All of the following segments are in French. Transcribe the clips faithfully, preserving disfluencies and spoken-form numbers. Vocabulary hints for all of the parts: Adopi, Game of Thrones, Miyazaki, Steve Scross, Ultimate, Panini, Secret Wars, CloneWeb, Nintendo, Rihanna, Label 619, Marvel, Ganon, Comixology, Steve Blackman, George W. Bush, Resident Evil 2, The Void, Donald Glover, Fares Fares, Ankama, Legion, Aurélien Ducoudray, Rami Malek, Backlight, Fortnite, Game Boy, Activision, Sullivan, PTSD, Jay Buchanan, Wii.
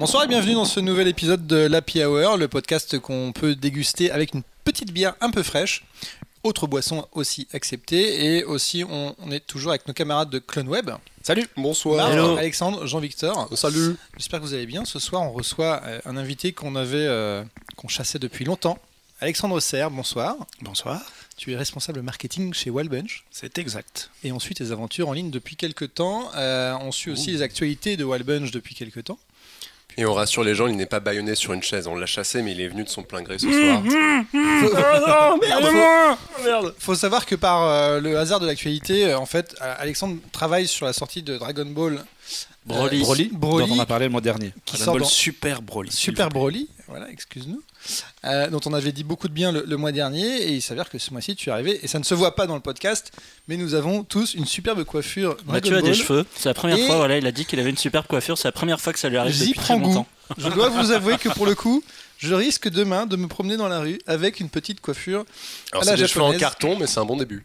Bonsoir et bienvenue dans ce nouvel épisode de l'Happy Hour, le podcast qu'on peut déguster avec une petite bière un peu fraîche, autre boisson aussi acceptée, et aussi on, on est toujours avec nos camarades de CloneWeb. Salut. Bonsoir. Marc, Alexandre, Jean-Victor. Salut. J'espère que vous allez bien. Ce soir on reçoit un invité qu'on avait, euh, qu'on chassait depuis longtemps. Alexandre Serre, bonsoir. Bonsoir. Tu es responsable marketing chez Wild Bunch. C'est exact. Et on suit tes aventures en ligne depuis quelques temps. Euh, on suit aussi Ouh. les actualités de Wild Bunch depuis quelques temps. Et on rassure les gens, il n'est pas bâillonné sur une chaise. On l'a chassé, mais il est venu de son plein gré ce soir. Mmh, mmh, faut... oh non, merde, faut... merde. Faut savoir que par euh, le hasard de l'actualité, euh, en fait, euh, Alexandre travaille sur la sortie de Dragon Ball Broly, euh, Broly, Broly dont on a parlé le mois dernier. Qui Dragon Ball dans... Super Broly. Super Broly, voilà, excuse-nous. Euh, dont on avait dit beaucoup de bien le, le mois dernier, et il s'avère que ce mois-ci tu es arrivé, et ça ne se voit pas dans le podcast, mais nous avons tous une superbe coiffure. Mathieu a des cheveux, c'est la première et... fois, voilà, il a dit qu'il avait une superbe coiffure, c'est la première fois que ça lui arrive depuis très longtemps. Je dois vous avouer que pour le coup, je risque demain de me promener dans la rue avec une petite coiffure. Alors c'est des cheveux en carton, mais c'est un bon début.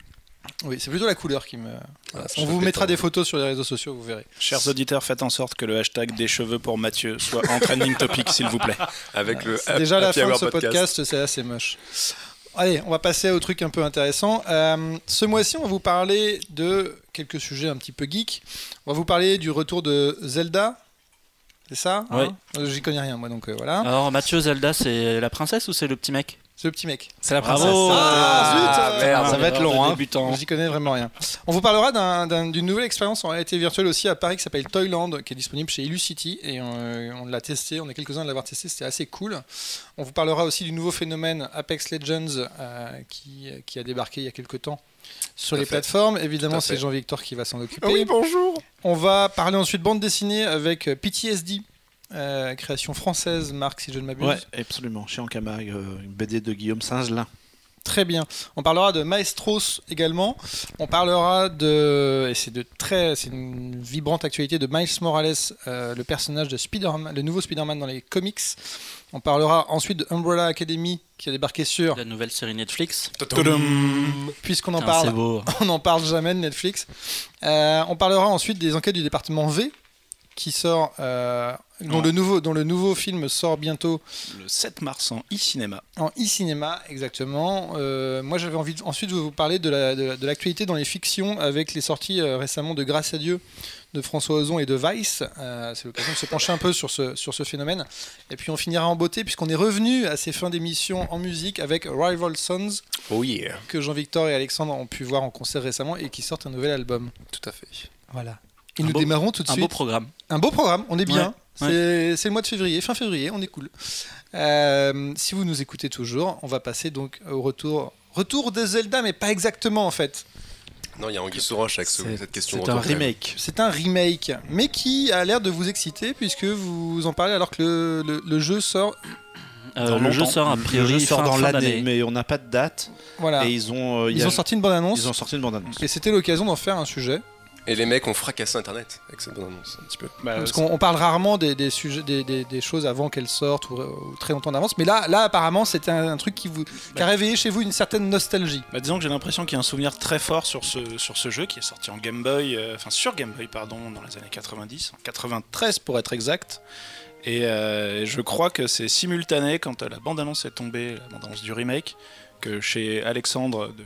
Oui, c'est plutôt la couleur qui me... Ah, on vous mettra des photos sur les réseaux sociaux, vous verrez. Chers auditeurs, faites en sorte que le hashtag des cheveux pour Mathieu soit en trending topic, s'il vous plaît. Avec le c'est déjà la fin de ce podcast, podcast c'est assez moche. Allez, on va passer au truc un peu intéressant. Euh, ce mois-ci, on va vous parler de quelques sujets un petit peu geek. On va vous parler du retour de Zelda. C'est ça hein? Oui. J'y connais rien, moi, donc euh, voilà. Alors, Mathieu, Zelda, c'est la princesse ou c'est le petit mec ? C'est le petit mec. C'est la princesse. Bravo. Ah, ah, merde, ça va être long, hein. J'y connais vraiment rien. On vous parlera d'un, d'un, d'une nouvelle expérience en réalité virtuelle aussi à Paris qui s'appelle Toyland, qui est disponible chez Illucity, et on, on l'a testé, on est quelques-uns de l'avoir testé, c'était assez cool. On vous parlera aussi du nouveau phénomène Apex Legends euh, qui, qui a débarqué il y a quelques temps sur les plateformes. Évidemment, c'est Jean-Victor qui va s'en occuper. Oui, bonjour. On va parler ensuite bande dessinée avec P T S D. Euh, création française, Marc, si je ne m'abuse. Ouais, absolument, chez Ankama, euh, une B D de Guillaume Singelin. Très bien. On parlera de Maestros également. On parlera de, et c'est de très, c'est une vibrante actualité de Miles Morales, euh, le personnage de Spider-Man, le nouveau Spider-Man dans les comics. On parlera ensuite de Umbrella Academy qui a débarqué sur la nouvelle série Netflix. Ta-dum. Puisqu'on en parle, on en parle jamais de Netflix. Euh, on parlera ensuite des enquêtes du département V qui sort. Euh, Dont le, nouveau, dont le nouveau film sort bientôt le sept mars en e-cinéma. En e-cinéma, exactement. Euh, moi, j'avais envie de, ensuite de vous parler de, la, de, de l'actualité dans les fictions avec les sorties euh, récemment de Grâce à Dieu de François Ozon et de Weiss. Euh, c'est l'occasion de se pencher un peu sur ce, sur ce phénomène. Et puis, on finira en beauté puisqu'on est revenu à ces fins d'émission en musique avec Rival Sons, oh yeah. que Jean-Victor et Alexandre ont pu voir en concert récemment et qui sortent un nouvel album. Tout à fait. Voilà. Et un nous beau, démarrons tout de un suite. Un beau programme. Un beau programme, on est bien. Ouais. C'est, ouais. c'est le mois de février, fin février, on est cool. Euh, si vous nous écoutez toujours, on va passer donc au retour, retour de Zelda, mais pas exactement en fait. Non, il y a Anguille sous roche avec ce, cette question. C'est un remake. C'est un remake, mais qui a l'air de vous exciter puisque vous en parlez alors que le, le, le jeu sort. Euh, le jeu sort a priori le jeu sort fin, dans fin l'année, d'année. Mais on n'a pas de date. Voilà. Et ils ont, euh, ils, ont a... sorti une bande annonce. Ils ont sorti une bande annonce. Et c'était l'occasion d'en faire un sujet. Et les mecs ont fracassé Internet avec cette bonne annonce, un petit peu. Bah, Parce qu'on on parle rarement des, des, sujets, des, des, des choses avant qu'elles sortent ou, ou très longtemps d'avance. Mais là, là apparemment, c'était un, un truc qui, vous, bah, qui a réveillé chez vous une certaine nostalgie. Bah, disons que j'ai l'impression qu'il y a un souvenir très fort sur ce, sur ce jeu qui est sorti en Game Boy, euh, enfin sur Game Boy, pardon, dans les années quatre-vingt-dix, en quatre-vingt-treize pour être exact. Et euh, je crois que c'est simultané quand la bande-annonce est tombée, la bande-annonce du remake, que chez Alexandre de...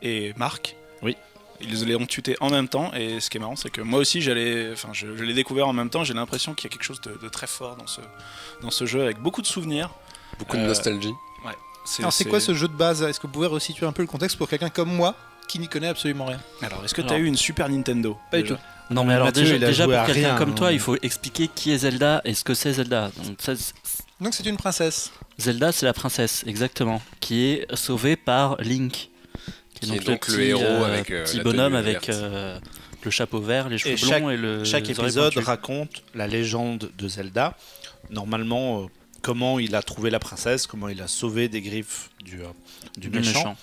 et Marc. Oui. Ils les ont tutés en même temps, et ce qui est marrant, c'est que moi aussi, j'allais, enfin, je, je l'ai découvert en même temps. J'ai l'impression qu'il y a quelque chose de, de très fort dans ce, dans ce jeu, avec beaucoup de souvenirs. Beaucoup euh, de nostalgie. Ouais. C'est, Alors, c'est, c'est quoi ce jeu de base ? Est-ce que vous pouvez resituer un peu le contexte pour quelqu'un comme moi qui n'y connaît absolument rien ? Alors, est-ce que tu as eu une Super Nintendo ? Pas du tout. Non, mais alors, Mathieu, déjà, déjà pour quelqu'un rien, comme toi, non. il faut expliquer qui est Zelda et ce que c'est Zelda. Donc, ça, c'est... Donc, c'est une princesse. Zelda, c'est la princesse, exactement, qui est sauvée par Link. Qui donc est donc le, petit, le héros euh, avec euh, petit la bonhomme avec euh, le chapeau vert, les cheveux et blonds chaque, et le. Chaque épisode raconte la légende de Zelda. Normalement, euh, comment il a trouvé la princesse, comment il a sauvé des griffes du, euh, du, du méchant. méchant.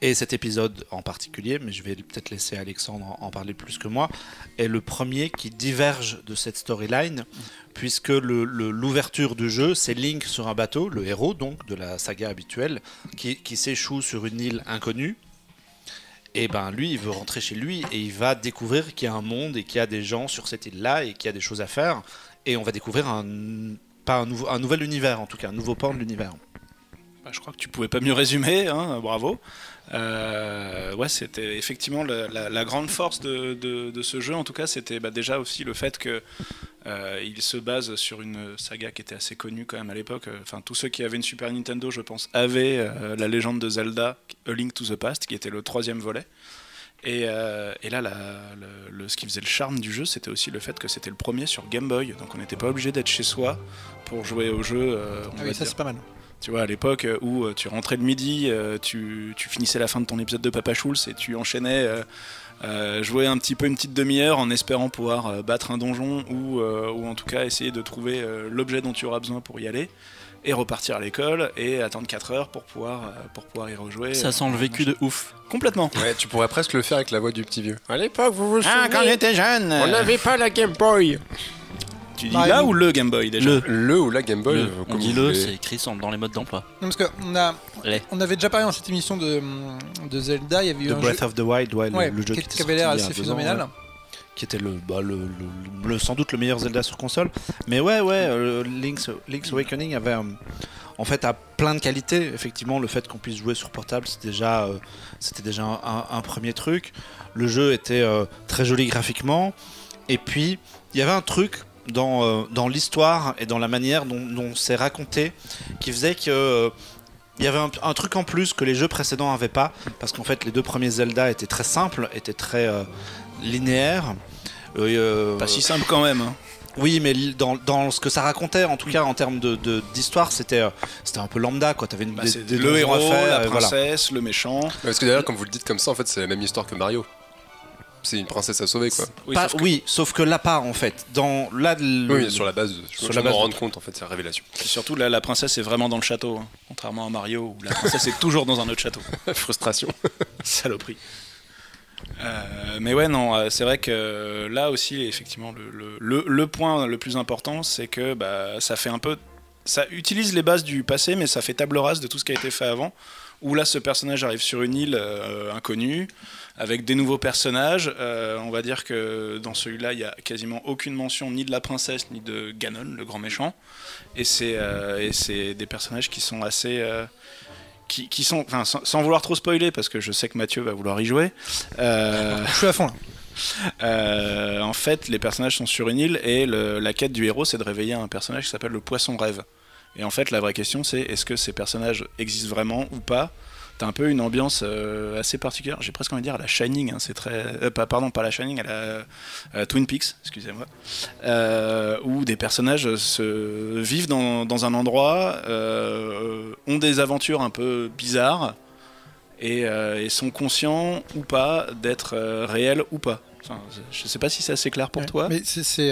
Et cet épisode en particulier, mais je vais peut-être laisser Alexandre en parler plus que moi, est le premier qui diverge de cette storyline, puisque le, le, l'ouverture du jeu, c'est Link sur un bateau, le héros donc de la saga habituelle, qui, qui s'échoue sur une île inconnue. Et ben lui, il veut rentrer chez lui et il va découvrir qu'il y a un monde et qu'il y a des gens sur cette île-là et qu'il y a des choses à faire. et on va découvrir un, pas un, nouveau, un nouvel univers, en tout cas un nouveau pan de l'univers. Bah, je crois que tu pouvais pas mieux résumer, hein, bravo. Euh, ouais, c'était effectivement la, la, la grande force de, de, de ce jeu, en tout cas, c'était bah, déjà aussi le fait que euh, il se base sur une saga qui était assez connue quand même à l'époque. Enfin, tous ceux qui avaient une Super Nintendo, je pense, avaient euh, la légende de Zelda, A Link to the Past, qui était le troisième volet. Et, euh, et là, la, le, le, ce qui faisait le charme du jeu, c'était aussi le fait que c'était le premier sur Game Boy, donc on n'était pas obligé d'être chez soi pour jouer au jeu. Euh, ah oui, ça c'est pas mal. Tu vois, à l'époque où tu rentrais le midi, tu, tu finissais la fin de ton épisode de Papa Schultz et tu enchaînais euh, euh, jouer un petit peu une petite demi-heure en espérant pouvoir euh, battre un donjon ou, euh, ou en tout cas essayer de trouver euh, l'objet dont tu auras besoin pour y aller et repartir à l'école et attendre quatre heures pour pouvoir, euh, pour pouvoir y rejouer. Ça sent le vécu de ouf. Complètement. Ouais, tu pourrais presque le faire avec la voix du petit vieux. À l'époque, vous vous souvenez ? Ah, quand j'étais jeune, on n'avait pas la Game Boy. Tu dis là ou le Game Boy déjà? Le, le ou la Game Boy. On dit le, c'est écrit dans les modes d'emploi. Non, parce qu'on a, on avait déjà parlé dans cette émission de, de Zelda, il y avait eu The un Breath jeu, of the Wild, ouais, ouais, le, le jeu qui, qui avait l'air assez phénoménal. Ans, ouais. Qui était le, bah, le, le, le, sans doute le meilleur Zelda sur console. Mais ouais, ouais, euh, Link's, Link's Awakening avait euh, en fait à plein de qualités. Effectivement, le fait qu'on puisse jouer sur portable, c'était déjà, euh, c'était déjà un, un, un premier truc. Le jeu était euh, très joli graphiquement. Et puis, il y avait un truc dans, euh, dans l'histoire et dans la manière dont, dont c'est raconté qui faisait que euh, il y avait un, un truc en plus que les jeux précédents n'avaient pas, parce qu'en fait les deux premiers Zelda étaient très simples, étaient très euh, linéaires. Euh, pas si simple quand même, hein. Oui, mais dans, dans ce que ça racontait, en tout cas en termes d'histoire, de, de, c'était euh, un peu lambda, quoi. T'avais une, bah, des, des le héros, refaits, la princesse, voilà, le méchant. Parce que d'ailleurs, comme vous le dites comme ça, en fait c'est la même histoire que Mario. C'est une princesse à sauver, quoi. Oui, pas, sauf que... oui, sauf que là, pas en fait. Dans, là, le... Oui, sur la base, de... je me rends compte, en fait, c'est la révélation. Et surtout, là, la princesse est vraiment dans le château, hein. Contrairement à Mario, où la princesse est toujours dans un autre château. Frustration. Saloperie. Euh, mais ouais, non, c'est vrai que là aussi, effectivement, le, le, le, le point le plus important, c'est que bah, ça fait un peu. Ça utilise les bases du passé, mais ça fait table rase de tout ce qui a été fait avant. Où là, ce personnage arrive sur une île euh, inconnue, avec des nouveaux personnages. Euh, on va dire que dans celui-là, il n'y a quasiment aucune mention ni de la princesse, ni de Ganon, le grand méchant. Et c'est euh, des personnages qui sont assez... Euh, qui, qui sont, enfin, sans, sans vouloir trop spoiler, parce que je sais que Mathieu va vouloir y jouer. Euh... Je suis à fond, là. Euh, en fait, les personnages sont sur une île, et le, la quête du héros, c'est de réveiller un personnage qui s'appelle le Poisson Rêve. Et en fait, la vraie question, c'est est-ce que ces personnages existent vraiment ou pas? T'as un peu une ambiance euh, assez particulière. J'ai presque envie de dire à la Shining, hein, c'est très... Euh, pas, pardon, pas la Shining, à la euh, Twin Peaks, excusez-moi. Euh, où des personnages se vivent dans, dans un endroit, euh, ont des aventures un peu bizarres, et, euh, et sont conscients ou pas d'être euh, réels ou pas. Enfin, je sais pas si c'est assez clair pour ouais, toi. Mais c'est...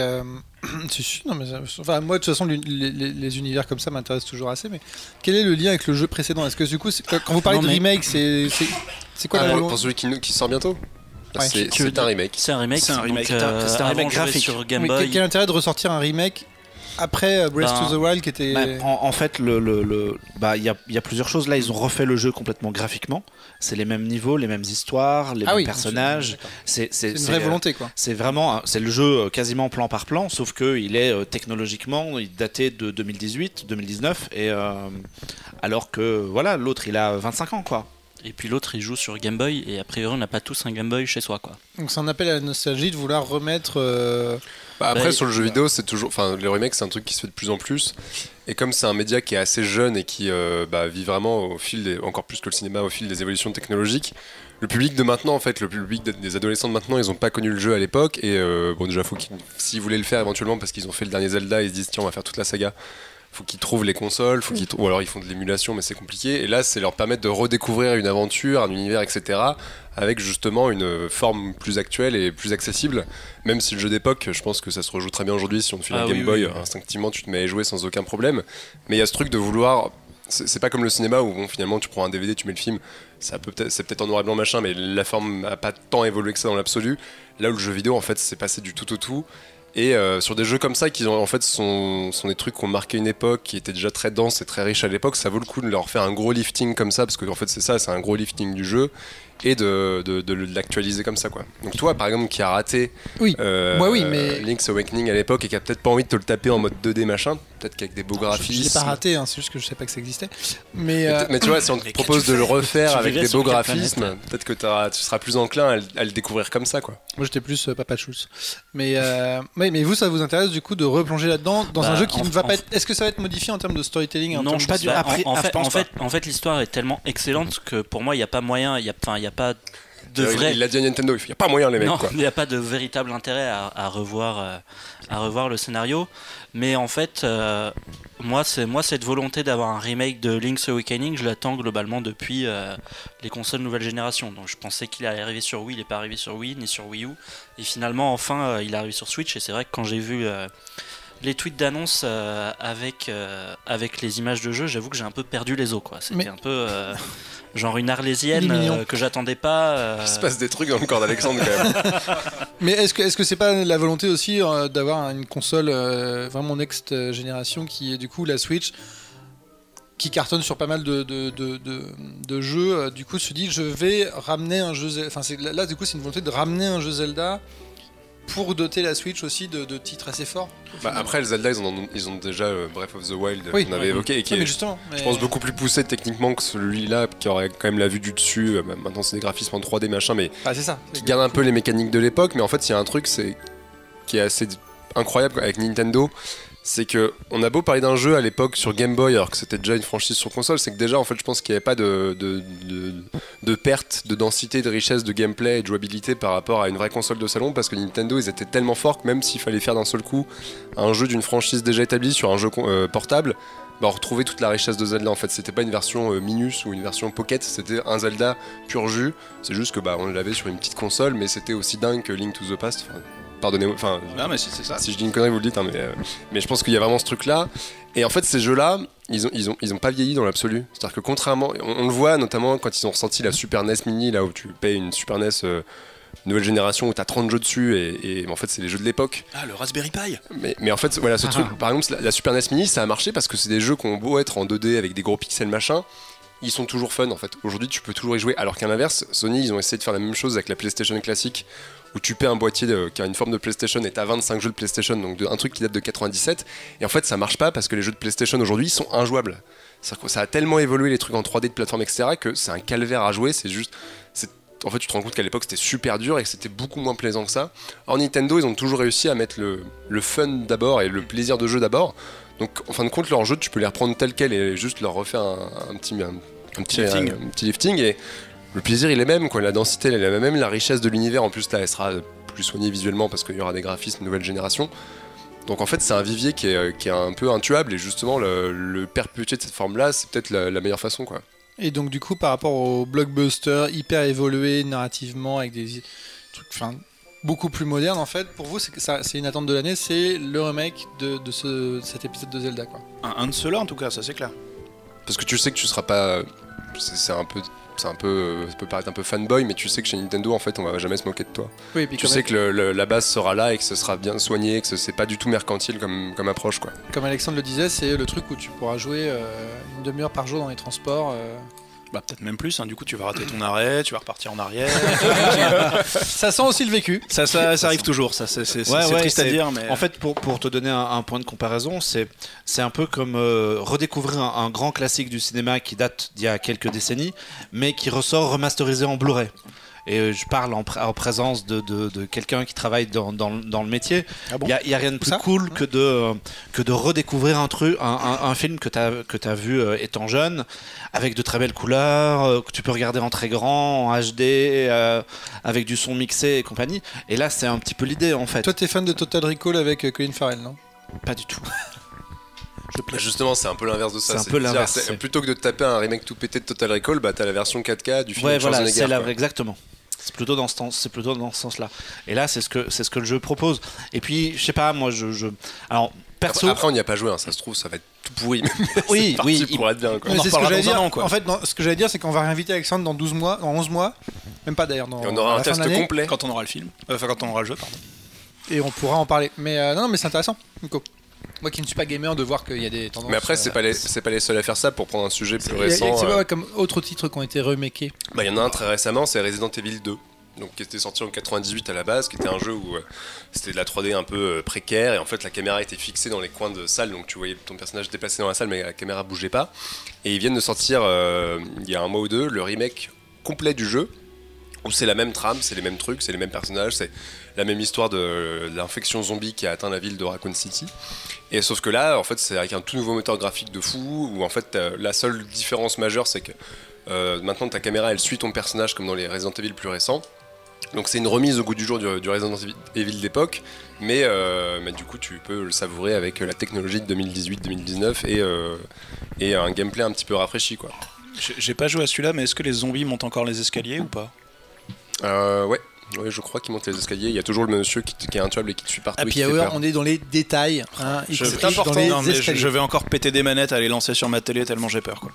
Non, mais, enfin, moi de toute façon les, les, les univers comme ça m'intéressent toujours assez, mais quel est le lien avec le jeu précédent? Est-ce que du coup quand vous parlez non, de mais... remake, c'est quoi ah, la pour celui qui, qui sort bientôt ouais. C'est un remake. C'est un remake. C'est un remake, euh, un remake graphique sur Game Boy. Quel, quel intérêt de ressortir un remake après Breath ben, of the Wild qui était... Ben, en, en fait, le, le, le, bah, y a, y a plusieurs choses. Là, ils ont refait le jeu complètement graphiquement. C'est les mêmes niveaux, les mêmes histoires, les ah mêmes oui, personnages. C'est une vraie volonté, quoi. C'est vraiment... C'est le jeu quasiment plan par plan, sauf qu'il est euh, technologiquement il daté de deux mille dix-huit, deux mille dix-neuf, et, euh, alors que voilà, l'autre, il a vingt-cinq ans, quoi. Et puis l'autre, il joue sur Game Boy, et a priori, on n'a pas tous un Game Boy chez soi, quoi. Donc ça en appelle à la nostalgie de vouloir remettre... Euh... Bah après, bah, sur le jeu vidéo, c'est toujours... Enfin, le remake, c'est un truc qui se fait de plus en plus. Et comme c'est un média qui est assez jeune et qui euh, bah, vit vraiment au fil des... encore plus que le cinéma, au fil des évolutions technologiques, le public de maintenant, en fait, le public des adolescents de maintenant, ils n'ont pas connu le jeu à l'époque. Et euh, bon, déjà, faut qu'ils... s'ils voulaient le faire éventuellement, parce qu'ils ont fait le dernier Zelda, ils se disent, tiens, on va faire toute la saga. Faut qu'ils trouvent les consoles, faut qu'ils trou... ou alors ils font de l'émulation, mais c'est compliqué. Et là, c'est leur permettre de redécouvrir une aventure, un univers, et cetera, avec justement une forme plus actuelle et plus accessible. Même si le jeu d'époque, je pense que ça se rejoue très bien aujourd'hui. Si on te file ah, un Game oui, Boy, oui, oui. instinctivement, tu te mets à jouer sans aucun problème. Mais il y a ce truc de vouloir... C'est pas comme le cinéma où bon, finalement tu prends un D V D, tu mets le film, ça peut peut-être, c'est peut-être en noir et blanc machin, mais la forme n'a pas tant évolué que ça dans l'absolu. Là où le jeu vidéo, en fait, c'est passé du tout au tout. Et euh, sur des jeux comme ça qui en fait sont, sont des trucs qui ont marqué une époque, qui étaient déjà très denses et très riches à l'époque, ça vaut le coup de leur faire un gros lifting comme ça, parce que en fait c'est ça, c'est un gros lifting du jeu. et de, de, de l'actualiser comme ça, quoi. Donc toi par exemple qui a raté oui. Euh, bah oui, mais... Link's Awakening à l'époque et qui a peut-être pas envie de te le taper en mode deux D machin, peut-être qu'avec des beaux non, graphismes. Je l'ai pas raté, hein, c'est juste que je sais pas que ça existait. Mais, euh... mais tu vois, si on te propose de le refaire avec des beaux graphismes, peut-être que tu seras plus enclin à, à le découvrir comme ça, quoi. Moi j'étais plus euh, Papa Schultz. Mais, euh... ouais, mais vous, ça vous intéresse du coup de replonger là-dedans dans bah, un jeu qui ne va pas être... Est-ce que ça va être modifié en termes de storytelling? Non, je pense pas. En fait, l'histoire est tellement excellente que pour moi il n'y a pas moyen, il n'y a, a pas de vrai... Il a dit à Nintendo, il n'y a pas moyen les mecs. Non, il n'y a pas de véritable intérêt à, à, revoir, à revoir le scénario. Mais en fait, euh, moi, c'est, moi cette volonté d'avoir un remake de Link's Awakening, je l'attends globalement depuis euh, les consoles nouvelle génération. Donc je pensais qu'il allait arriver sur Wii, il n'est pas arrivé sur Wii, ni sur Wii U. Et finalement, enfin, euh, il est arrivé sur Switch. Et c'est vrai que quand j'ai vu... Euh, les tweets d'annonce euh, avec, euh, avec les images de jeu, j'avoue que j'ai un peu perdu les os, quoi. C'était mais... un peu euh, genre une arlésienne euh, que j'attendais pas. Euh... Il se passe des trucs dans le corps d'Alexandre quand même. Mais est-ce que, est-ce que c'est pas la volonté aussi euh, d'avoir une console euh, vraiment next génération qui est du coup la Switch, qui cartonne sur pas mal de, de, de, de, de jeux, euh, du coup se dit je vais ramener un jeu Zelda. Enfin, c'est, là du coup c'est une volonté de ramener un jeu Zelda pour doter la Switch aussi de, de titres assez forts. Bah après, les Zelda, ils ont, ils ont déjà euh, Breath of the Wild oui, qu'on avait oui, évoqué, et qui oui, est, mais mais... je pense, beaucoup plus poussé techniquement que celui-là, qui aurait quand même la vue du dessus. Bah, maintenant, c'est des graphismes en trois D, machin, mais ah, c'est ça, qui garde un peu les mécaniques de l'époque. Mais en fait, il y a un truc c'est, qui est assez incroyable avec Nintendo, c'est qu'on a beau parler d'un jeu à l'époque sur Game Boy, alors que c'était déjà une franchise sur console, c'est que déjà, en fait, je pense qu'il n'y avait pas de, de, de, de perte de densité, de richesse, de gameplay et de jouabilité par rapport à une vraie console de salon, parce que Nintendo, ils étaient tellement forts que même s'il fallait faire d'un seul coup un jeu d'une franchise déjà établie sur un jeu euh, portable, bah, on retrouvait toute la richesse de Zelda. En fait, c'était pas une version euh, Minus ou une version Pocket, c'était un Zelda pur jus. C'est juste que bah, on l'avait sur une petite console, mais c'était aussi dingue que Link to the Past. Fin... Pardonnez-moi, enfin, si je dis une connerie, vous le dites, hein, mais, euh, mais je pense qu'il y a vraiment ce truc-là. Et en fait, ces jeux-là, ils ont, ils ont, ils ont pas vieilli dans l'absolu. C'est-à-dire que contrairement, on, on le voit notamment quand ils ont ressorti la Super N E S Mini, là où tu payes une Super N E S euh, nouvelle génération où t'as trente jeux dessus, et, et en fait, c'est les jeux de l'époque. Ah, le Raspberry Pi. Mais, mais en fait, voilà, ce ah. truc, par exemple, la, la Super N E S Mini, ça a marché parce que c'est des jeux qui ont beau être en deux D avec des gros pixels machin, ils sont toujours fun en fait. Aujourd'hui, tu peux toujours y jouer. Alors qu'à l'inverse, Sony, ils ont essayé de faire la même chose avec la PlayStation classique, où tu paies un boîtier de, qui a une forme de PlayStation et t'as vingt-cinq jeux de PlayStation, donc de, un truc qui date de quatre-vingt-dix-sept, et en fait ça marche pas parce que les jeux de PlayStation aujourd'hui ils sont injouables. C'est-à-dire que ça a tellement évolué, les trucs en trois D de plateforme etc, que c'est un calvaire à jouer. C'est juste, c'est, en fait tu te rends compte qu'à l'époque c'était super dur et que c'était beaucoup moins plaisant que ça. Alors Nintendo, ils ont toujours réussi à mettre le, le fun d'abord et le plaisir de jeu d'abord, donc en fin de compte leur jeu tu peux les reprendre tel quel et juste leur refaire un, un, petit, un, un, petit, lifting. Un, un petit lifting, et le plaisir il est même, quoi. La densité elle est la même, la richesse de l'univers en plus là elle sera plus soignée visuellement parce qu'il y aura des graphismes nouvelle génération. Donc en fait c'est un vivier qui est, qui est un peu intuable, et justement le, le perpétuer de cette forme là c'est peut-être la, la meilleure façon, quoi. Et donc du coup par rapport aux blockbusters hyper évolués narrativement avec des trucs enfin, beaucoup plus modernes, en fait pour vous c'est, ça, c'est une attente de l'année, c'est le remake de, de ce, cet épisode de Zelda, quoi. Un, un de ceux-là en tout cas, ça c'est clair. Parce que tu sais que tu seras pas... C'est, c'est un peu... C'est un peu, ça peut paraître un peu fanboy, mais tu sais que chez Nintendo, en fait, on va jamais se moquer de toi. Oui, tu sais que le, le, la base sera là et que ce sera bien soigné, que ce, c'est pas du tout mercantile comme, comme approche, quoi. Comme Alexandre le disait, c'est le truc où tu pourras jouer euh, une demi-heure par jour dans les transports. Euh... Bah peut-être même plus, hein. Du coup tu vas rater ton arrêt, tu vas repartir en arrière. Ça sent aussi le vécu. Ça, ça, ça arrive toujours, ça, c'est, c'est, ouais, c'est ouais, triste c'est... à dire. Mais... En fait pour, pour te donner un, un point de comparaison, c'est, c'est un peu comme euh, redécouvrir un, un grand classique du cinéma qui date d'il y a quelques décennies, mais qui ressort remasterisé en Blu-ray. Et je parle en, pr- en présence de, de, de quelqu'un qui travaille dans, dans, dans le métier. Ah bon ? Il n'y a, a rien de plus ça cool que de, que de redécouvrir un, truc, un, un, un film que tu as que tu as vu euh, étant jeune, avec de très belles couleurs, euh, que tu peux regarder en très grand, en H D, euh, avec du son mixé et compagnie. Et là, c'est un petit peu l'idée, en fait. Toi, tu es fan de Total Recall avec euh, Colin Farrell, non ? Pas du tout. Justement, c'est un peu l'inverse de ça. C'est un peu l'inverse. C'est... Plutôt que de taper un remake tout pété de Total Recall, bah, t'as la version quatre K du film. Ouais, voilà, c'est la... exactement. C'est plutôt dans ce sens, c'est plutôt dans ce sens-là. Et là, c'est ce que c'est ce que le jeu propose. Et puis, je sais pas, moi, je, je... alors perso. Après, on n'y a pas joué, hein. Ça se trouve, ça va être tout pourri. Oui, oui. Il pourrait être bien. Quoi. On en reparlera dans un an, quoi. En fait, non, ce que j'allais dire, c'est qu'on va réinviter Alexandre dans douze mois, dans onze mois, même pas d'ailleurs. Dans, et on aura un test complet quand on aura le film, enfin quand on aura le jeu, pardon. Et on pourra en parler. Mais euh, non, mais c'est intéressant, Nico. moi qui ne suis pas gamer, de voir qu'il y a des tendances. Mais après, c'est euh, pas les c'est pas les seuls à faire ça. Pour prendre un sujet plus récent, c'est pas comme autres titres qui ont été remakés. Bah, il y en a un très récemment, c'est Resident Evil deux. Donc, qui était sorti en quatre-vingt-dix-huit à la base, qui était un jeu où euh, c'était de la trois D un peu euh, précaire, et en fait la caméra était fixée dans les coins de salle, donc tu voyais ton personnage déplacer dans la salle mais la caméra bougeait pas. Et ils viennent de sortir euh, il y a un mois ou deux le remake complet du jeu, où c'est la même trame, c'est les mêmes trucs, c'est les mêmes personnages, c'est la même histoire de, de l'infection zombie qui a atteint la ville de Raccoon City. Et sauf que là, en fait, c'est avec un tout nouveau moteur graphique de fou, où en fait la seule différence majeure, c'est que euh, maintenant ta caméra elle suit ton personnage comme dans les Resident Evil plus récents. Donc c'est une remise au goût du jour du, du Resident Evil d'époque, mais, euh, mais du coup tu peux le savourer avec la technologie de deux mille dix-huit deux mille dix-neuf et, euh, et un gameplay un petit peu rafraîchi, quoi. J'ai pas joué à celui-là, mais est-ce que les zombies montent encore les escaliers ou pas? euh, ouais. ouais, je crois qu'ils montent les escaliers, il y a toujours le monsieur qui, qui est intuable et qui te suit partout. Happy Hour, on est dans les détails, hein, je, c'est important, non, mais je, je vais encore péter des manettes à les lancer sur ma télé tellement j'ai peur, quoi.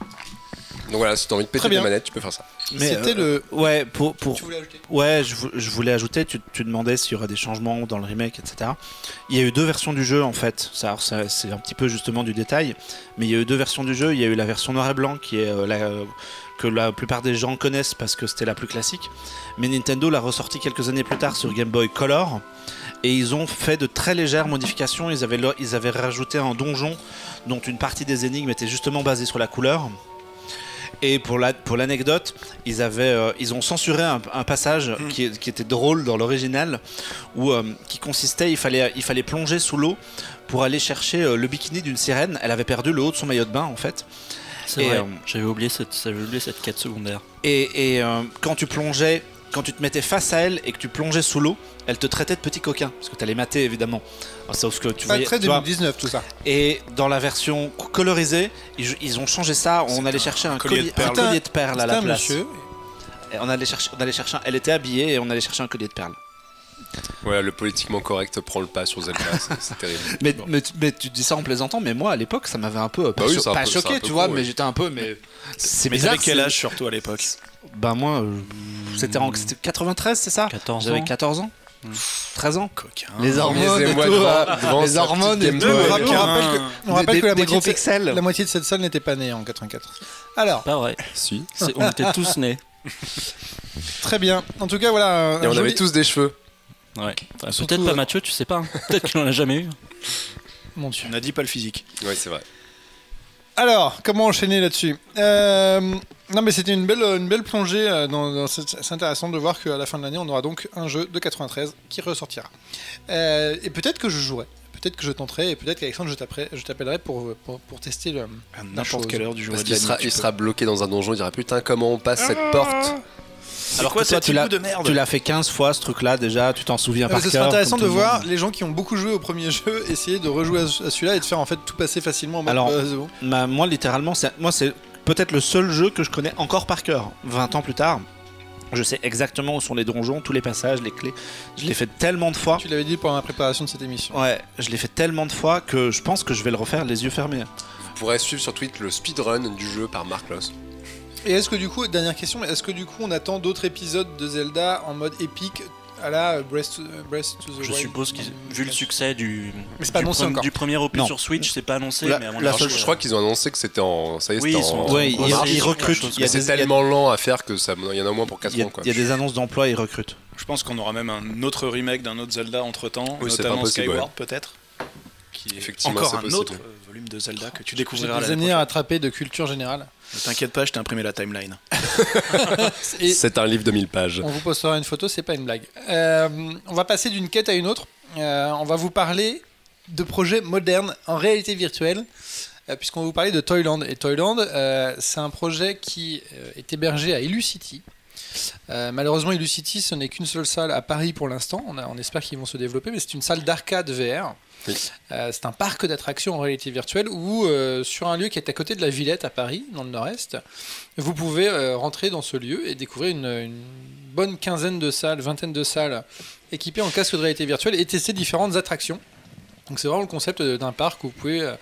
Donc voilà, si t'as envie de péter des manettes, tu peux faire ça. Mais c'était euh, le... Ouais, pour, pour... Tu voulais ajouter ? Ouais, je, je voulais ajouter, tu, tu demandais s'il y aurait des changements dans le remake, et cetera. Il y a eu deux versions du jeu, en fait. Ça, ça, c'est un petit peu justement du détail. Mais il y a eu deux versions du jeu. Il y a eu la version noir et blanc, qui est euh, la... que la plupart des gens connaissent parce que c'était la plus classique. Mais Nintendo l'a ressorti quelques années plus tard sur Game Boy Color. Et ils ont fait de très légères modifications. Ils avaient, leur... ils avaient rajouté un donjon dont une partie des énigmes était justement basée sur la couleur. Et pour la, pour l'anecdote, ils avaient, euh, ils ont censuré un, un passage mmh. qui, qui était drôle dans l'original, où euh, qui consistait, il fallait, il fallait plonger sous l'eau pour aller chercher euh, le bikini d'une sirène. Elle avait perdu le haut de son maillot de bain, en fait. C'est vrai. Euh, j'avais oublié cette, j'avais oublié cette quête secondaire. Et, et euh, quand tu plongeais, quand tu te mettais face à elle et que tu plongeais sous l'eau, elle te traitait de petit coquin parce que tu allais mater, évidemment. Alors, sauf que tu voyais, très deux mille dix-neuf, tout ça. Et dans la version colorisée, ils, ils ont changé ça. On allait chercher un collier de perles, collier de perles à la place. Monsieur. Et on allait chercher, on allait chercher. Elle était habillée et on allait chercher un collier de perles. Ouais, le politiquement correct prend le pas sur Zelda, c'est terrible. Mais, bon. mais, mais tu dis ça en plaisantant, mais moi à l'époque ça m'avait un peu bah oui, pas, pas peu, choqué, tu vois, coup, mais ouais. J'étais un peu. Mais c'est bizarre. T'avais quel âge surtout à l'époque? Ben moi, euh, c'était en quatre-vingt-treize, c'est ça? J'avais quatorze ans. treize ans. Coquin. Les hormones et tout, devant, les hormones et tout. On rappelle que, on rappelle des, que la, des moitié de, la moitié de cette salle n'était pas née en quatre-vingt-quatre. Alors. Pas vrai. Si. On était tous nés. Très bien. En tout cas, voilà. Et on avait tous des cheveux. Ouais. Peut-être pas euh... Mathieu, tu sais pas. Hein. Peut-être qu'il n'en a jamais eu. Mon Dieu. On n'a dit pas le physique. Ouais, c'est vrai. Alors, comment enchaîner là-dessus? euh, Non, mais c'était une belle, une belle plongée. Dans, dans, c'est intéressant de voir qu'à la fin de l'année, on aura donc un jeu de quatre-vingt-treize qui ressortira. Euh, et peut-être que je jouerai. Peut-être que je tenterai et peut-être qu'Alexandre je t'appellerai pour, pour, pour tester le, à n'importe quelle heure du jour. Parce qu'il sera, il sera bloqué dans un donjon, il dira putain comment on passe ah cette porte. Alors quoi, toi, tu l'as, de merde. Tu l'as fait quinze fois ce truc-là déjà, tu t'en souviens euh, par cœur. C'est intéressant de voir les gens qui ont beaucoup joué au premier jeu essayer de rejouer à celui-là et de faire en fait tout passer facilement. En Alors, mode, euh, bon. bah, moi littéralement, c'est, moi c'est peut-être le seul jeu que je connais encore par cœur. vingt ans plus tard, je sais exactement où sont les donjons, tous les passages, les clés. Je l'ai fait tellement de fois. Tu l'avais dit pendant la préparation de cette émission. Ouais, je l'ai fait tellement de fois que je pense que je vais le refaire les yeux fermés. Vous pourrez suivre sur Twitter le speedrun du jeu par Marc Loss. Et est-ce que du coup, dernière question, est-ce que du coup on attend d'autres épisodes de Zelda en mode épique à la Breath to, Breath to the Wild? Je suppose que vu le succès du, mais c'est pas du, annoncé pre- du premier opus non. sur Switch, c'est pas annoncé. La, mais avant la seule, je crois qu'ils ont annoncé que c'était en. Ça y est, oui, c'était ils, en, sont, en, ouais, en, ils, ils recrutent. Il y a c'est des, tellement y a, lent à faire que ça, il y en a au moins pour quatre ans. Il y a des annonces d'emploi, ils recrutent. Je pense qu'on aura même un autre remake d'un autre Zelda entre temps, oui, notamment Skyward ouais. peut-être. Qui est encore un autre volume de Zelda que tu découvriras. Des années à rattraper de culture générale. Ne t'inquiète pas, je t'ai imprimé la timeline. C'est un livre de mille pages. On vous postera une photo, c'est pas une blague. Euh, on va passer d'une quête à une autre. Euh, on va vous parler de projets modernes en réalité virtuelle, euh, puisqu'on va vous parler de Toyland. Et Toyland, euh, c'est un projet qui euh, est hébergé à Illucity. Euh, malheureusement, Illucity, ce n'est qu'une seule salle à Paris pour l'instant. On, a, on espère qu'ils vont se développer, mais c'est une salle d'arcade V R. Oui. Euh, c'est un parc d'attractions en réalité virtuelle où, euh, sur un lieu qui est à côté de la Villette à Paris, dans le nord-est, vous pouvez euh, rentrer dans ce lieu et découvrir une, une bonne quinzaine de salles, vingtaine de salles équipées en casque de réalité virtuelle et tester différentes attractions. Donc, c'est vraiment le concept d'un parc où vous pouvez. Euh,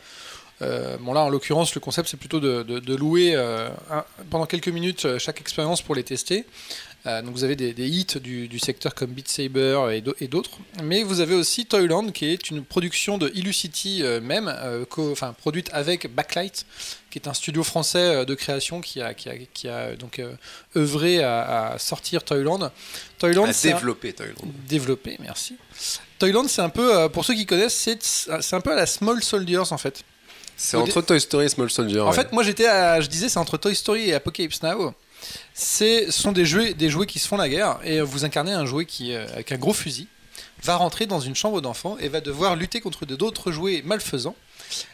Euh, bon là en l'occurrence le concept c'est plutôt de, de, de louer euh, un, pendant quelques minutes chaque expérience pour les tester Euh, donc vous avez des, des hits du, du secteur comme Beat Saber et d'autres. Mais vous avez aussi Toyland, qui est une production de Illucity euh, même, euh, co- enfin, produite avec Backlight, qui est un studio français de création qui a, qui a, qui a donc euh, œuvré à, à sortir Toyland. Toyland, à développer Toyland. Développer, merci. Toyland, c'est un peu, euh, pour ceux qui connaissent, c'est, c'est un peu à la Small Soldiers en fait. C'est entre Toy Story et Small Soldier. En ouais. fait, moi, j'étais, à, je disais, c'est entre Toy Story et Apocalypse Now. Ce sont des jouets, des jouets qui se font la guerre, et vous incarnez un jouet qui, avec un gros fusil, va rentrer dans une chambre d'enfant et va devoir lutter contre d'autres jouets malfaisants.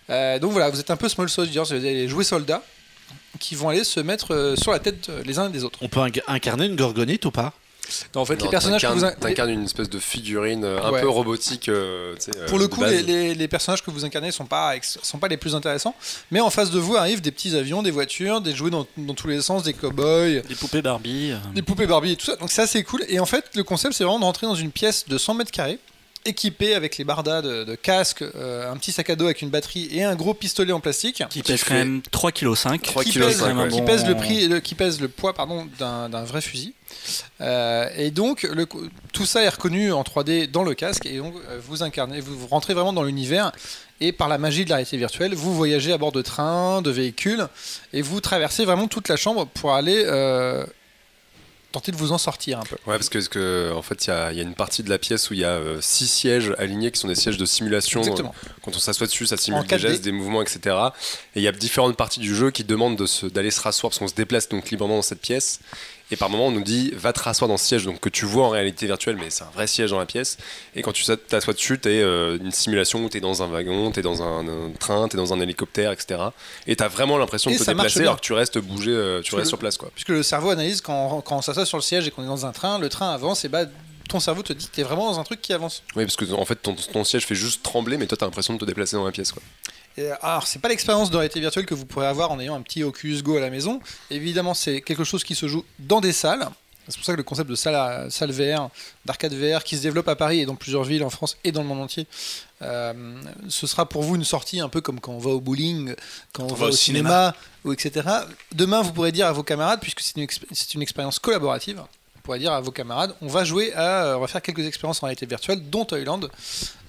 Euh, donc voilà, vous êtes un peu Small Soldier, c'est-à-dire les jouets soldats qui vont aller se mettre sur la tête les uns des autres. On peut inc- incarner une gorgonite ou pas? Non, en fait, non, les personnages t'incarnes, que vous inc- t'incarnes une espèce de figurine euh, un ouais. peu robotique. Euh, Pour euh, le coup, les, les, les personnages que vous incarnez sont pas ex- sont pas les plus intéressants, mais en face de vous arrivent des petits avions, des voitures, des jouets dans, dans tous les sens, des cowboys, des poupées Barbie, des poupées Barbie et tout ça. Donc c'est assez cool. Et en fait, le concept, c'est vraiment de rentrer dans une pièce de cent mètres carrés, équipé avec les bardas de, de casque, euh, un petit sac à dos avec une batterie et un gros pistolet en plastique qui pèse quand même trois virgule cinq kilos, qui pèse, ouais. qui pèse le prix, le, qui pèse le poids pardon d'un, d'un vrai fusil. Euh, et donc le, tout ça est reconnu en trois D dans le casque, et donc vous incarnez, vous, vous rentrez vraiment dans l'univers, et par la magie de la réalité virtuelle, vous voyagez à bord de trains, de véhicules, et vous traversez vraiment toute la chambre pour aller euh, tenter de vous en sortir un peu. Ouais, parce que, parce que en fait, il y a, y a une partie de la pièce où il y a euh, six sièges alignés qui sont des sièges de simulation. Exactement. Euh, quand on s'assoit dessus, ça simule des gestes, des mouvements, et cetera. Et il y a différentes parties du jeu qui demandent de se, d'aller se rasseoir, parce qu'on se déplace donc librement dans cette pièce. Et par moments, on nous dit va te rasseoir dans ce siège, donc que tu vois en réalité virtuelle, mais c'est un vrai siège dans la pièce. Et quand tu t'assois dessus, t'es euh, une simulation où t'es dans un wagon, t'es dans un, un train, t'es dans un hélicoptère, et cetera. Et t'as vraiment l'impression et de te déplacer alors que tu restes bougé, euh, tu restes le, sur place, quoi. Puisque le cerveau analyse quand, quand on s'assoit sur le siège et qu'on est dans un train, le train avance et bah. Ton cerveau te dit que t'es vraiment dans un truc qui avance. Oui, parce que en fait, ton, ton siège fait juste trembler, mais toi, t'as l'impression de te déplacer dans la pièce, quoi. Et alors, c'est pas l'expérience de réalité virtuelle que vous pourrez avoir en ayant un petit Oculus Go à la maison. Évidemment, c'est quelque chose qui se joue dans des salles. C'est pour ça que le concept de salle, salle V R, d'arcade V R, qui se développe à Paris et dans plusieurs villes en France et dans le monde entier, euh, ce sera pour vous une sortie un peu comme quand on va au bowling, quand, quand on, on va, va au cinéma, cinéma ou et cetera. Demain, vous pourrez dire à vos camarades, puisque c'est une, exp- c'est une expérience collaborative, à dire à vos camarades, on va jouer à, on va faire quelques expériences en réalité virtuelle, dont Toyland.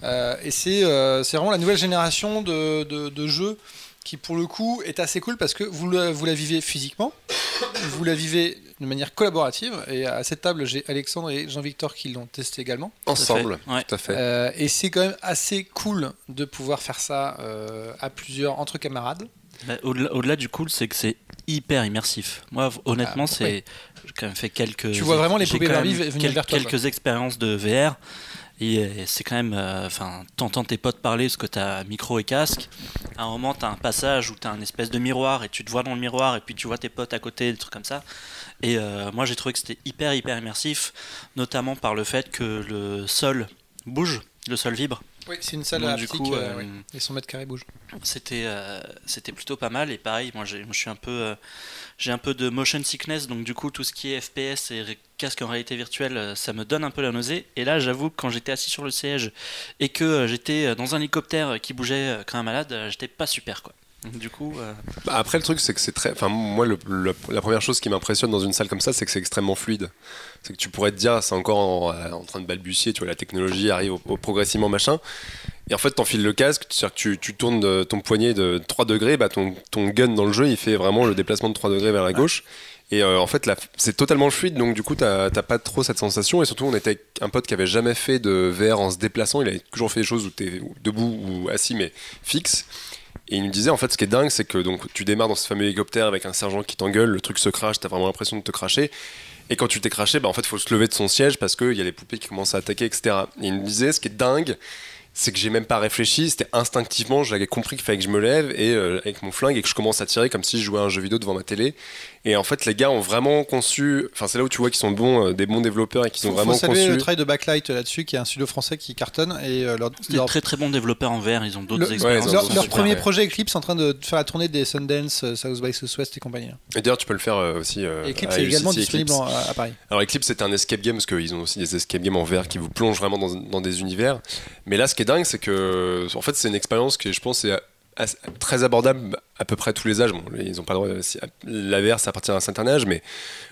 Euh, et c'est, euh, c'est vraiment la nouvelle génération de, de, de jeux qui, pour le coup, est assez cool parce que vous la, vous la vivez physiquement, vous la vivez de manière collaborative. Et à cette table, j'ai Alexandre et Jean-Victor qui l'ont testé également. Ensemble, tout à fait. Ouais. Tout à fait. Euh, et c'est quand même assez cool de pouvoir faire ça euh, à plusieurs, entre camarades. Bah, au-delà, au-delà du cool, c'est que c'est hyper immersif. Moi, honnêtement, ah, c'est... Ouais. J'ai quand même fait quelques. Tu vois vraiment les poupées Barbie venir vers toi. Quelques expériences de V R, et c'est quand même. Enfin, euh, t'entends tes potes parler parce que t'as micro et casque. À un moment, t'as un passage où t'as un espèce de miroir et tu te vois dans le miroir et puis tu vois tes potes à côté, des trucs comme ça. Et euh, moi, j'ai trouvé que c'était hyper hyper immersif, notamment par le fait que le sol bouge, le sol vibre. Oui, c'est une salle. Donc, à du coup, euh, oui. Et cent mètres carrés bougent. C'était, euh, c'était plutôt pas mal. Et pareil, moi, j'ai, moi je suis un peu, euh, j'ai un peu de motion sickness. Donc du coup, tout ce qui est F P S et ré- casque en réalité virtuelle, ça me donne un peu la nausée. Et là, j'avoue que quand j'étais assis sur le siège et que euh, j'étais dans un hélicoptère qui bougeait euh, quand un malade, euh, j'étais pas super, quoi. Du coup, euh... bah après le truc c'est que c'est très, enfin moi le, le, la première chose qui m'impressionne dans une salle comme ça, c'est que c'est extrêmement fluide. C'est que tu pourrais te dire c'est encore en, en train de balbutier, tu vois, la technologie arrive au, au progressivement machin. Et en fait, t'enfiles le casque, c'est-à-dire que tu, tu tournes de, ton poignet de trois degrés, bah ton, ton gun dans le jeu, il fait vraiment le déplacement de trois degrés vers la gauche. Et euh, en fait, là, c'est totalement fluide, donc du coup, t'as, t'as pas trop cette sensation. Et surtout, on était avec un pote qui avait jamais fait de V R en se déplaçant. Il avait toujours fait des choses où t'es debout ou assis, mais fixe. Et il nous disait, en fait, ce qui est dingue, c'est que donc, tu démarres dans ce fameux hélicoptère avec un sergent qui t'engueule, le truc se crache, t'as vraiment l'impression de te cracher. Et quand tu t'es craché, bah, en fait, il faut se lever de son siège parce qu'il y a les poupées qui commencent à attaquer, et cetera. Et il nous disait, ce qui est dingue, c'est que j'ai même pas réfléchi, c'était instinctivement, j'avais compris qu'il fallait que je me lève et euh, avec mon flingue et que je commence à tirer comme si je jouais à un jeu vidéo devant ma télé. Et en fait, les gars ont vraiment conçu, enfin c'est là où tu vois qu'ils sont bons, euh, des bons développeurs et qu'ils ont vraiment conçu. Faut saluer le travail de Backlight là-dessus, qui est un studio français qui cartonne et euh, leur, leur... très très bons développeurs en V R, ils ont d'autres le... expériences. Ouais, leur, leur, leur premier projet Eclipse en train de faire la tournée des Sundance, South by Southwest et compagnie. Et d'ailleurs, tu peux le faire euh, aussi. Euh, Eclipse est également disponible à, à Paris. Alors Eclipse, c'est un escape game parce qu'ils ont aussi des escape games en V R qui vous plongent vraiment dans, dans des univers. Mais là, ce qui est dingue, c'est que en fait, c'est une expérience qui, je pense, est assez, très abordable à peu près à tous les âges. Bon, ils n'ont pas le droit. La V R, ça appartient à un certain âge, mais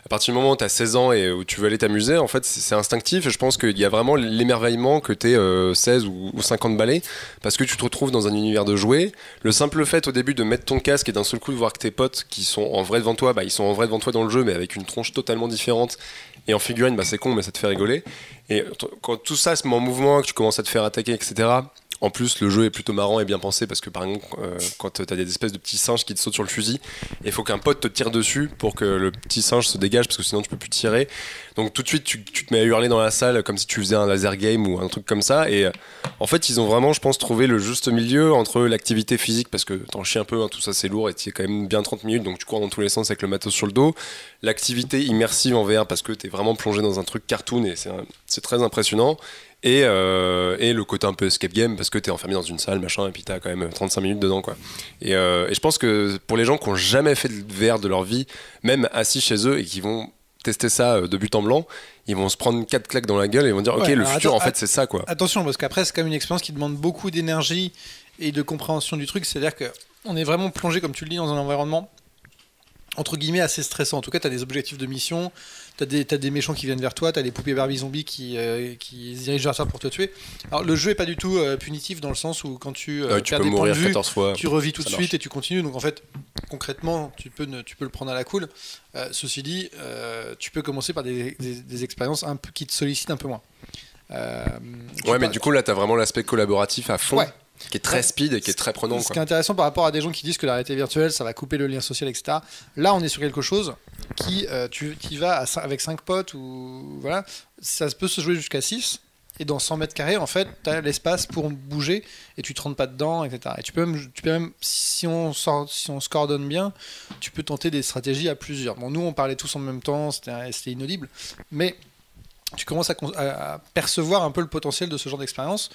à partir du moment où tu as seize ans et où tu veux aller t'amuser, en fait, c'est instinctif. Et je pense qu'il y a vraiment l'émerveillement que tu aies euh, seize ou cinquante balais, parce que tu te retrouves dans un univers de jouets. Le simple fait au début de mettre ton casque et d'un seul coup de voir que tes potes qui sont en vrai devant toi, bah, ils sont en vrai devant toi dans le jeu, mais avec une tronche totalement différente. Et en figurine, bah, c'est con, mais ça te fait rigoler. Et quand tout ça se met en mouvement, que tu commences à te faire attaquer, et cetera. En plus, le jeu est plutôt marrant et bien pensé, parce que par exemple, euh, quand t'as des espèces de petits singes qui te sautent sur le fusil, il faut qu'un pote te tire dessus pour que le petit singe se dégage, parce que sinon tu peux plus tirer. Donc tout de suite, tu, tu te mets à hurler dans la salle comme si tu faisais un laser game ou un truc comme ça. Et euh, en fait, ils ont vraiment, je pense, trouvé le juste milieu entre l'activité physique, parce que t'en chies un peu, hein, tout ça c'est lourd, et t'y es quand même bien trente minutes, donc tu cours dans tous les sens avec le matos sur le dos. L'activité immersive en V R, parce que t'es vraiment plongé dans un truc cartoon, et c'est, c'est très impressionnant. Et, euh, et le côté un peu escape game, parce que t'es enfermé dans une salle machin et puis t'as quand même trente-cinq minutes dedans quoi. Et, euh, et je pense que pour les gens qui n'ont jamais fait de V R de leur vie, même assis chez eux, et qui vont tester ça de but en blanc, ils vont se prendre quatre claques dans la gueule et ils vont dire ouais, ok, le futur en fait c'est ça quoi. Attention, parce qu'après c'est quand même une expérience qui demande beaucoup d'énergie et de compréhension du truc, c'est à dire qu'on est vraiment plongé, comme tu le dis, dans un environnement entre guillemets assez stressant. En tout cas, t'as des objectifs de mission, t'as des, t'as des méchants qui viennent vers toi, t'as des poupées Barbie zombies qui, euh, qui se dirigent vers toi pour te tuer. Alors le jeu est pas du tout euh, punitif, dans le sens où quand tu, euh, ouais, tu perds des points de vue, fois, tu revis tout de suite et tu continues. Donc en fait, concrètement, tu peux, ne, tu peux le prendre à la cool. Euh, ceci dit, euh, tu peux commencer par des, des, des expériences un peu, qui te sollicitent un peu moins. Euh, ouais, mais pas, du coup là, t'as vraiment l'aspect collaboratif à fond. Ouais. Qui est très speed et qui est très prenant. Ce quoi. Qui est intéressant par rapport à des gens qui disent que la réalité virtuelle, ça va couper le lien social, et cetera. Là, on est sur quelque chose qui, euh, tu y vas à, avec cinq potes, ou voilà, ça peut se jouer jusqu'à six. Et dans cent mètres carrés, en fait, tu as l'espace pour bouger et tu te rentres pas dedans, et cetera. Et tu peux même, tu peux même si, on sort, si on se coordonne bien, tu peux tenter des stratégies à plusieurs. Bon, nous, on parlait tous en même temps, c'était, c'était inaudible, mais tu commences à, à percevoir un peu le potentiel de ce genre d'expérience.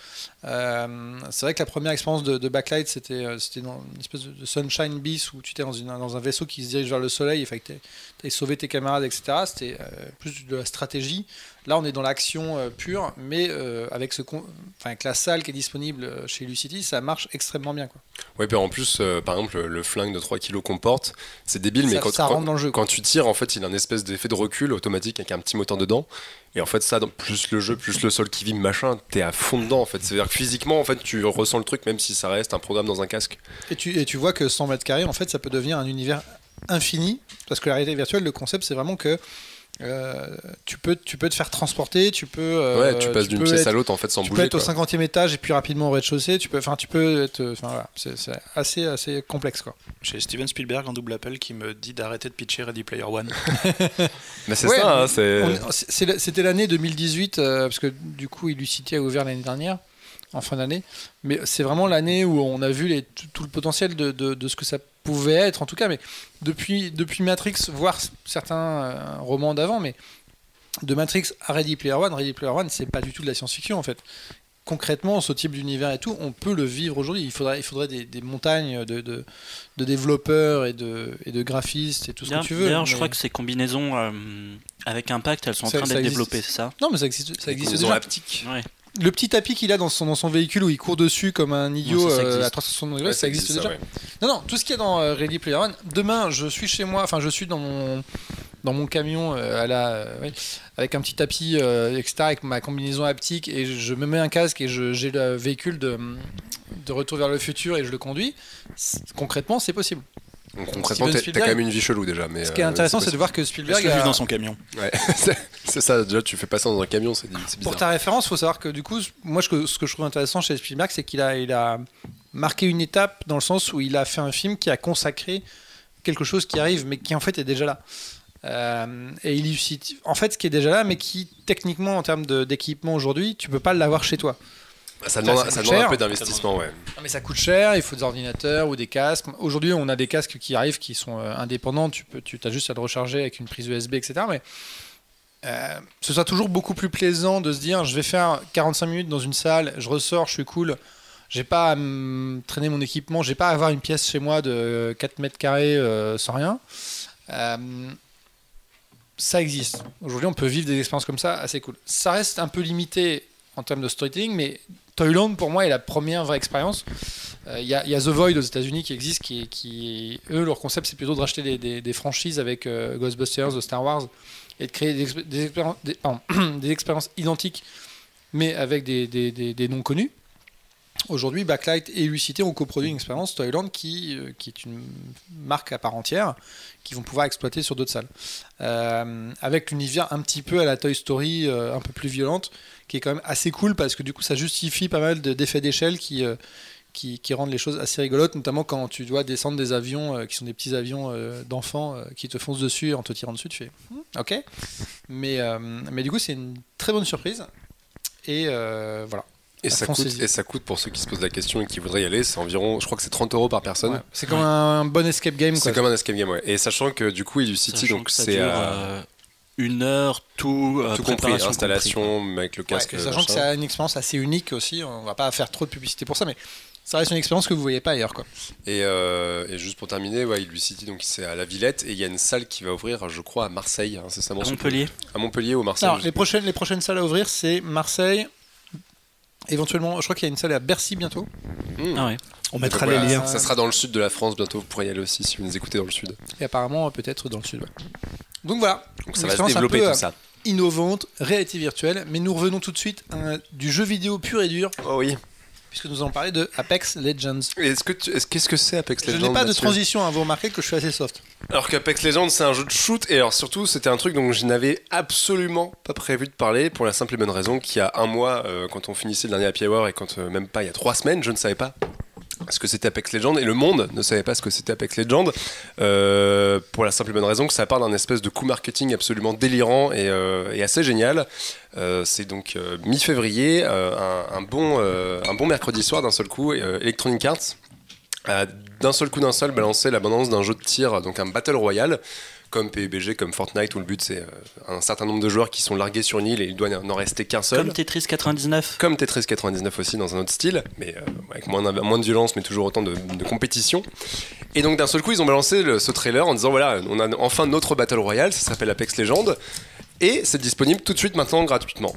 Euh, c'est vrai que la première expérience de, de Backlight, c'était, c'était dans une espèce de Sunshine Beast, où tu étais dans, une, dans un vaisseau qui se dirige vers le soleil, et fait que tu allais sauver tes camarades, et cetera. C'était euh, plus de la stratégie. Là, on est dans l'action euh, pure, mais euh, avec, ce con- avec la salle qui est disponible chez Illucity, ça marche extrêmement bien. Oui, puis en plus, euh, par exemple, le flingue de trois kilos qu'on porte, c'est débile, ça, mais quand, ça rentre quand, dans le jeu, quand tu tires, en fait, il a un espèce d'effet de recul automatique avec un petit moteur dedans. Et en fait, ça, plus le jeu, plus le sol qui vibre, machin, t'es à fond dedans, en fait. C'est-à-dire que physiquement, en fait, tu ressens le truc, même si ça reste un programme dans un casque. Et tu, et tu vois que cent mètres carrés, en fait, ça peut devenir un univers infini, parce que la réalité virtuelle, le concept, c'est vraiment que Euh, tu peux, tu peux te faire transporter, tu peux euh, ouais, tu passes tu d'une pièce être, à l'autre en fait sans tu bouger. Tu peux être quoi. Au cinquantième étage et puis rapidement au rez-de-chaussée. Tu peux, enfin, tu peux être, enfin voilà, c'est, c'est assez, assez complexe quoi. J'ai Steven Spielberg en double appel qui me dit d'arrêter de pitcher Ready Player One. Mais c'est ouais, ça. Hein, c'est... On, c'est, c'était l'année deux mille dix-huit euh, parce que du coup, Illucity a ouvert l'année dernière. En fin d'année, mais c'est vraiment l'année où on a vu les, tout, tout le potentiel de, de, de ce que ça pouvait être, en tout cas, mais depuis, depuis Matrix, voire certains euh, romans d'avant, mais de Matrix à Ready Player One, Ready Player One, c'est pas du tout de la science-fiction, en fait. Concrètement, ce type d'univers et tout, on peut le vivre aujourd'hui. Il faudrait, il faudrait des, des montagnes de, de, de développeurs et de, et de graphistes et tout ce d'ailleurs, que tu veux. D'ailleurs, mais... je crois que ces combinaisons euh, avec Impact, elles sont ça, en train d'être existe. développées, c'est ça ? Non, mais ça existe, ça existe déjà. Ouais. Le petit tapis qu'il a dans son, dans son véhicule où il court dessus comme un idiot non, ça, ça euh, à trois cent soixante degrés, ouais, ça, ça existe déjà. Ça, ouais. Non, non, tout ce qu'il y a dans euh, Ready Player One. Demain, je suis chez moi, enfin, je suis dans mon, dans mon camion euh, à la, euh, ouais, avec un petit tapis, euh, et cetera, avec ma combinaison haptique, et je me mets un casque et je, j'ai le véhicule de, de Retour vers le futur et je le conduis. C'est, concrètement, c'est possible. Donc concrètement, t'as, t'as quand même une vie chelou déjà. Mais ce qui est intéressant, c'est, c'est de voir que Spielberg. A... dans son camion. Ouais, c'est, c'est ça, déjà, tu fais pas ça dans un camion, c'est, c'est bizarre. Pour ta référence, faut savoir que du coup, moi, je, ce que je trouve intéressant chez Spielberg, c'est qu'il a, il a marqué une étape dans le sens où il a fait un film qui a consacré quelque chose qui arrive, mais qui en fait est déjà là. Euh, et il Illucity, en fait, ce qui est déjà là, mais qui, techniquement, en termes de, d'équipement aujourd'hui, tu peux pas l'avoir chez toi. Ça demande, ça, ça, ça demande un peu d'investissement, ouais. Non, mais ça coûte cher, il faut des ordinateurs ou des casques. Aujourd'hui, on a des casques qui arrivent qui sont euh, indépendants, tu, peux, tu as juste à le recharger avec une prise U S B, et cetera. Mais euh, ce sera toujours beaucoup plus plaisant de se dire je vais faire quarante-cinq minutes dans une salle, je ressors, je suis cool, j'ai pas à mm, traîner mon équipement, j'ai pas à avoir une pièce chez moi de quatre mètres carrés euh, sans rien. Euh, ça existe. Aujourd'hui, on peut vivre des expériences comme ça assez cool. Ça reste un peu limité en termes de storytelling, mais Toyland, pour moi, est la première vraie expérience Il euh, y, y a The Void aux États-Unis qui existe, qui, qui eux, leur concept, c'est plutôt de racheter des, des, des franchises avec euh, Ghostbusters, Star Wars, et de créer des, expé- des, expé- des, pardon, des expériences identiques, mais avec des, des, des, des noms connus. Aujourd'hui, Backlight et Illucity ont coproduit une expérience Toyland qui, euh, qui est une marque à part entière qu'ils vont pouvoir exploiter sur d'autres salles. Euh, avec l'univers un petit peu à la Toy Story, euh, un peu plus violente, qui est quand même assez cool parce que du coup, ça justifie pas mal de, d'effets d'échelle qui... Euh, Qui, qui rendent les choses assez rigolotes, notamment quand tu dois descendre des avions euh, qui sont des petits avions euh, d'enfants euh, qui te foncent dessus en te tirant dessus, tu fais « ok ». Mais du coup, c'est une très bonne surprise. Et euh, voilà. Et ça, coûte, et ça coûte, pour ceux qui se posent la question et qui voudraient y aller, c'est environ, je crois que c'est trente euros par personne. Ouais. C'est comme ouais. un bon escape game. Quoi. C'est comme un escape game, ouais. Et sachant que du coup, Illucity, donc c'est... Une heure, tout, euh, tout compris, installation, compris, avec le casque. Ouais, sachant que c'est une expérience assez unique aussi, on va pas faire trop de publicité pour ça, mais ça reste une expérience que vous voyez pas ailleurs, quoi. Et, euh, et juste pour terminer, ouais, Illucity, donc c'est à la Villette, et il y a une salle qui va ouvrir, je crois, à Marseille, hein, c'est ça, à Montpellier. À Montpellier ou Marseille. Alors, les prochaines, les prochaines salles à ouvrir, c'est Marseille, éventuellement, je crois qu'il y a une salle à Bercy bientôt. Mmh. Ah ouais. On mettra donc, les voilà, liens. Ça sera dans le sud de la France bientôt, vous pourrez y aller aussi si vous nous écoutez dans le sud. Et apparemment, peut-être dans le sud, ouais. Donc voilà, donc ça va se développer un peu tout ça. Innovante, réalité virtuelle, mais nous revenons tout de suite à un, du jeu vidéo pur et dur. Oh oui. Puisque nous allons parler de Apex Legends. Et est-ce que tu, est-ce, qu'est-ce que c'est Apex Legends? Je n'ai pas de transition, hein, vous remarquez que je suis assez soft. Alors qu'Apex Legends, c'est un jeu de shoot, et alors surtout, c'était un truc dont je n'avais absolument pas prévu de parler, pour la simple et bonne raison qu'il y a un mois, euh, quand on finissait le dernier Happy Hour, et quand euh, même pas, il y a trois semaines, je ne savais pas ce que c'était Apex Legends, et le monde ne savait pas ce que c'était Apex Legends, euh, pour la simple et bonne raison que ça part d'un espèce de coup marketing absolument délirant et, euh, et assez génial. Euh, c'est donc euh, mi-février, euh, un, un, bon, euh, un bon mercredi soir, d'un seul coup, euh, Electronic Arts a d'un seul coup d'un seul balancé l'abondance d'un jeu de tir, donc un Battle Royale, comme P U B G, comme Fortnite, où le but c'est un certain nombre de joueurs qui sont largués sur une île et il doit n'en rester qu'un seul. Comme Tetris quatre-vingt-dix-neuf. Comme Tetris quatre-vingt-dix-neuf aussi, dans un autre style, mais avec moins de, moins de violence, mais toujours autant de, de compétition. Et donc d'un seul coup, ils ont balancé le, ce trailer en disant voilà, on a enfin notre Battle Royale, ça s'appelle Apex Legends, et c'est disponible tout de suite maintenant gratuitement.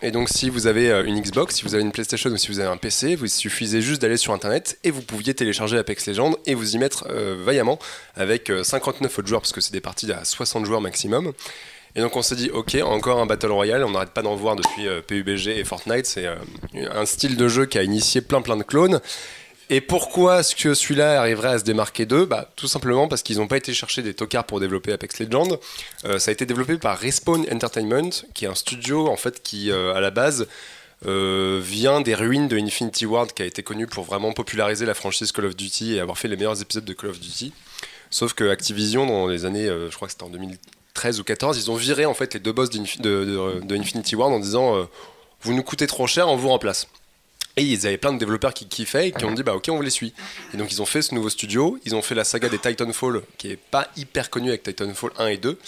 Et donc si vous avez une Xbox, si vous avez une PlayStation ou si vous avez un P C, vous suffisait juste d'aller sur internet et vous pouviez télécharger Apex Legends et vous y mettre euh, vaillamment avec euh, cinquante-neuf autres joueurs, parce que c'est des parties à soixante joueurs maximum. Et donc on s'est dit ok, encore un Battle Royale, on n'arrête pas d'en voir depuis euh, P U B G et Fortnite, c'est euh, un style de jeu qui a initié plein plein de clones. Et pourquoi est-ce que celui-là arriverait à se démarquer d'eux? Bah, tout simplement parce qu'ils n'ont pas été chercher des tocards pour développer Apex Legends. Euh, ça a été développé par Respawn Entertainment, qui est un studio en fait qui, euh, à la base, euh, vient des ruines de Infinity Ward, qui a été connu pour vraiment populariser la franchise Call of Duty et avoir fait les meilleurs épisodes de Call of Duty. Sauf que Activision, dans les années, euh, je crois que c'était en deux mille treize ou deux mille quatorze, ils ont viré en fait les deux boss d'Infi- de, de, de Infinity Ward en disant euh, « Vous nous coûtez trop cher, on vous remplace ». Et ils avaient plein de développeurs qui kiffaient et qui ont dit bah ok, on les suit. Et donc ils ont fait ce nouveau studio, ils ont fait la saga des Titanfall, qui est pas hyper connue, avec Titanfall un et deux.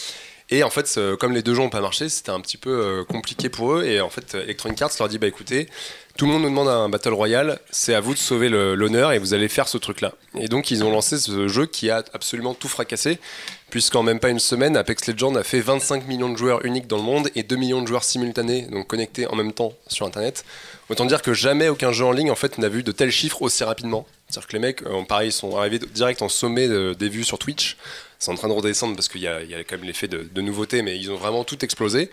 Et en fait, comme les deux jeux n'ont pas marché, c'était un petit peu compliqué pour eux. Et en fait, Electronic Arts leur dit bah écoutez, tout le monde nous demande un Battle Royale, c'est à vous de sauver le, l'honneur et vous allez faire ce truc-là. Et donc ils ont lancé ce jeu qui a absolument tout fracassé, puisqu'en même pas une semaine, Apex Legends a fait vingt-cinq millions de joueurs uniques dans le monde et deux millions de joueurs simultanés, donc connectés en même temps sur internet. Autant dire que jamais aucun jeu en ligne en fait, n'a vu de tels chiffres aussi rapidement. C'est-à-dire que les mecs, euh, pareil, ils sont arrivés direct en sommet de, des vues sur Twitch. C'est en train de redescendre parce qu'il y a, il y a quand même l'effet de, de nouveauté, mais ils ont vraiment tout explosé.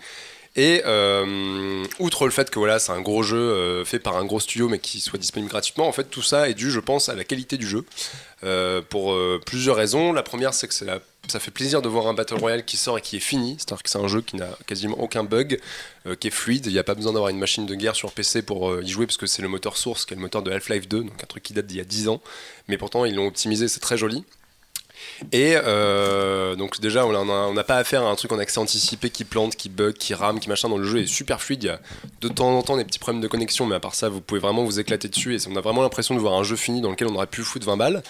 Et euh, outre le fait que voilà, c'est un gros jeu euh, fait par un gros studio mais qui soit disponible gratuitement, en fait tout ça est dû, je pense, à la qualité du jeu euh, pour euh, plusieurs raisons. La première, c'est que c'est la, ça fait plaisir de voir un Battle Royale qui sort et qui est fini, c'est-à-dire que c'est un jeu qui n'a quasiment aucun bug, euh, qui est fluide, il n'y a pas besoin d'avoir une machine de guerre sur P C pour euh, y jouer, parce que c'est le moteur source qui est le moteur de Half-Life deux, donc un truc qui date d'il y a dix ans, mais pourtant ils l'ont optimisé, c'est très joli. Et euh, donc déjà on n'a pas affaire à un truc en accès anticipé qui plante, qui bug, qui rame, qui machin. Dans le jeu est super fluide, il y a de temps en temps des petits problèmes de connexion, mais à part ça vous pouvez vraiment vous éclater dessus et on a vraiment l'impression de voir un jeu fini dans lequel on aurait pu foutre vingt balles.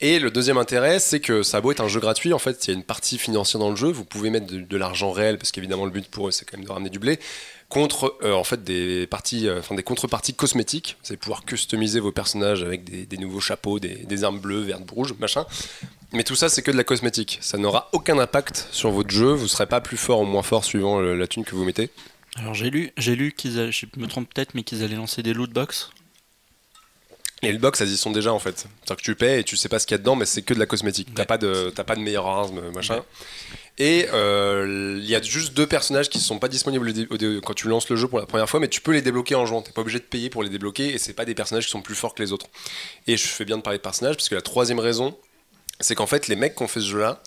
Et le deuxième intérêt, c'est que ça a beau être un jeu gratuit, en fait il y a une partie financière dans le jeu, vous pouvez mettre de, de l'argent réel, parce qu'évidemment le but pour eux c'est quand même de ramener du blé, contre euh, en fait des parties, euh, enfin des contreparties cosmétiques. Vous allez pouvoir customiser vos personnages avec des, des nouveaux chapeaux, des, des armes bleues, vertes, rouges, machin. Mais tout ça, c'est que de la cosmétique. Ça n'aura aucun impact sur votre jeu. Vous ne serez pas plus fort ou moins fort suivant le, la thune que vous mettez. Alors j'ai lu, j'ai lu qu'ils, a, je me trompe peut-être, mais qu'ils allaient lancer des loot box. Les lootbox, elles y sont déjà en fait. C'est-à-dire que tu paies et tu sais pas ce qu'il y a dedans, mais c'est que de la cosmétique. Ouais. T'as pas de, t'as pas de meilleur arme, machin. Ouais. Et il euh, y a juste deux personnages qui sont pas disponibles au dé- quand tu lances le jeu pour la première fois, mais tu peux les débloquer en jouant. T'es pas obligé de payer pour les débloquer et c'est pas des personnages qui sont plus forts que les autres. Et je fais bien de parler de personnages parce que la troisième raison, c'est qu'en fait, les mecs qui ont fait ce jeu-là,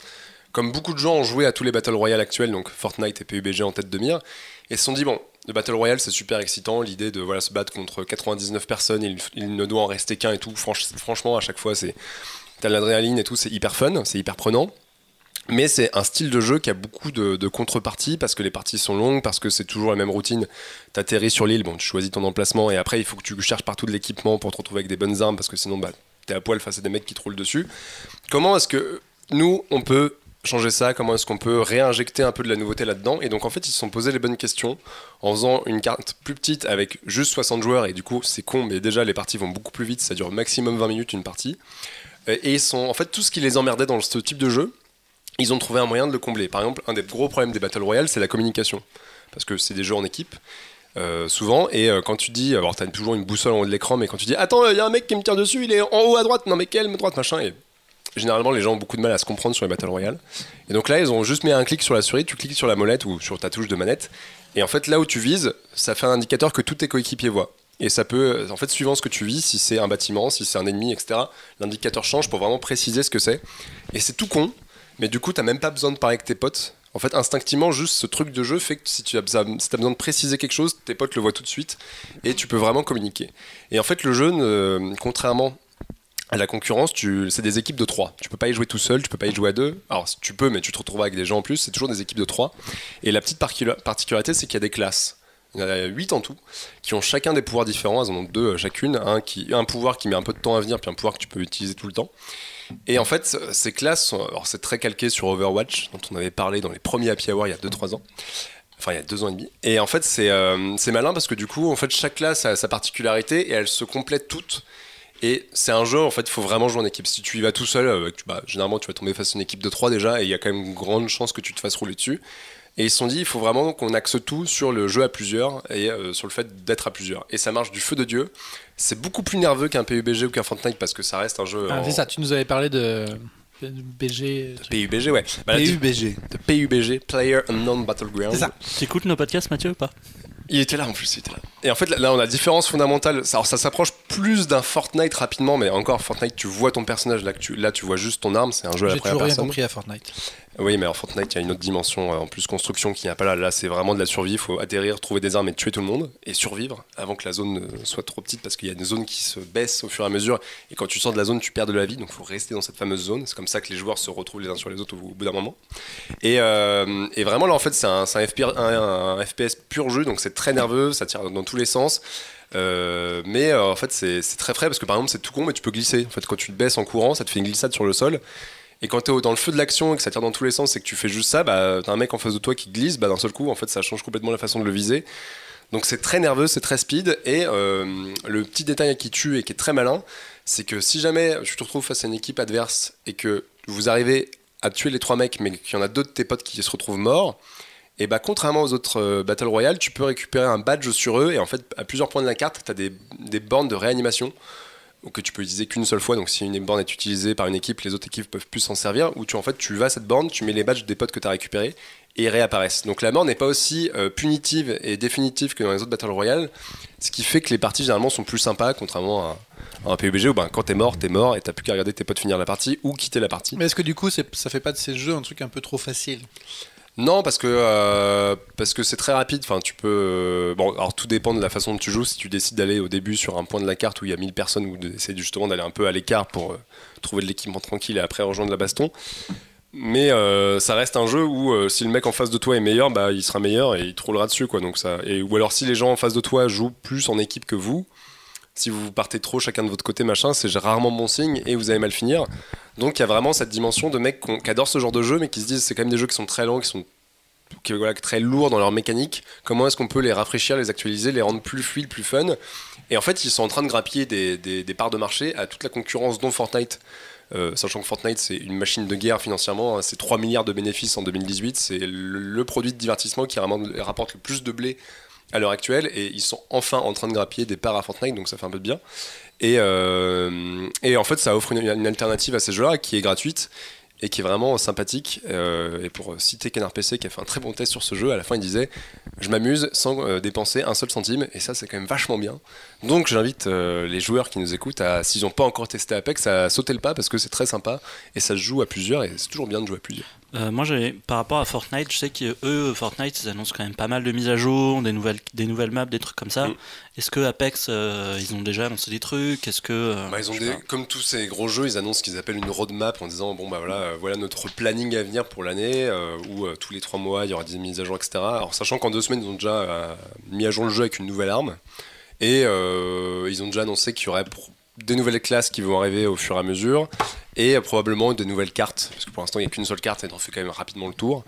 comme beaucoup de gens ont joué à tous les Battle Royale actuels, donc Fortnite et P U B G en tête de mire, et se sont dit bon. Le Battle Royale, c'est super excitant, l'idée de voilà, se battre contre quatre-vingt-dix-neuf personnes, il, il ne doit en rester qu'un et tout. Franch, franchement, à chaque fois, c'est, t'as de l'adrénaline et tout, c'est hyper fun, c'est hyper prenant. Mais c'est un style de jeu qui a beaucoup de, de contreparties, parce que les parties sont longues, parce que c'est toujours la même routine. T'atterris sur l'île, bon, tu choisis ton emplacement, et après, il faut que tu cherches partout de l'équipement pour te retrouver avec des bonnes armes, parce que sinon, bah, t'es à poil face à des mecs qui te roulent dessus. Comment est-ce que nous, on peut changer ça, comment est-ce qu'on peut réinjecter un peu de la nouveauté là-dedans? Et donc en fait ils se sont posés les bonnes questions en faisant une carte plus petite avec juste soixante joueurs, et du coup c'est con mais déjà les parties vont beaucoup plus vite, ça dure maximum vingt minutes une partie, et ils sont en fait tout ce qui les emmerdait dans ce type de jeu, ils ont trouvé un moyen de le combler. Par exemple, un des gros problèmes des Battle Royale, c'est la communication, parce que c'est des jeux en équipe. Euh, souvent, et euh, quand tu dis, alors t'as toujours une boussole en haut de l'écran, mais quand tu dis attends, il euh, y a un mec qui me tire dessus, il est en haut à droite, non mais quelle droite machin, et généralement, les gens ont beaucoup de mal à se comprendre sur les Battle Royale. Et donc là, ils ont juste mis un clic sur la souris, tu cliques sur la molette ou sur ta touche de manette. Et en fait, là où tu vises, ça fait un indicateur que tous tes coéquipiers voient. Et ça peut, en fait, suivant ce que tu vises, si c'est un bâtiment, si c'est un ennemi, et cetera, l'indicateur change pour vraiment préciser ce que c'est. Et c'est tout con, mais du coup, t'as même pas besoin de parler avec tes potes. En fait, instinctivement, juste ce truc de jeu fait que si tu as besoin, si t'as besoin de préciser quelque chose, tes potes le voient tout de suite et tu peux vraiment communiquer. Et en fait, le jeu, ne, contrairement à la concurrence, tu, c'est des équipes de trois. Tu peux pas y jouer tout seul, tu peux pas y jouer à deux. Alors tu peux, mais tu te retrouveras avec des gens en plus. C'est toujours des équipes de trois. Et la petite particularité, c'est qu'il y a des classes. Il y en a huit en tout, qui ont chacun des pouvoirs différents. Elles en ont deux chacune. Un, qui, un pouvoir qui met un peu de temps à venir, puis un pouvoir que tu peux utiliser tout le temps. Et en fait, ces classes, sont, alors c'est très calqué sur Overwatch, dont on avait parlé dans les premiers Happy Hour il y a deux trois ans. Enfin, il y a deux ans et demi. Et en fait, c'est, euh, c'est malin parce que du coup, en fait, chaque classe a sa particularité et elles se complètent toutes. Et c'est un jeu, en fait, il faut vraiment jouer en équipe. Si tu y vas tout seul, tu, bah, généralement, tu vas tomber face à une équipe de trois déjà, et il y a quand même une grande chance que tu te fasses rouler dessus. Et ils se sont dit, il faut vraiment qu'on axe tout sur le jeu à plusieurs et euh, sur le fait d'être à plusieurs. Et ça marche du feu de Dieu. C'est beaucoup plus nerveux qu'un P U B G ou qu'un Fortnite parce que ça reste un jeu. Ah, en... C'est ça, tu nous avais parlé de. B G... P U B G, ouais. Bah, P U B G. De P U B G, Player Unknown Battleground. C'est ça. Tu écoutes nos podcasts, Mathieu, ou pas ? Il était là en plus, il était là. Et en fait, là, on a la différence fondamentale. Alors, ça s'approche plus d'un Fortnite rapidement, mais encore, Fortnite, tu vois ton personnage. Là, tu, là, tu vois juste ton arme. C'est un jeu à la première personne. J'ai toujours rien compris à Fortnite. Oui, mais en Fortnite, il y a une autre dimension en plus construction qu'il n'y a pas là. Là, c'est vraiment de la survie. Il faut atterrir, trouver des armes et tuer tout le monde et survivre avant que la zone soit trop petite parce qu'il y a des zones qui se baissent au fur et à mesure. Et quand tu sors de la zone, tu perds de la vie. Donc, il faut rester dans cette fameuse zone. C'est comme ça que les joueurs se retrouvent les uns sur les autres au bout d'un moment. Et, euh, et vraiment, là, en fait, c'est un, c'est un, F P, un, un F P S pur jeu. Donc, c'est très nerveux, ça tire dans tous les sens, euh, mais euh, en fait c'est, c'est très frais parce que par exemple c'est tout con mais tu peux glisser. En fait quand tu te baisses en courant, ça te fait une glissade sur le sol, et quand t'es dans le feu de l'action et que ça tire dans tous les sens et que tu fais juste ça, bah t'as un mec en face de toi qui glisse, bah d'un seul coup en fait ça change complètement la façon de le viser. Donc c'est très nerveux, c'est très speed, et euh, le petit détail qui tue et qui est très malin, c'est que si jamais tu te retrouves face à une équipe adverse et que vous arrivez à tuer les trois mecs mais qu'il y en a deux de tes potes qui se retrouvent morts, et bah contrairement aux autres euh, Battle Royale, tu peux récupérer un badge sur eux, et en fait à plusieurs points de la carte t'as des, des bornes de réanimation que tu peux utiliser qu'une seule fois. Donc si une borne est utilisée par une équipe, les autres équipes peuvent plus s'en servir, ou tu, en fait tu vas à cette borne, tu mets les badges des potes que t'as récupérés et ils réapparaissent. Donc la borne n'est pas aussi euh, punitive et définitive que dans les autres Battle Royale, ce qui fait que les parties généralement sont plus sympas, contrairement à un, à un P U B G où ben, quand t'es mort, t'es mort et t'as plus qu'à regarder tes potes finir la partie ou quitter la partie. Mais est-ce que du coup c'est, ça fait pas de ces jeux un truc un peu trop facile ? Non, parce que, euh, parce que c'est très rapide. Enfin, tu peux, euh, bon, alors tout dépend de la façon dont tu joues. Si tu décides d'aller au début sur un point de la carte où il y a mille personnes, ou d'essayer justement d'aller un peu à l'écart pour euh, trouver de l'équipement tranquille et après rejoindre la baston. Mais euh, ça reste un jeu où euh, si le mec en face de toi est meilleur, bah, il sera meilleur et il te roulera dessus, quoi. Donc ça, et, ou alors si les gens en face de toi jouent plus en équipe que vous, si vous partez trop chacun de votre côté, machin, c'est rarement bon signe et vous allez mal finir. Donc il y a vraiment cette dimension de mecs qui adorent ce genre de jeu, mais qui se disent c'est quand même des jeux qui sont très lents, qui sont qui, voilà, très lourds dans leur mécanique. Comment est-ce qu'on peut les rafraîchir, les actualiser, les rendre plus fluides, plus fun? Et en fait, ils sont en train de grappiller des, des, des parts de marché à toute la concurrence, dont Fortnite. Euh, sachant que Fortnite, c'est une machine de guerre financièrement, hein, c'est trois milliards de bénéfices en deux mille dix-huit, c'est le, le produit de divertissement qui rapporte le plus de blé à l'heure actuelle, et ils sont enfin en train de grappiller des parts à Fortnite, donc ça fait un peu de bien. Et, euh, et en fait, ça offre une, une alternative à ces jeux-là qui est gratuite et qui est vraiment sympathique. Euh, et pour citer Canard P C qui a fait un très bon test sur ce jeu, à la fin il disait « Je m'amuse sans euh, dépenser un seul centime » et ça c'est quand même vachement bien. Donc j'invite euh, les joueurs qui nous écoutent, à, s'ils n'ont pas encore testé Apex, à sauter le pas parce que c'est très sympa et ça se joue à plusieurs et c'est toujours bien de jouer à plusieurs. Euh, moi j'avais, par rapport à Fortnite, je sais qu'eux, Fortnite, ils annoncent quand même pas mal de mises à jour, des nouvelles, des nouvelles maps, des trucs comme ça. Mmh. Est-ce que Apex, euh, ils ont déjà annoncé des trucs? Est-ce que, euh, bah, ils ont des, comme tous ces gros jeux, ils annoncent ce qu'ils appellent une roadmap en disant bon bah voilà, euh, voilà notre planning à venir pour l'année, euh, où euh, tous les trois mois il y aura des mises à jour, et cetera. Alors sachant qu'en deux semaines ils ont déjà euh, mis à jour le jeu avec une nouvelle arme, et euh, ils ont déjà annoncé qu'il y aurait pour des nouvelles classes qui vont arriver au fur et à mesure et euh, probablement de nouvelles cartes parce que pour l'instant il n'y a qu'une seule carte et on fait quand même rapidement le tour,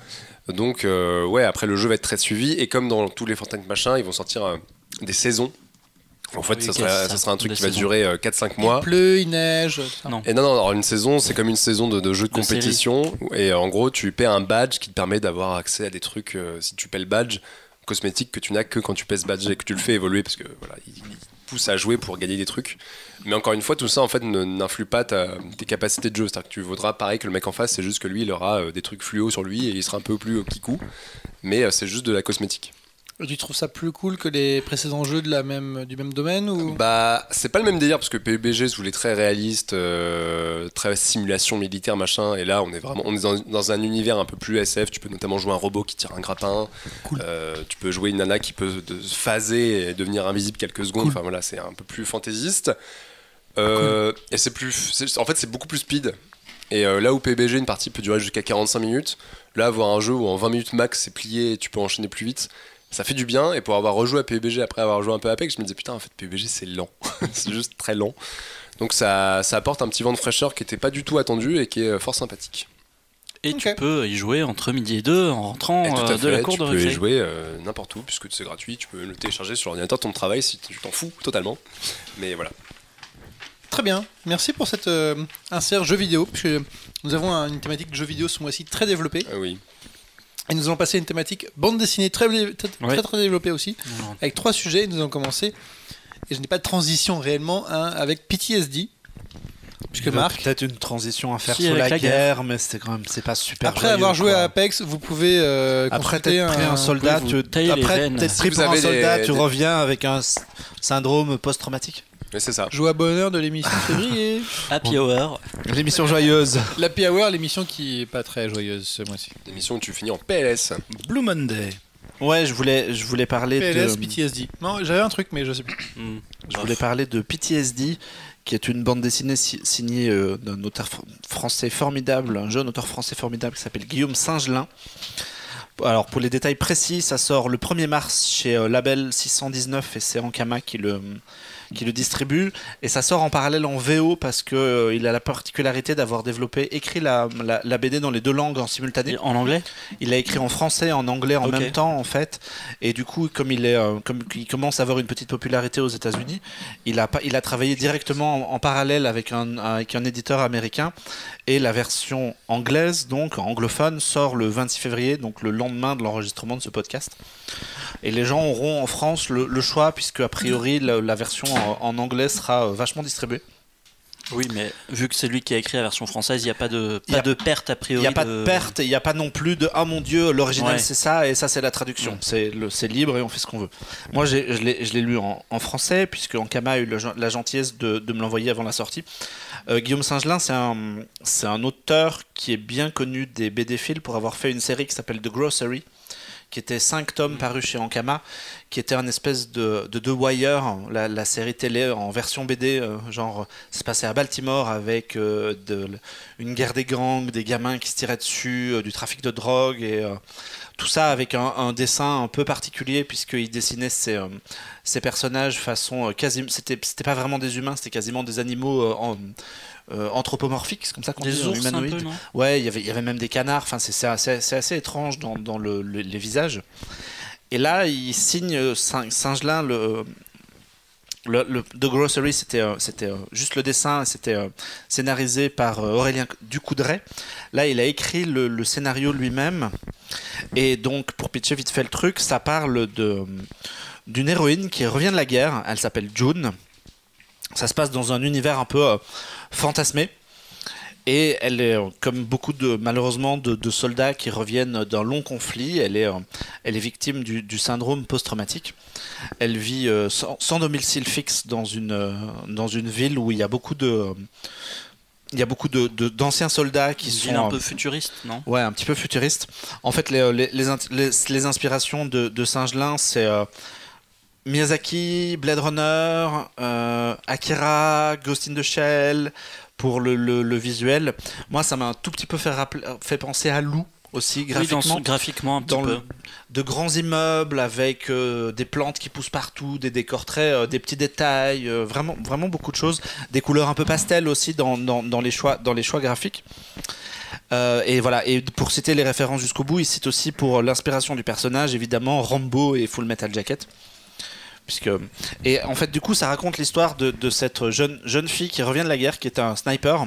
donc euh, ouais, après le jeu va être très suivi et comme dans tous les Fortnite machin ils vont sortir euh, des saisons en fait. Oui, ça, sera, ça, ça sera un truc qui saisons. va durer euh, quatre cinq mois. Il pleut, il neige, ça. Non. Et non, non, alors une saison c'est comme une saison de, de jeu de, de compétition série. Et euh, en gros tu paies un badge qui te permet d'avoir accès à des trucs, euh, si tu paies le badge cosmétique que tu n'as que quand tu pèses badge et que tu le fais évoluer parce que voilà, il, il pousse à jouer pour gagner des trucs. Mais encore une fois, tout ça en fait ne, n'influe pas ta, tes capacités de jeu, c'est-à-dire que tu vaudras pareil que le mec en face, c'est juste que lui il aura euh, des trucs fluo sur lui et il sera un peu plus au petit coup, mais euh, c'est juste de la cosmétique. Et tu trouves ça plus cool que les précédents jeux de la même, du même domaine ou... Bah, c'est pas le même délire parce que P U B G se voulait très réaliste, euh, très simulation militaire machin, et là on est vraiment on est dans, dans un univers un peu plus S F. Tu peux notamment jouer un robot qui tire un grappin, cool. euh, tu peux jouer une nana qui peut de, phaser et devenir invisible quelques secondes. Cool. Enfin voilà, c'est un peu plus fantaisiste, euh, cool. Et c'est plus, c'est, en fait c'est beaucoup plus speed. Et euh, là où P U B G une partie peut durer jusqu'à quarante-cinq minutes, là avoir un jeu où en vingt minutes max c'est plié et tu peux enchaîner plus vite. Ça fait du bien, et pour avoir rejoué à P U B G après avoir joué un peu à Apex, je me disais putain en fait P U B G c'est lent, c'est juste très lent. Donc ça, ça apporte un petit vent de fraîcheur qui n'était pas du tout attendu et qui est fort sympathique. Et okay. Tu peux y jouer entre midi et deux en rentrant euh, de la cour de récré. Tu peux y jouer euh, n'importe où puisque c'est gratuit, tu peux le télécharger sur l'ordinateur de ton travail si tu t'en fous totalement, mais voilà. Très bien, merci pour cette euh, insert jeu vidéo, puisque nous avons une thématique de jeu vidéo ce mois-ci très développée. Ah oui. Et nous allons passer à une thématique bande dessinée très très, ouais. très, très développée aussi, mmh. avec trois sujets. Nous allons commencer, et je n'ai pas de transition réellement, hein, avec P T S D. Puisque il Marc... peut-être une transition à faire si, sur la, la guerre, guerre, mais c'est quand même, c'est pas super. Après joyeux, avoir joué quoi. à Apex, vous pouvez euh, après t'être pris un, un soldat, tu... après t'être pris pour un soldat, des... tu reviens avec un syndrome post-traumatique. Mais c'est ça. Joie à bonheur de l'émission février. Happy Hour. L'émission joyeuse. L'Happy Hour, l'émission qui est pas très joyeuse ce mois-ci. L'émission où tu finis en P L S. Blue Monday. Ouais, je voulais, je voulais parler P L S, de... P T S D. Non, j'avais un truc, mais je sais plus. Mm. Je Bref. voulais parler de P T S D, qui est une bande dessinée si- signée euh, d'un auteur fr- français formidable, un jeune auteur français formidable qui s'appelle Guillaume Singelin. Alors, pour les détails précis, ça sort le premier mars chez euh, Label six cent dix-neuf, et c'est Ankama qui le... qui le distribue, et ça sort en parallèle en V O parce que euh, il a la particularité d'avoir développé, écrit la, la, la B D dans les deux langues en simultané. En anglais ? Il l'a écrit en français et en anglais en okay. même temps en fait, et du coup comme il est, euh, comme il commence à avoir une petite popularité aux États-Unis, il a pas, il a travaillé directement en, en parallèle avec un avec un éditeur américain, et la version anglaise donc anglophone sort le vingt-six février, donc le lendemain de l'enregistrement de ce podcast. Et les gens auront en France le, le choix puisque a priori la, la version en anglais sera vachement distribué. Oui, mais vu que c'est lui qui a écrit la version française, il n'y a pas de pas a, de perte a priori. Il n'y a pas de, de perte, il n'y a pas non plus de ah mon Dieu, l'original ouais. c'est ça et ça c'est la traduction. Ouais. C'est le, c'est libre et on fait ce qu'on veut. Moi j'ai, je l'ai je l'ai lu en, en français puisque Ankama a eu le, la gentillesse de, de me l'envoyer avant la sortie. Euh, Guillaume Singelin, c'est un c'est un auteur qui est bien connu des B D-Phil pour avoir fait une série qui s'appelle The Grocery, qui était cinq tomes parus chez Ankama, qui était un espèce de de The Wire, la, la série télé en version B D, euh, genre ça se passait à Baltimore avec euh, de, une guerre des gangs, des gamins qui se tiraient dessus, euh, du trafic de drogue et euh, tout ça avec un, un dessin un peu particulier puisqu'il dessinait ses, euh, ses personnages façon euh, quasi, c'était c'était pas vraiment des humains, c'était quasiment des animaux euh, en Euh, anthropomorphique, c'est comme ça qu'on dit, humanoïde. Ouais, il y avait, il y avait même des canards. Enfin, c'est, c'est, assez, c'est assez étrange dans, dans le, le, les visages. Et là, il signe Singelin le, le, le The Grocery. C'était, c'était juste le dessin. C'était scénarisé par Aurélien Ducoudray. Là, il a écrit le, le scénario lui-même. Et donc, pour pitcher vite fait le truc, ça parle de d'une héroïne qui revient de la guerre. Elle s'appelle June. Ça se passe dans un univers un peu euh, fantasmé. Et elle est, comme beaucoup de, malheureusement, de, de soldats qui reviennent d'un long conflit, elle est, euh, elle est victime du, du syndrome post-traumatique. Elle vit euh, sans, sans domicile fixe dans une, euh, dans une ville où il y a beaucoup de... Euh, Il y a beaucoup de, de, d'anciens soldats qui sont... Une ville un peu futuriste, non ? Ouais, un petit peu futuriste. En fait, les, les, les, les, les inspirations de, de Singelin, c'est euh, Miyazaki, Blade Runner, euh, Akira, Ghost in the Shell, pour le, le, le visuel. Moi, ça m'a un tout petit peu fait, rappel, fait penser à Lou, aussi, graphiquement. Oui, dans ce, graphiquement, un petit dans peu. Le, de grands immeubles avec euh, des plantes qui poussent partout, des décors très, euh, des petits détails, euh, vraiment, vraiment beaucoup de choses. Des couleurs un peu pastel aussi dans, dans, dans, les, choix, dans les choix graphiques. Euh, et voilà, et pour citer les références jusqu'au bout, il cite aussi pour l'inspiration du personnage, évidemment, Rambo et Full Metal Jacket. Puisque... Et en fait, du coup, ça raconte l'histoire de, de cette jeune, jeune fille qui revient de la guerre, qui est un sniper,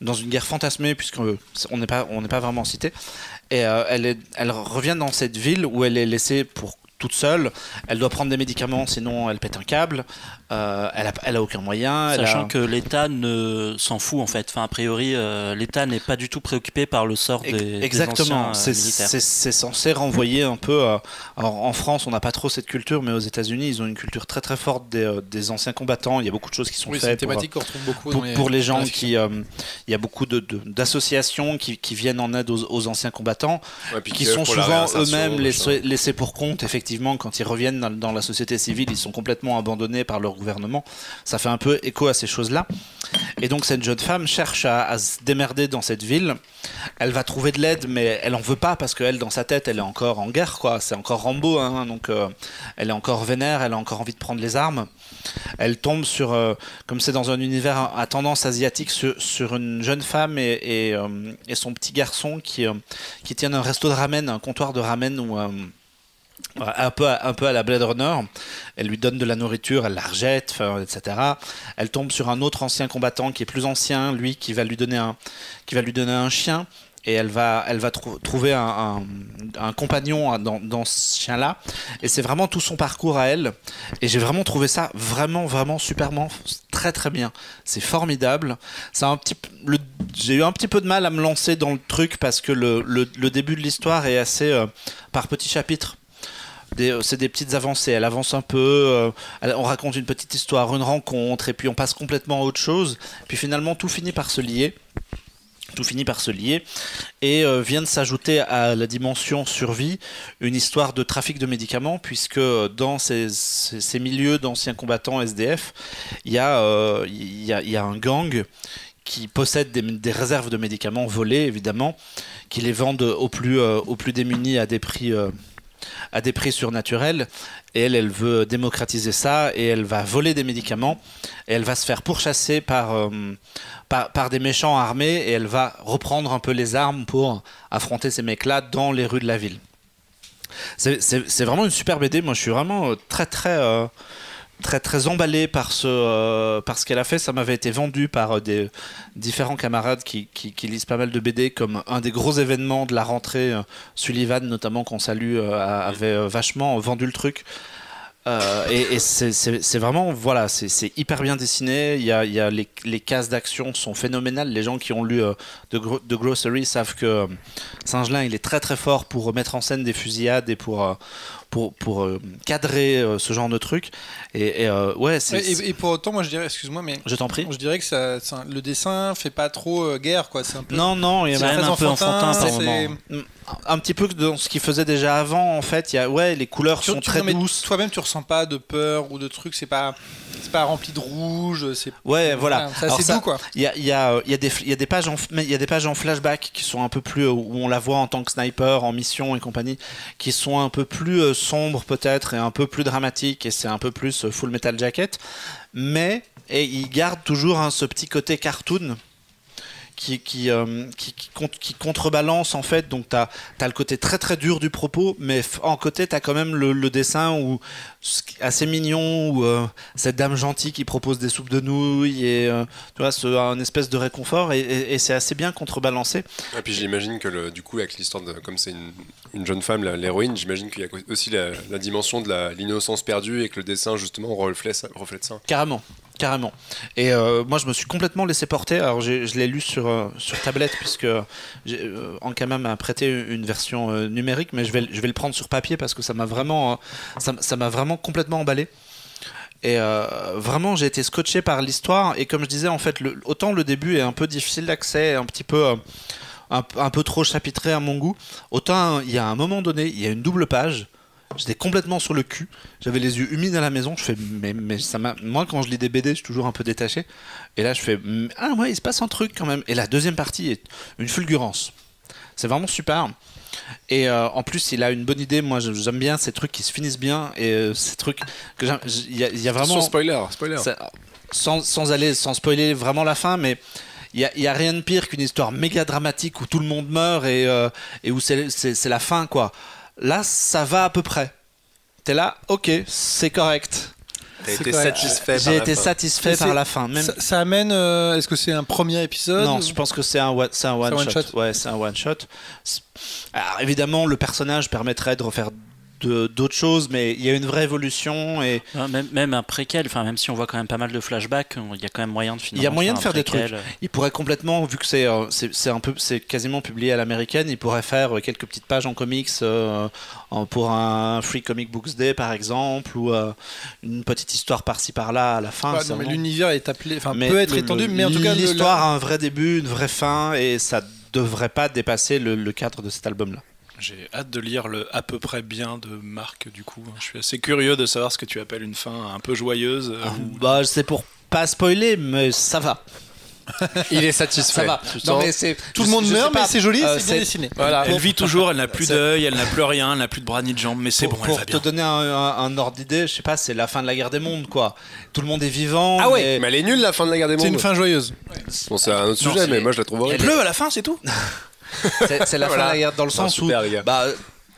dans une guerre fantasmée, puisqu'on n'est pas, on n'est pas vraiment cité. Et euh, elle, est, elle revient dans cette ville où elle est laissée pour toute seule. Elle doit prendre des médicaments, sinon elle pète un câble. Euh, elle a, elle a aucun moyen. Sachant a... que l'État ne s'en fout en fait. Enfin, a priori, euh, l'État n'est pas du tout préoccupé par le sort des, exactement. Des anciens euh, militaires. C'est censé renvoyer un peu. Euh, alors, en France, on n'a pas trop cette culture, mais aux États-Unis, ils ont une culture très très forte des, euh, des anciens combattants. Il y a beaucoup de choses qui sont oui, faites. C'est une thématique qu'on retrouve beaucoup pour, dans les, pour les gens qui. Euh, il y a beaucoup de, de, d'associations qui, qui viennent en aide aux, aux anciens combattants, ouais, qui sont souvent eux-mêmes laissés, laissés pour compte. Effectivement, quand ils reviennent dans, dans la société civile, ils sont complètement abandonnés par leur gouvernement. Ça fait un peu écho à ces choses-là. Et donc cette jeune femme cherche à, à se démerder dans cette ville. Elle va trouver de l'aide, mais elle en veut pas parce qu'elle, dans sa tête, elle est encore en guerre, quoi. C'est encore Rambo, hein, donc euh, elle est encore vénère, elle a encore envie de prendre les armes. Elle tombe sur, euh, comme c'est dans un univers à tendance asiatique, sur, sur une jeune femme et, et, euh, et son petit garçon qui, euh, qui tiennent un resto de ramen, un comptoir de ramen où... Euh, Un peu, à, un peu à la Blade Runner. Elle lui donne de la nourriture, elle la rejette, et cetera. Elle tombe sur un autre ancien combattant qui est plus ancien, lui, qui va lui donner un, qui va lui donner un chien. Et elle va, elle va tr- trouver un, un, un compagnon dans, dans ce chien-là. Et c'est vraiment tout son parcours à elle. Et j'ai vraiment trouvé ça vraiment, vraiment superment, très, très bien. C'est formidable. C'est un petit, le, j'ai eu un petit peu de mal à me lancer dans le truc parce que le, le, le début de l'histoire est assez euh, par petits chapitres. C'est des petites avancées, elle avance un peu, euh, elle, on raconte une petite histoire, une rencontre, et puis on passe complètement à autre chose. Puis finalement, tout finit par se lier, tout finit par se lier, et euh, vient de s'ajouter à la dimension survie une histoire de trafic de médicaments, puisque dans ces, ces, ces milieux d'anciens combattants S D F, il y, euh, y, a, y a un gang qui possèdent des, des réserves de médicaments volés, évidemment, qui les vendent aux plus, euh, aux plus démunis à des prix... Euh, à des prix surnaturels, et elle, elle veut démocratiser ça, et elle va voler des médicaments, et elle va se faire pourchasser par, euh, par, par des méchants armés, et elle va reprendre un peu les armes pour affronter ces mecs-là dans les rues de la ville. C'est, c'est, c'est vraiment une super B D, moi je suis vraiment très très, euh, très, très emballé par ce, euh, par ce qu'elle a fait, ça m'avait été vendu par euh, des différents camarades qui, qui, qui lisent pas mal de B D comme un des gros événements de la rentrée. euh, Sullivan notamment, qu'on salue, euh, avait euh, vachement vendu le truc, euh, et, et c'est, c'est, c'est vraiment, voilà, c'est, c'est hyper bien dessiné, il y a, il y a les, les cases d'action sont phénoménales, les gens qui ont lu euh, The, Gro- The Grocery savent que euh, Singelin il est très très fort pour mettre en scène des fusillades et pour... Euh, pour, pour euh, cadrer euh, ce genre de truc, et, et euh, ouais, c'est, ouais, et, et pour autant, moi je dirais, excuse-moi, mais je t'en prie, je dirais que ça, ça, le dessin fait pas trop euh, guerre, quoi. C'est un peu, non non, il y a même un peu enfantin, par moment. Un petit peu dans ce qu'il faisait déjà avant, en fait. Il y a, ouais, les couleurs tu, sont tu, très non, douces. Toi-même, tu ressens pas de peur ou de trucs. C'est pas, c'est pas rempli de rouge. C'est, ouais, voilà. C'est assez ça, doux, quoi. Il y a, il y a, il y a des, il y a des pages en, il y a des pages en flashback qui sont un peu plus, où on la voit en tant que sniper, en mission et compagnie, qui sont un peu plus euh, sombre peut-être, et un peu plus dramatique, et c'est un peu plus Full Metal Jacket, mais et il garde toujours, hein, ce petit côté cartoon qui, qui, euh, qui, qui, contre, qui contrebalance en fait. Donc tu as, t'as le côté très très dur du propos, mais en côté tu as quand même le, le dessin où, assez mignon, où euh, cette dame gentille qui propose des soupes de nouilles et euh, tu vois, ce, un espèce de réconfort, et, et, et c'est assez bien contrebalancé. Et puis j'imagine que le, du coup avec l'histoire, de, comme c'est une, une jeune femme, l'héroïne, j'imagine qu'il y a aussi la, la dimension de l'innocence perdue et que le dessin justement reflète ça. Reflète ça. Carrément. Carrément. Et euh, moi, je me suis complètement laissé porter. Alors, je l'ai lu sur, euh, sur tablette, puisque euh, Ankama m'a prêté une version euh, numérique, mais je vais, je vais le prendre sur papier parce que ça m'a vraiment, euh, ça, ça m'a vraiment complètement emballé. Et euh, vraiment, j'ai été scotché par l'histoire. Et comme je disais, en fait, le, autant le début est un peu difficile d'accès, un petit peu, euh, un, un peu trop chapitré à mon goût, autant il y a un moment donné, il y a une double page. J'étais complètement sur le cul, j'avais les yeux humides à la maison, je fais mais, mais ça m'a... Moi quand je lis des B D, je suis toujours un peu détaché. Et là je fais ah ouais, il se passe un truc quand même. Et la deuxième partie est une fulgurance. C'est vraiment super. Et euh, en plus il a une bonne idée, moi j'aime bien ces trucs qui se finissent bien. Et euh, ces trucs que j'aime, il y, y a vraiment... Sans spoiler, spoiler. Ça, sans, sans aller, sans spoiler vraiment la fin, mais... Il n'y a, a rien de pire qu'une histoire méga dramatique où tout le monde meurt et, euh, et où c'est, c'est, c'est la fin quoi. Là, ça va à peu près. T'es là, ok, c'est correct. T'as été correct. Satisfait J'ai par été la fin. satisfait par la fin. Même... Ça, ça amène. Euh, est-ce que c'est un premier épisode? Non, ou... je pense que c'est un, wa- c'est un one, c'est one shot. shot. Ouais, c'est un one shot. Alors, évidemment, le personnage permettrait de refaire de, d'autres choses, mais il y a une vraie évolution et ouais, même, même un préquel. Enfin, même si on voit quand même pas mal de flashbacks, il y a quand même moyen de finir. Il y a moyen de faire des trucs. Il pourrait complètement, vu que c'est euh, c'est, c'est un peu, c'est quasiment publié à l'américaine, il pourrait faire quelques petites pages en comics euh, pour un Free Comic Books Day par exemple, ou euh, une petite histoire par-ci par-là à la fin. Ouais, non, mais l'univers est appelé, enfin peut être étendu, mais en tout cas l'histoire le... a un vrai début, une vraie fin, et ça devrait pas dépasser le, le cadre de cet album-là. J'ai hâte de lire le à peu près bien de Marc, du coup. Je suis assez curieux de savoir ce que tu appelles une fin un peu joyeuse. Ah, ou... Bah, c'est pour pas spoiler, mais ça va. Il est satisfait. Ça va. Non, mais c'est... Tout le monde je meurt, mais c'est joli, euh, c'est bien c'est... dessiné. Voilà. Elle vit toujours, elle n'a plus c'est... d'œil, elle n'a plus rien, elle n'a plus de bras ni de jambes, mais c'est pour, bon, elle pour va bien. Pour te donner un, un, un ordre d'idée, je sais pas, c'est la fin de la guerre des mondes, quoi. Tout le monde est vivant. Ah ouais, mais, mais elle est nulle, la fin de la guerre des mondes. C'est une fin joyeuse. Ouais. Bon, c'est un autre non, sujet, mais moi je la trouve horrible. Il pleut à la fin, c'est tout. C'est, c'est la voilà. fin de la guerre dans le c'est sens où bah,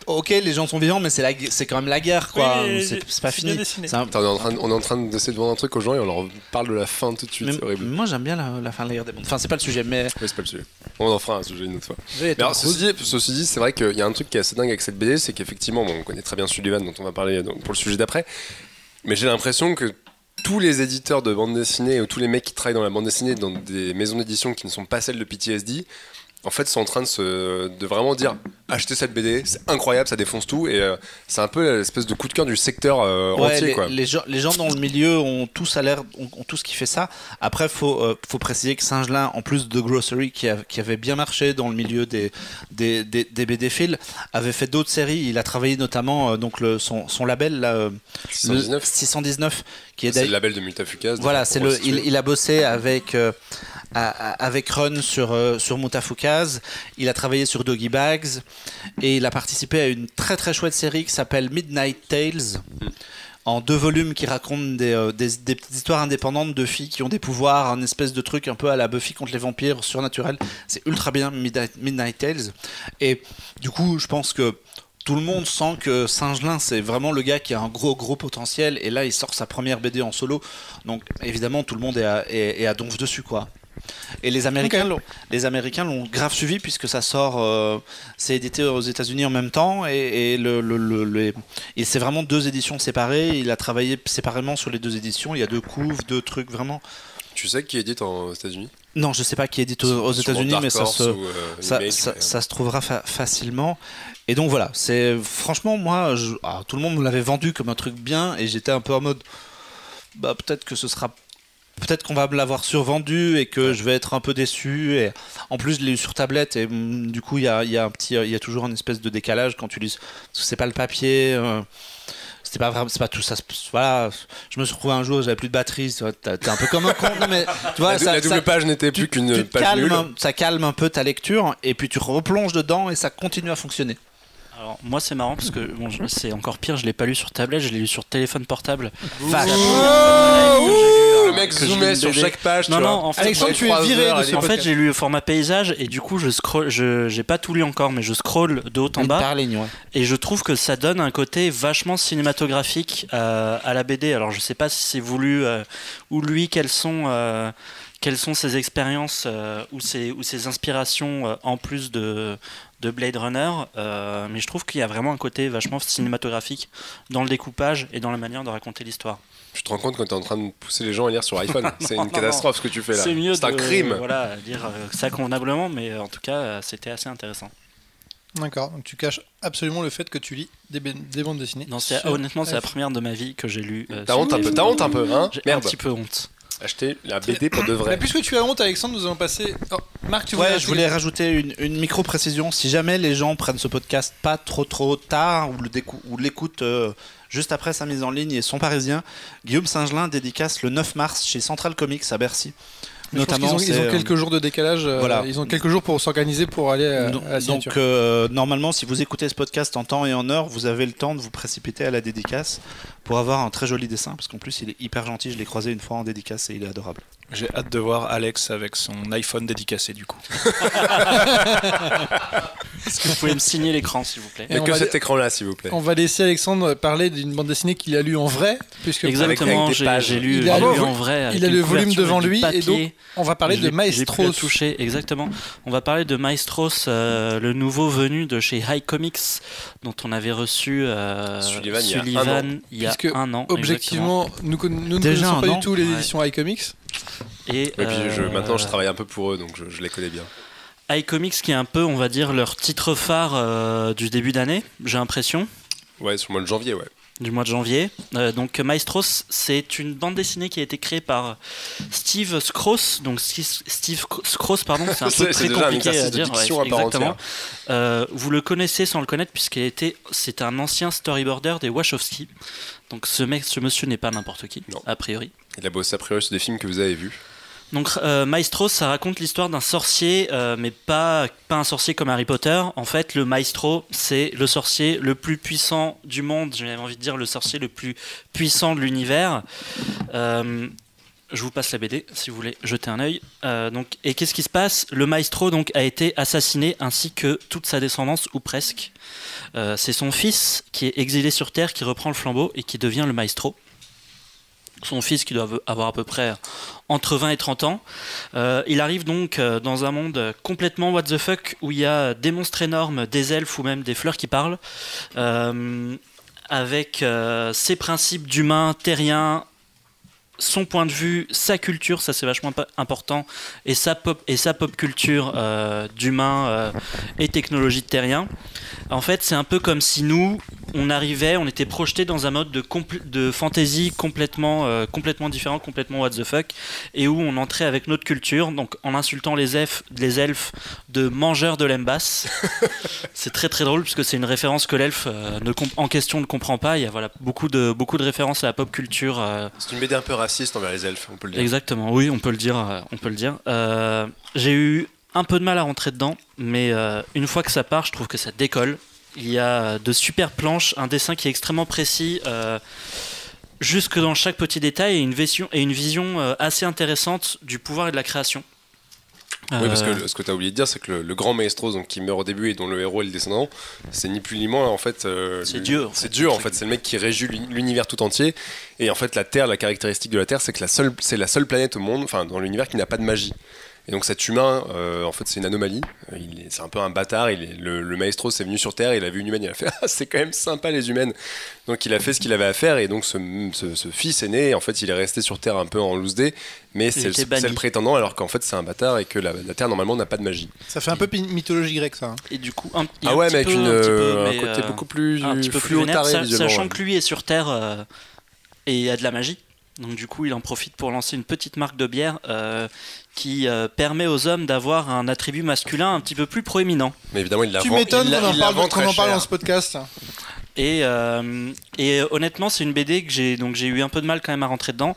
ok les gens sont vivants mais c'est, la, c'est quand même la guerre quoi. Oui, c'est, c'est pas c'est fini c'est un... Attends, on, est en train de, on est en train d'essayer de vendre un truc aux gens et on leur parle de la fin tout de suite, mais c'est horrible. Moi j'aime bien la, la fin de la guerre des mondes, enfin c'est pas le sujet mais oui, c'est pas le sujet, on en fera un sujet une autre fois. Mais alors, ceci, ceci dit c'est vrai qu'il y a un truc qui est assez dingue avec cette B D, c'est qu'effectivement bon, on connaît très bien Sullivan dont on va parler pour le sujet d'après, mais j'ai l'impression que tous les éditeurs de bande dessinée ou tous les mecs qui travaillent dans la bande dessinée dans des maisons d'édition qui ne sont pas celles de P T S D en fait, sont en train de, se, de vraiment dire achetez cette B D, c'est incroyable, ça défonce tout. Et euh, c'est un peu l'espèce de coup de cœur du secteur euh, ouais, entier. Les, quoi. Les, gens, les gens dans le milieu ont tous, à l'air, ont, ont tous kiffé ça. Après, il faut, euh, faut préciser que Singelin, en plus de Grocery, qui, a, qui avait bien marché dans le milieu des, des, des, des B D-Phil, avait fait d'autres séries. Il a travaillé notamment euh, donc le, son, son label là, euh, six cent dix-neuf. Le six cent dix-neuf qui est c'est le label de Mutafukaz. Voilà, c'est le, il, il a bossé avec, euh, avec Run sur, euh, sur Mutafukaz. Il a travaillé sur Doggy Bags. Et il a participé à une très très chouette série qui s'appelle Midnight Tales, en deux volumes qui racontent des, euh, des, des petites histoires indépendantes de filles qui ont des pouvoirs, un espèce de truc un peu à la Buffy contre les vampires, surnaturel. C'est ultra bien Midnight, Midnight Tales. Et du coup, je pense que tout le monde sent que Singelin, c'est vraiment le gars qui a un gros gros potentiel. Et là, il sort sa première B D en solo. Donc évidemment, tout le monde est à, est, est à donf dessus, quoi. Et les Américains, okay. les Américains l'ont grave suivi puisque ça sort, euh, c'est édité aux États-Unis en même temps et, et, le, le, le, le, et c'est vraiment deux éditions séparées. Il a travaillé séparément sur les deux éditions. Il y a deux couves, deux trucs vraiment. Tu sais qui édite aux États-Unis ? Non, je sais pas qui édite aux, aux États-Unis, mais ça se, ou, euh, ça, Image, ça, ouais. ça se trouvera fa- facilement. Et donc voilà, c'est franchement moi, je, alors, tout le monde me l'avait vendu comme un truc bien et j'étais un peu en mode, bah peut-être que ce sera. Peut-être qu'on va me l'avoir survendu et que je vais être un peu déçu. Et en plus, je l'ai eu sur tablette et du coup, il y a, y a un petit, il y a toujours une espèce de décalage quand tu lis. Parce que c'est pas le papier, euh, c'est pas vraiment, c'est pas tout ça. Voilà, je me suis retrouvé un jour, j'avais plus de batterie. T'es un peu comme un con, non, mais tu vois, la, ça, la double ça, page n'était plus tu, qu'une tu page calme, nulle. Ça calme un peu ta lecture et puis tu replonges dedans et ça continue à fonctionner. Alors, moi c'est marrant parce que bon, je, c'est encore pire, je l'ai pas lu sur tablette, je l'ai lu sur téléphone portable. Vache. Oh, mec zoomait sur chaque page. Non, tu vois. non, en fait, Alexandre, tu es viré de ce En fait, j'ai lu le format paysage et du coup, je scroll, je j'ai pas tout lu encore, mais je scroll de haut en bas. Et je trouve que ça donne un côté vachement cinématographique euh, à la B D. Alors, je sais pas si c'est voulu euh, ou lui, quels sont. Euh, Quelles sont ses expériences euh, ou, ses, ou ses inspirations euh, en plus de, de Blade Runner euh, mais je trouve qu'il y a vraiment un côté vachement cinématographique dans le découpage et dans la manière de raconter l'histoire. Tu te rends compte quand tu es en train de pousser les gens à lire sur iPhone. C'est une non, catastrophe non. ce que tu fais là. C'est un crime. Voilà, dire euh, ça convenablement, mais en tout cas, euh, c'était assez intéressant. D'accord, donc tu caches absolument le fait que tu lis des, des bandes dessinées. Non, c'est, honnêtement, c'est la première de ma vie que j'ai lu. Euh, T'as honte un peu, t'as honte un peu, hein ? J'ai un petit peu honte. Acheter la B D pour de vrai. Puisque tu as honte, Alexandre, nous allons passer. Oh, Marc, tu voulais. Ouais, je voulais rajouter une, une micro précision. Si jamais les gens prennent ce podcast pas trop trop tard ou le décou... ou l'écoutent euh, juste après sa mise en ligne et sont parisiens, Guillaume Singelin dédicace le neuf mars chez Central Comics à Bercy. Mais notamment, ils ont, ils ont quelques jours de décalage. Voilà. Euh, ils ont quelques jours pour s'organiser pour aller à, donc, à la signature. Donc euh, normalement, si vous écoutez ce podcast en temps et en heure, vous avez le temps de vous précipiter à la dédicace pour avoir un très joli dessin. Parce qu'en plus, il est hyper gentil. Je l'ai croisé une fois en dédicace et il est adorable. J'ai hâte de voir Alex avec son iPhone dédicacé du coup. Est-ce que vous pouvez me signer l'écran s'il vous plaît? Et que va... cet écran là s'il vous plaît. On va laisser Alexandre parler d'une bande dessinée qu'il a lue en vrai. Puisque exactement, j'ai lu, lu en vrai. Il a le volume devant lui papier. Et donc on va parler de Maestros. Touché, exactement. On va parler de Maestros, euh, le nouveau venu de chez iComics dont on avait reçu euh, Sullivan, Sullivan il y a un an. Puisque un an objectivement, nous, nous ne Déjà connaissons pas an, du tout les ouais. éditions iComics. Et, et puis je, euh, maintenant je travaille un peu pour eux donc je, je les connais bien. iComics qui est un peu on va dire leur titre phare euh, du début d'année, j'ai l'impression. Ouais, sur le mois de janvier, ouais. Du mois de janvier. Euh, donc Maestros, c'est une bande dessinée qui a été créée par Steve Scross. Donc Steve Scross, pardon, c'est un peu très compliqué à dire. Ouais, exactement. Euh, vous le connaissez sans le connaître puisqu'il était, c'est un ancien storyboarder des Wachowski. Donc ce mec, ce monsieur n'est pas n'importe qui, non. a priori. Il a bossé a priori sur des films que vous avez vus. Donc euh, Maestros, ça raconte l'histoire d'un sorcier, euh, mais pas, pas un sorcier comme Harry Potter. En fait, le maestro, c'est le sorcier le plus puissant du monde. J'avais envie de dire le sorcier le plus puissant de l'univers. Euh, je vous passe la B D, si vous voulez jeter un œil. Euh, donc, et qu'est-ce qui se passe? Le maestro donc, a été assassiné, ainsi que toute sa descendance, ou presque. Euh, c'est son fils, qui est exilé sur Terre, qui reprend le flambeau et qui devient le maestro. Son fils qui doit avoir à peu près entre vingt et trente ans. Euh, il arrive donc dans un monde complètement what the fuck où il y a des monstres énormes, des elfes ou même des fleurs qui parlent. Euh, avec euh, ses principes d'humain, terrien, son point de vue, sa culture, ça c'est vachement important, et sa pop, et sa pop culture euh, d'humain euh, et technologie de terrien. En fait, c'est un peu comme si nous, on arrivait, on était projeté dans un mode de, compl de fantasy complètement, euh, complètement différent, complètement what the fuck, et où on entrait avec notre culture, donc en insultant les, elfes, les elfes de mangeurs de l'embass. C'est très très drôle, puisque c'est une référence que l'elfe euh, en question ne comprend pas. Il y a voilà, beaucoup, de, beaucoup de références à la pop culture. Euh, c'est une B D un peu raciste envers les elfes, on peut le dire. Exactement, oui, on peut le dire. On peut le dire. Euh, j'ai eu un peu de mal à rentrer dedans, mais euh, une fois que ça part, je trouve que ça décolle. Il y a de super planches, un dessin qui est extrêmement précis, euh, jusque dans chaque petit détail, et une vision, et une vision euh, assez intéressante du pouvoir et de la création. Euh... Oui, parce que ce que tu as oublié de dire, c'est que le, le grand maestro donc, qui meurt au début et dont le héros est le descendant, c'est ni plus ni moins, en fait. Euh, c'est Dieu. C'est Dieu, en fait. C'est le mec qui régit l'univers tout entier. Et en fait, la Terre, la caractéristique de la Terre, c'est que c'est la seule planète au monde, enfin, dans l'univers, qui n'a pas de magie. Et donc cet humain, euh, en fait, c'est une anomalie. C'est un peu un bâtard. Il est, le, le maestro s'est venu sur Terre, il a vu une humaine, il a fait ah, c'est quand même sympa les humaines. Donc il a fait ce qu'il avait à faire. Et donc ce, ce, ce fils est né. Et en fait, il est resté sur Terre un peu en loose day. Mais c'est le, le prétendant, alors qu'en fait, c'est un bâtard et que la, la Terre normalement n'a pas de magie. Ça fait un peu mythologie grecque, ça. Hein. Et du coup, un, ah ouais, un mais avec peu, une, un, peu, mais un côté euh, beaucoup plus fluo-taré, sachant ouais. que lui est sur Terre euh, et il y a de la magie. Donc du coup, il en profite pour lancer une petite marque de bière euh, qui euh, permet aux hommes d'avoir un attribut masculin un petit peu plus proéminent. Mais évidemment, il la vend. Tu m'étonnes qu'on en parle, qu'on en parle dans ce podcast. Et, euh, et honnêtement, c'est une B D que j'ai donc j'ai eu un peu de mal quand même à rentrer dedans.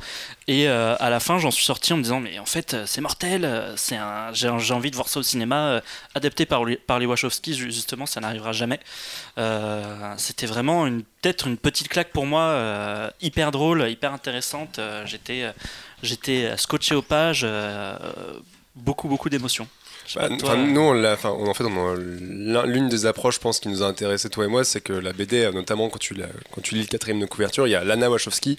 Et euh, à la fin, j'en suis sorti en me disant mais en fait, c'est mortel. C'est un j'ai envie de voir ça au cinéma euh, adapté par par les Wachowski. Justement, ça n'arrivera jamais. Euh, C'était vraiment une peut-être une petite claque pour moi, euh, hyper drôle, hyper intéressante. Euh, J'étais euh, j'étais scotché aux pages, euh, beaucoup beaucoup d'émotions. Bah, toi, nous, on l'a, on, en fait, on, l'une des approches, je pense, qui nous a intéressé toi et moi, c'est que la B D, notamment quand tu, la, quand tu lis le quatrième de couverture, il y a Lana Wachowski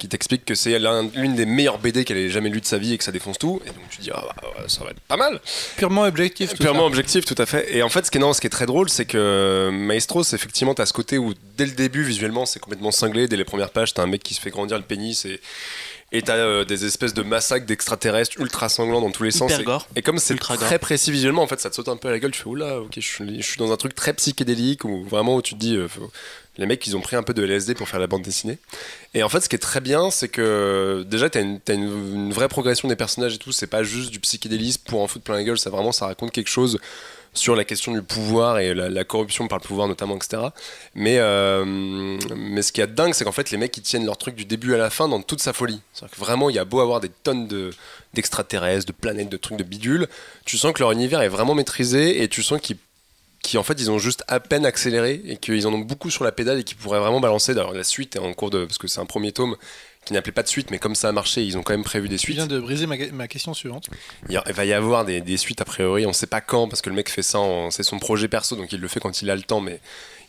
qui t'explique que c'est l'une des meilleures B D qu'elle ait jamais lue de sa vie et que ça défonce tout. Et donc tu te dis, ah bah, ça va être pas mal. Purement objectif. Tout Purement ça. objectif, tout à fait. Et en fait, ce qui est, non, ce qui est très drôle, c'est que Maestros, effectivement, t'as ce côté où, dès le début, visuellement, c'est complètement cinglé. Dès les premières pages, t'as un mec qui se fait grandir le pénis et... Et t'as euh, des espèces de massacres d'extraterrestres ultra sanglants dans tous les sens. Et, et comme c'est ultra très gore. Précis visuellement, en fait, ça te saute un peu à la gueule. Tu fais, oula, ok, je suis, je suis dans un truc très psychédélique ou vraiment où tu te dis, euh, faut... les mecs, ils ont pris un peu de L S D pour faire la bande dessinée. Et en fait, ce qui est très bien, c'est que déjà, t'as une, t'as une, une vraie progression des personnages et tout. C'est pas juste du psychédélisme pour en foutre plein la gueule. Ça vraiment, ça raconte quelque chose sur la question du pouvoir et la, la corruption par le pouvoir notamment, et cetera. Mais, euh, mais ce qu'il y a de dingue, c'est qu'en fait, les mecs, ils tiennent leur truc du début à la fin dans toute sa folie. C'est-à-dire que vraiment, il y a beau avoir des tonnes de, d'extraterrestres, de planètes, de trucs de bidules, tu sens que leur univers est vraiment maîtrisé et tu sens qu'ils, qu'ils en fait, ils ont juste à peine accéléré et qu'ils en ont beaucoup sur la pédale et qu'ils pourraient vraiment balancer. D'ailleurs, la suite est en cours de... parce que c'est un premier tome qui n'appelait pas de suite, mais comme ça a marché, ils ont quand même prévu des suites. Je viens de briser ma, ma question suivante. Il va y avoir des, des suites a priori, on ne sait pas quand, parce que le mec fait ça, en, c'est son projet perso, donc il le fait quand il a le temps, mais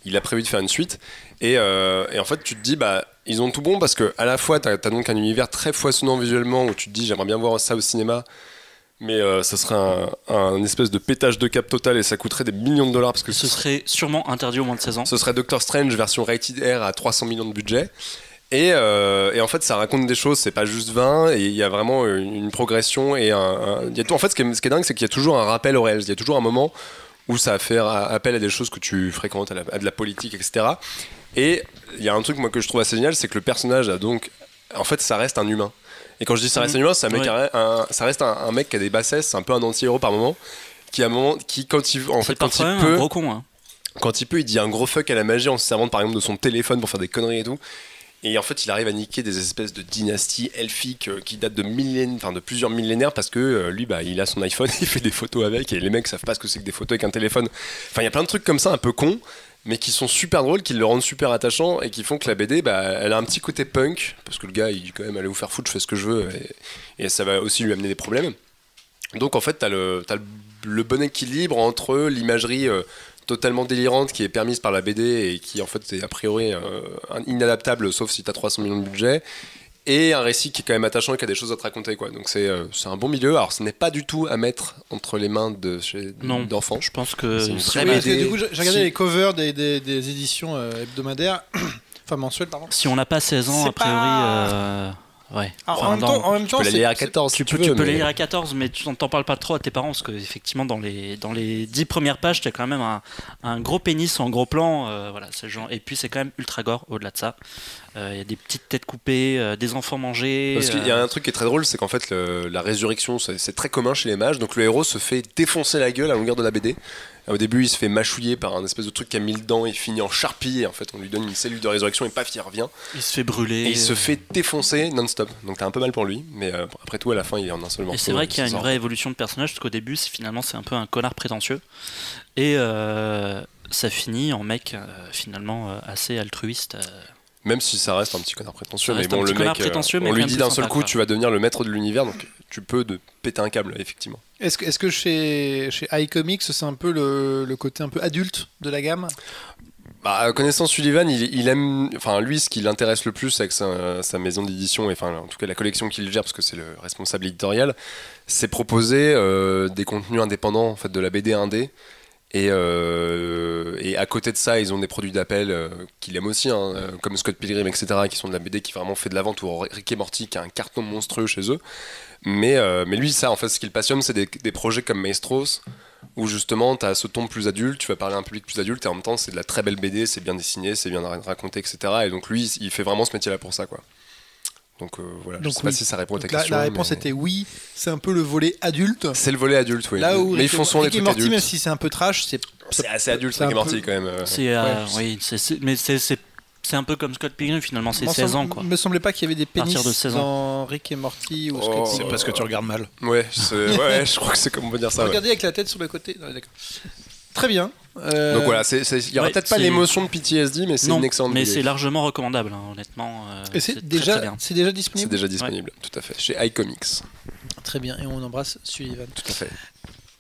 il a prévu de faire une suite. Et, euh, et en fait, tu te dis, bah, ils ont tout bon, parce que à la fois, tu as donc un univers très foisonnant visuellement, où tu te dis, j'aimerais bien voir ça au cinéma, mais euh, ça serait un, un espèce de pétage de cap total et ça coûterait des millions de dollars. Parce que ce serait sûrement interdit au moins de seize ans. Ce serait Doctor Strange version Rated R à trois cents millions de budget. Et, euh, et en fait, ça raconte des choses, c'est pas juste vingt, et il y a vraiment une, une progression. Et un, un, y a tout, en fait, ce qui est, ce qui est dingue, c'est qu'il y a toujours un rappel au réel. Il y a toujours un moment où ça va faire appel à des choses que tu fréquentes, à, la, à de la politique, et cetera. Et il y a un truc, moi, que je trouve assez génial, c'est que le personnage a donc... En fait, ça reste un humain. Et quand je dis ça reste un humain, ça, ouais. un, ça reste un, un mec qui a des bassesses, c'est un peu un anti-héros par moment, qui, à un moment, qui quand il, en fait, quand il peut... un gros con, hein. Quand il peut, il dit un gros fuck à la magie en se servant, par exemple, de son téléphone pour faire des conneries et tout. Et en fait, il arrive à niquer des espèces de dynasties elfiques qui datent de, millén... enfin, de plusieurs millénaires parce que euh, lui, bah, il a son iPhone, il fait des photos avec et les mecs savent pas ce que c'est que des photos avec un téléphone. Enfin, il y a plein de trucs comme ça un peu cons, mais qui sont super drôles, qui le rendent super attachant et qui font que la B D, bah, elle a un petit côté punk parce que le gars, il dit quand même, allez vous faire foutre, je fais ce que je veux et, et ça va aussi lui amener des problèmes. Donc en fait, t'as le, t'as le... le bon équilibre entre l'imagerie... Euh... totalement délirante qui est permise par la B D et qui en fait est a priori euh, inadaptable sauf si t'as trois cents millions de budget et un récit qui est quand même attachant et qui a des choses à te raconter quoi. Donc c'est, euh, c'est un bon milieu. Alors ce n'est pas du tout à mettre entre les mains de chez, non, d'enfants. Je pense que c'est une vraie B D. Parce que, du coup, j'ai regardé si... les covers des, des, des éditions euh, hebdomadaires enfin mensuelles pardon. Si on n'a pas seize ans c'est a priori pas... euh... Ouais. Alors, enfin, en même temps, dans, en même temps, tu peux les lire à quatorze. Tu, tu, veux, tu peux mais... les lire à quatorze, mais tu t'en parles pas trop à tes parents parce que effectivement, dans les dans les dix premières pages, t'as quand même un, un gros pénis en gros plan, euh, voilà, c'est genre. Et puis c'est quand même ultra gore au-delà de ça. Il euh, y a des petites têtes coupées, euh, des enfants mangés. Parce qu'il y a euh... un truc qui est très drôle, c'est qu'en fait le, la résurrection, c'est, c'est très commun chez les mages. Donc le héros se fait défoncer la gueule à longueur de la B D. Au début, il se fait mâchouiller par un espèce de truc qui a mis dedans, il finit en charpie, et en fait, on lui donne une cellule de résurrection, et paf, il revient. Il se fait brûler. Et il se fait défoncer non-stop. Donc t'as un peu mal pour lui, mais euh, après tout, à la fin, il est en un seul morceau. Et c'est vrai qu'il y a une vraie évolution de personnage, parce qu'au début, c'est, finalement, c'est un peu un connard prétentieux. Et euh, ça finit en mec, euh, finalement, euh, assez altruiste. Euh... Même si ça reste un petit connard prétentieux, mais bon, le mec, euh, on lui dit d'un seul coup, quoi. Tu vas devenir le maître de l'univers, donc tu peux de péter un câble, effectivement. Est-ce que, est-ce que chez, chez iComics, c'est un peu le, le côté un peu adulte de la gamme ? Bah, connaissant Sullivan, il, il aime, enfin lui, ce qui l'intéresse le plus avec sa, sa maison d'édition, et enfin en tout cas la collection qu'il gère, parce que c'est le responsable éditorial, c'est proposer euh, des contenus indépendants, en fait, de la B D indé. Et, euh, et à côté de ça, ils ont des produits d'appel euh, qu'il aime aussi, hein, euh, comme Scott Pilgrim, et cetera, qui sont de la B D qui vraiment fait de la vente, ou Rick et Morty, qui a un carton monstrueux chez eux. Mais, euh, mais lui, ça, en fait, ce qui le passionne, c'est des, des projets comme Maestros, où justement, tu as ce ton plus adulte, tu vas parler à un public plus adulte, et en même temps, c'est de la très belle B D, c'est bien dessiné, c'est bien raconté, et cetera. Et donc lui, il fait vraiment ce métier-là pour ça, quoi. Donc euh, voilà, donc, je sais oui. pas si ça répond à ta donc, question. La, la réponse mais... était oui, c'est un peu le volet adulte. C'est le volet adulte, oui. Là où mais ils font souvent des trucs adultes. Même si c'est un peu trash, c'est, c'est assez adulte, Rick et Morty quand même. C'est, euh, ouais, oui, c'est, c'est, mais c'est, c'est, c'est un peu comme Scott Pilgrim finalement, c'est seize ans quoi. Me semblait pas qu'il y avait des pénis de dans Rick et Morty ou oh, Scott. C'est parce que tu regardes mal. Ouais, c'est, ouais je crois que c'est comme on peut dire ça. Regardez ouais. avec la tête sur le côté. Non, d'accord. Très bien. Euh... Donc voilà, il y aura ouais, peut-être pas l'émotion de P T S D, mais c'est une excellente. Mais c'est largement recommandable, hein, honnêtement. Euh, et c'est déjà, déjà disponible. C'est déjà disponible, ouais. Tout à fait, chez iComics. Très bien, et on embrasse Sullivan. Tout à fait.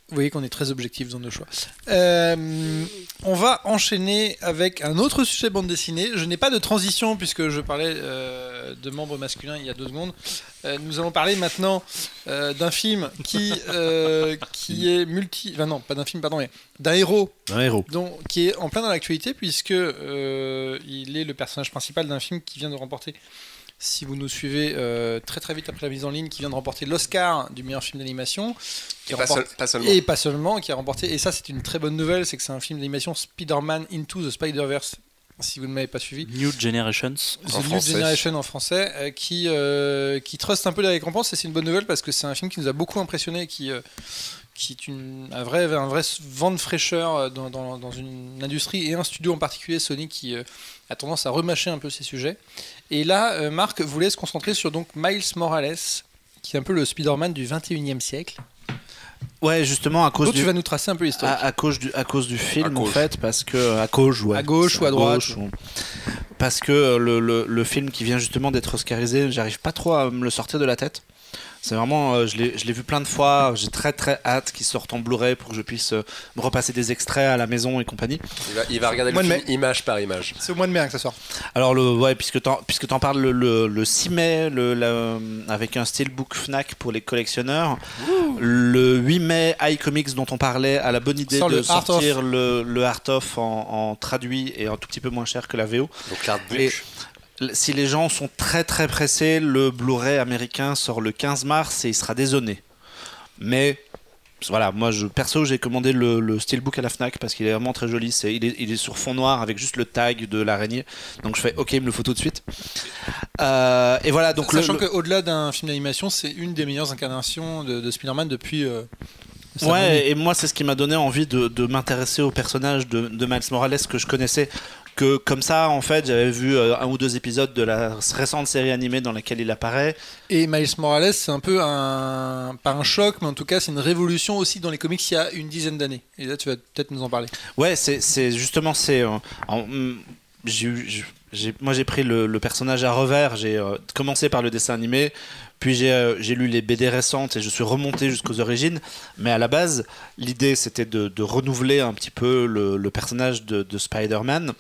Vous voyez qu'on est très objectif dans nos choix. Euh, on va enchaîner avec un autre sujet bande dessinée. Je n'ai pas de transition puisque je parlais euh, de membres masculins il y a deux secondes. Euh, nous allons parler maintenant euh, d'un film qui, euh, qui est multi... Enfin non, pas d'un film, pardon, mais d'un héros. D'un héros. Dont, qui est en plein dans l'actualité puisque euh, il est le personnage principal d'un film qui vient de remporter... Si vous nous suivez euh, très très vite après la mise en ligne, qui vient de remporter l'Oscar du meilleur film d'animation. Et pas, remporte... seul, pas seulement. Et pas seulement, qui a remporté. Et ça, c'est une très bonne nouvelle, c'est que c'est un film d'animation Spider-Man Into the Spider-Verse. Si vous ne m'avez pas suivi. New Generations. The en New français. Generation en français, euh, qui, euh, qui truste un peu les récompenses. Et c'est une bonne nouvelle parce que c'est un film qui nous a beaucoup impressionné, qui, euh, qui est une, un, vrai, un vrai vent de fraîcheur dans, dans, dans une industrie et un studio en particulier, Sony, qui euh, a tendance à remâcher un peu ses sujets. Et là, euh, Marc voulait se concentrer sur donc Miles Morales, qui est un peu le Spider-Man du vingt et unième siècle. Ouais, justement, à cause donc, du... tu vas nous tracer un peu l'histoire. À, à, cause du, à cause du film, en fait, parce que... À gauche, ouais. À gauche ou à droite. Gauche, ou... Parce que le, le, le film qui vient justement d'être oscarisé, j'arrive pas trop à me le sortir de la tête. C'est vraiment... Euh, je l'ai vu plein de fois, j'ai très très hâte qu'il sorte en Blu-ray pour que je puisse euh, me repasser des extraits à la maison et compagnie. Il va, il va regarder le film image par image. C'est au mois de mai hein, que ça sort. Alors, le, ouais, puisque t'en puisque t'en parles, le, le, le six mai, le, la, avec un Steelbook Fnac pour les collectionneurs. Ouh. Le huit mai, iComics dont on parlait a la bonne idée de le sortir Art le, le Art Off en, en traduit et un tout petit peu moins cher que la V O. Donc l'artbook. Si les gens sont très très pressés, le Blu-ray américain sort le quinze mars et il sera désonné. Mais voilà, moi je, perso j'ai commandé le, le Steelbook à la Fnac parce qu'il est vraiment très joli. C'est, il, est, il est sur fond noir avec juste le tag de l'araignée. Donc je fais ok, il me le faut tout de suite. Euh, et voilà, donc sachant qu'au-delà d'un film d'animation, c'est une des meilleures incarnations de, de Spider-Man depuis... Euh Ça ouais, et moi c'est ce qui m'a donné envie de, de m'intéresser au personnage de, de Miles Morales que je connaissais que comme ça en fait j'avais vu un ou deux épisodes de la récente série animée dans laquelle il apparaît. Et Miles Morales c'est un peu un, pas un choc mais en tout cas c'est une révolution aussi dans les comics il y a une dizaine d'années et là tu vas peut-être nous en parler. Ouais, c'est justement c'est euh, j'ai eu moi j'ai pris le, le personnage à revers, j'ai euh, commencé par le dessin animé, puis j'ai euh, lu les B D récentes et je suis remonté jusqu'aux origines, mais à la base l'idée c'était de, de renouveler un petit peu le, le personnage de, de Spider-Man,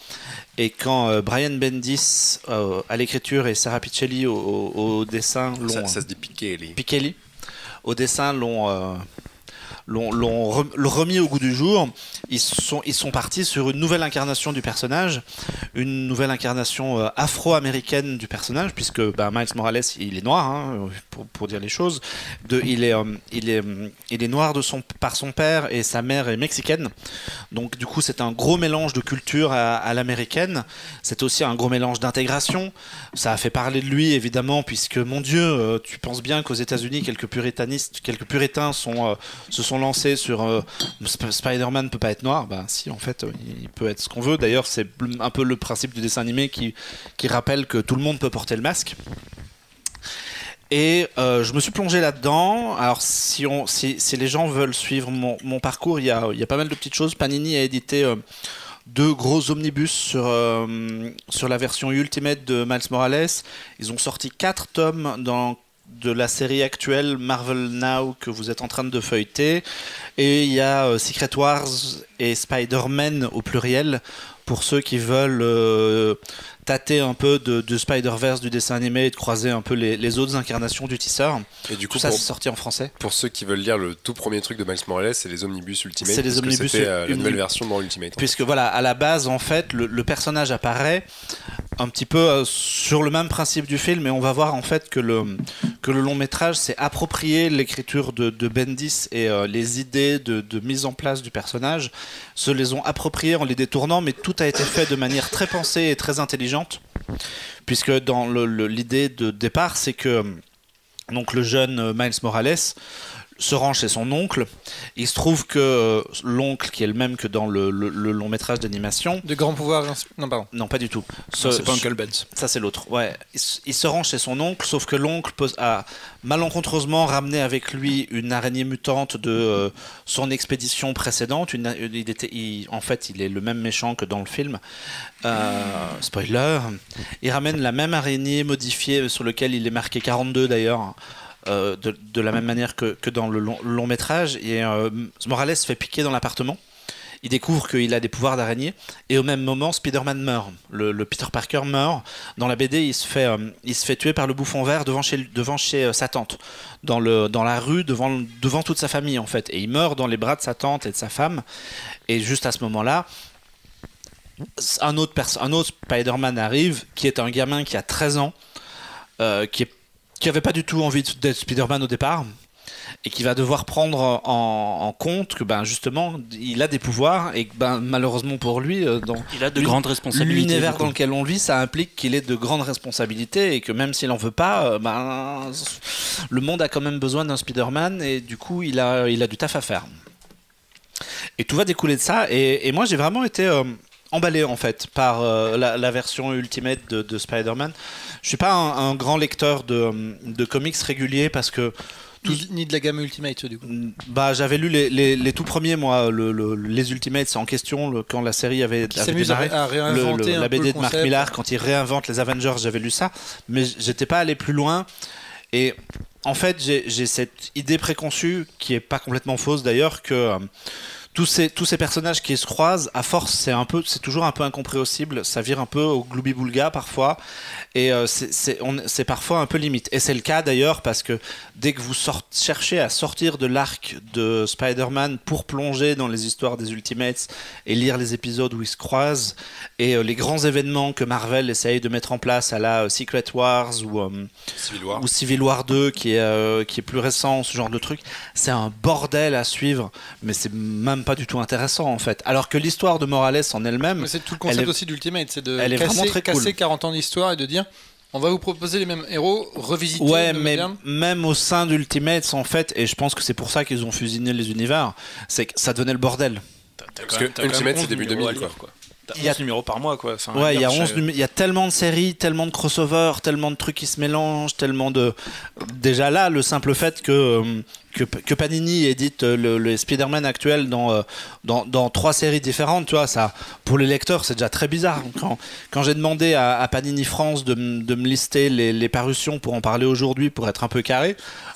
et quand euh, Brian Bendis euh, à l'écriture et Sarah Pichelli au, au, au dessin ça, long, ça se dit Pichelli. Pichelli au dessin l'ont... Euh, l'ont remis au goût du jour, ils sont, ils sont partis sur une nouvelle incarnation du personnage, une nouvelle incarnation euh, afro-américaine du personnage, puisque bah, Miles Morales, il est noir, hein, pour, pour dire les choses, de, il, est, euh, il, est, il est noir de son, par son père et sa mère est mexicaine, donc du coup c'est un gros mélange de culture à, à l'américaine, c'est aussi un gros mélange d'intégration, ça a fait parler de lui évidemment, puisque mon Dieu, euh, tu penses bien qu'aux États-Unis quelques puritanistes, quelques puritains sont, euh, se sont lancé sur euh, Spider-Man peut pas être noir, bah si en fait il peut être ce qu'on veut, d'ailleurs c'est un peu le principe du dessin animé qui, qui rappelle que tout le monde peut porter le masque et euh, je me suis plongé là-dedans. Alors si, on, si, si les gens veulent suivre mon, mon parcours, il y a, y a pas mal de petites choses. Panini a édité euh, deux gros omnibus sur, euh, sur la version Ultimate de Miles Morales, ils ont sorti quatre tomes dans de la série actuelle Marvel Now que vous êtes en train de feuilleter, et il y a euh, Secret Wars et Spider-Man au pluriel pour ceux qui veulent euh, tâter un peu de, de Spider-Verse du dessin animé et de croiser un peu les, les autres incarnations du tisseur. Et du coup, tout ça c'est sorti en français. Pour ceux qui veulent lire le tout premier truc de Miles Morales, c'est les omnibus Ultimate. C'est les omnibus c'était euh, la nouvelle version dans Ultimate. Puisque en fait. Voilà, à la base en fait, le, le personnage apparaît un petit peu euh, sur le même principe du film, et on va voir en fait que le que le long métrage s'est approprié l'écriture de, de Bendis et euh, les idées de, de mise en place du personnage se les ont appropriées en les détournant, mais tout a été fait de manière très pensée et très intelligente, puisque dans l'idée de départ, c'est que donc le jeune Miles Morales se rend chez son oncle. Il se trouve que l'oncle, qui est le même que dans le, le, le long métrage d'animation... De grands pouvoirs... Non, pardon. Non, pas du tout. Ce, non, c'est pas Uncle Benz. Ça, c'est l'autre. Ouais. Il, il se rend chez son oncle, sauf que l'oncle a malencontreusement ramené avec lui une araignée mutante de euh, son expédition précédente. Une, il était, il, en fait, il est le même méchant que dans le film. Euh, spoiler. Il ramène la même araignée modifiée sur laquelle il est marqué quarante-deux, d'ailleurs. Euh, de, de la même manière que, que dans le long, long métrage, et euh, Morales se fait piquer dans l'appartement. Il découvre qu'il a des pouvoirs d'araignée, et au même moment, Spider-Man meurt. Le, le Peter Parker meurt. Dans la B D, il se fait, euh, il se fait tuer par le bouffon vert devant chez, devant chez euh, sa tante, dans, le, dans la rue, devant, devant toute sa famille, en fait. Et il meurt dans les bras de sa tante et de sa femme. Et juste à ce moment-là, un autre, un autre Spider-Man arrive, qui est un gamin qui a treize ans, euh, qui est qui n'avait pas du tout envie d'être Spider-Man au départ, et qui va devoir prendre en, en compte que ben justement il a des pouvoirs, et que ben malheureusement pour lui, dans il a de grandes responsabilités. L'univers dans lequel on vit, ça implique qu'il ait de grandes responsabilités, et que même s'il en veut pas, ben le monde a quand même besoin d'un Spider-Man, et du coup il a il a du taf à faire. Et tout va découler de ça. Et, et moi j'ai vraiment été euh, emballé en fait par euh, la, la version Ultimate de, de Spider-Man. Je suis pas un, un grand lecteur de, de comics réguliers parce que tout... ni de la gamme Ultimate du coup. Bah j'avais lu les, les, les tout premiers moi, le, le, les Ultimates c'est en question le, quand la série avait, qui avait démarré, à réinventer le, le, la B D de Mark Millar quand il réinvente les Avengers, j'avais lu ça, mais j'étais pas allé plus loin. Et en fait j'ai, j'ai cette idée préconçue qui est pas complètement fausse d'ailleurs que euh, Tous ces, tous ces personnages qui se croisent, à force, c'est un peu, c'est toujours un peu incompréhensible. Ça vire un peu au gloubi-boulga parfois. Et euh, c'est, c'est, on, c'est parfois un peu limite. Et c'est le cas d'ailleurs parce que dès que vous sort, cherchez à sortir de l'arc de Spider-Man pour plonger dans les histoires des Ultimates et lire les épisodes où ils se croisent et euh, les grands événements que Marvel essaye de mettre en place à la euh, Secret Wars ou, euh, Civil War. Ou Civil War deux qui est, euh, qui est plus récent, ce genre de truc, c'est un bordel à suivre. Mais c'est même pas du tout intéressant en fait, alors que l'histoire de Morales en elle-même, mais c'est tout le concept est... aussi d'Ultimate, c'est de elle casser, est très casser cool. quarante ans d'histoire et de dire on va vous proposer les mêmes héros revisités, ouais, mais moderne. Même au sein d'Ultimate en fait, et je pense que c'est pour ça qu'ils ont fusionné les univers, c'est que ça devenait le bordel. T'as, t'as parce que Ultimate c'est début deux mille quoi, quoi. Il y a numéros par mois quoi. Enfin, ouais, il y a onze numé- il y a tellement de séries, tellement de crossovers, tellement de trucs qui se mélangent, tellement de déjà là le simple fait que que, que Panini édite le, le Spider-Man actuel dans, dans dans trois séries différentes, tu vois, ça pour les lecteurs, c'est déjà très bizarre. Quand quand j'ai demandé à, à Panini France de de me lister les les parutions pour en parler aujourd'hui pour être un peu carré,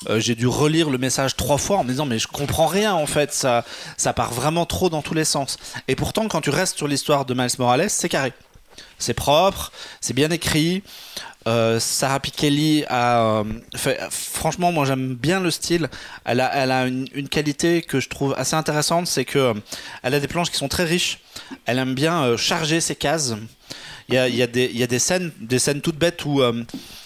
euh, j'ai dû relire le message trois fois en me disant mais je comprends rien en fait, ça ça part vraiment trop dans tous les sens. Et pourtant quand tu restes sur l'histoire de Miles Morales, c'est carré, c'est propre, c'est bien écrit. Euh, Sarah Pikeli a, euh, fait, franchement, moi j'aime bien le style. Elle a, elle a une, une qualité que je trouve assez intéressante, c'est que euh, elle a des planches qui sont très riches. Elle aime bien euh, charger ses cases. Il y a, y a, des, y a des, scènes, des scènes toutes bêtes où, euh,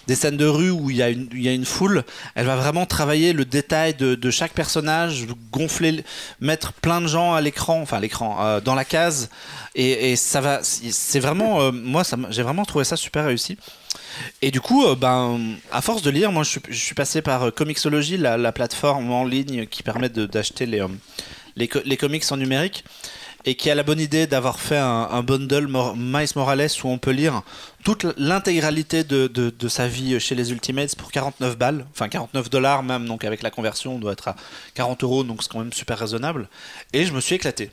des scènes de rue où il y a une, y a une foule. Elle va vraiment travailler le détail de, de chaque personnage, gonfler, mettre plein de gens à l'écran, enfin à l'écran, euh, dans la case. Et, et ça va, c'est vraiment, euh, moi ça, j'ai vraiment trouvé ça super réussi. Et du coup, euh, ben, à force de lire, moi je, je suis passé par euh, Comixology, la, la plateforme en ligne qui permet de, d'acheter les, euh, les, les comics en numérique. Et qui a la bonne idée d'avoir fait un, un bundle Mor- Miles Morales où on peut lire toute l'intégralité de, de, de sa vie chez les Ultimates pour quarante-neuf balles, enfin quarante-neuf dollars même, donc avec la conversion on doit être à quarante euros, donc c'est quand même super raisonnable. Et je me suis éclaté.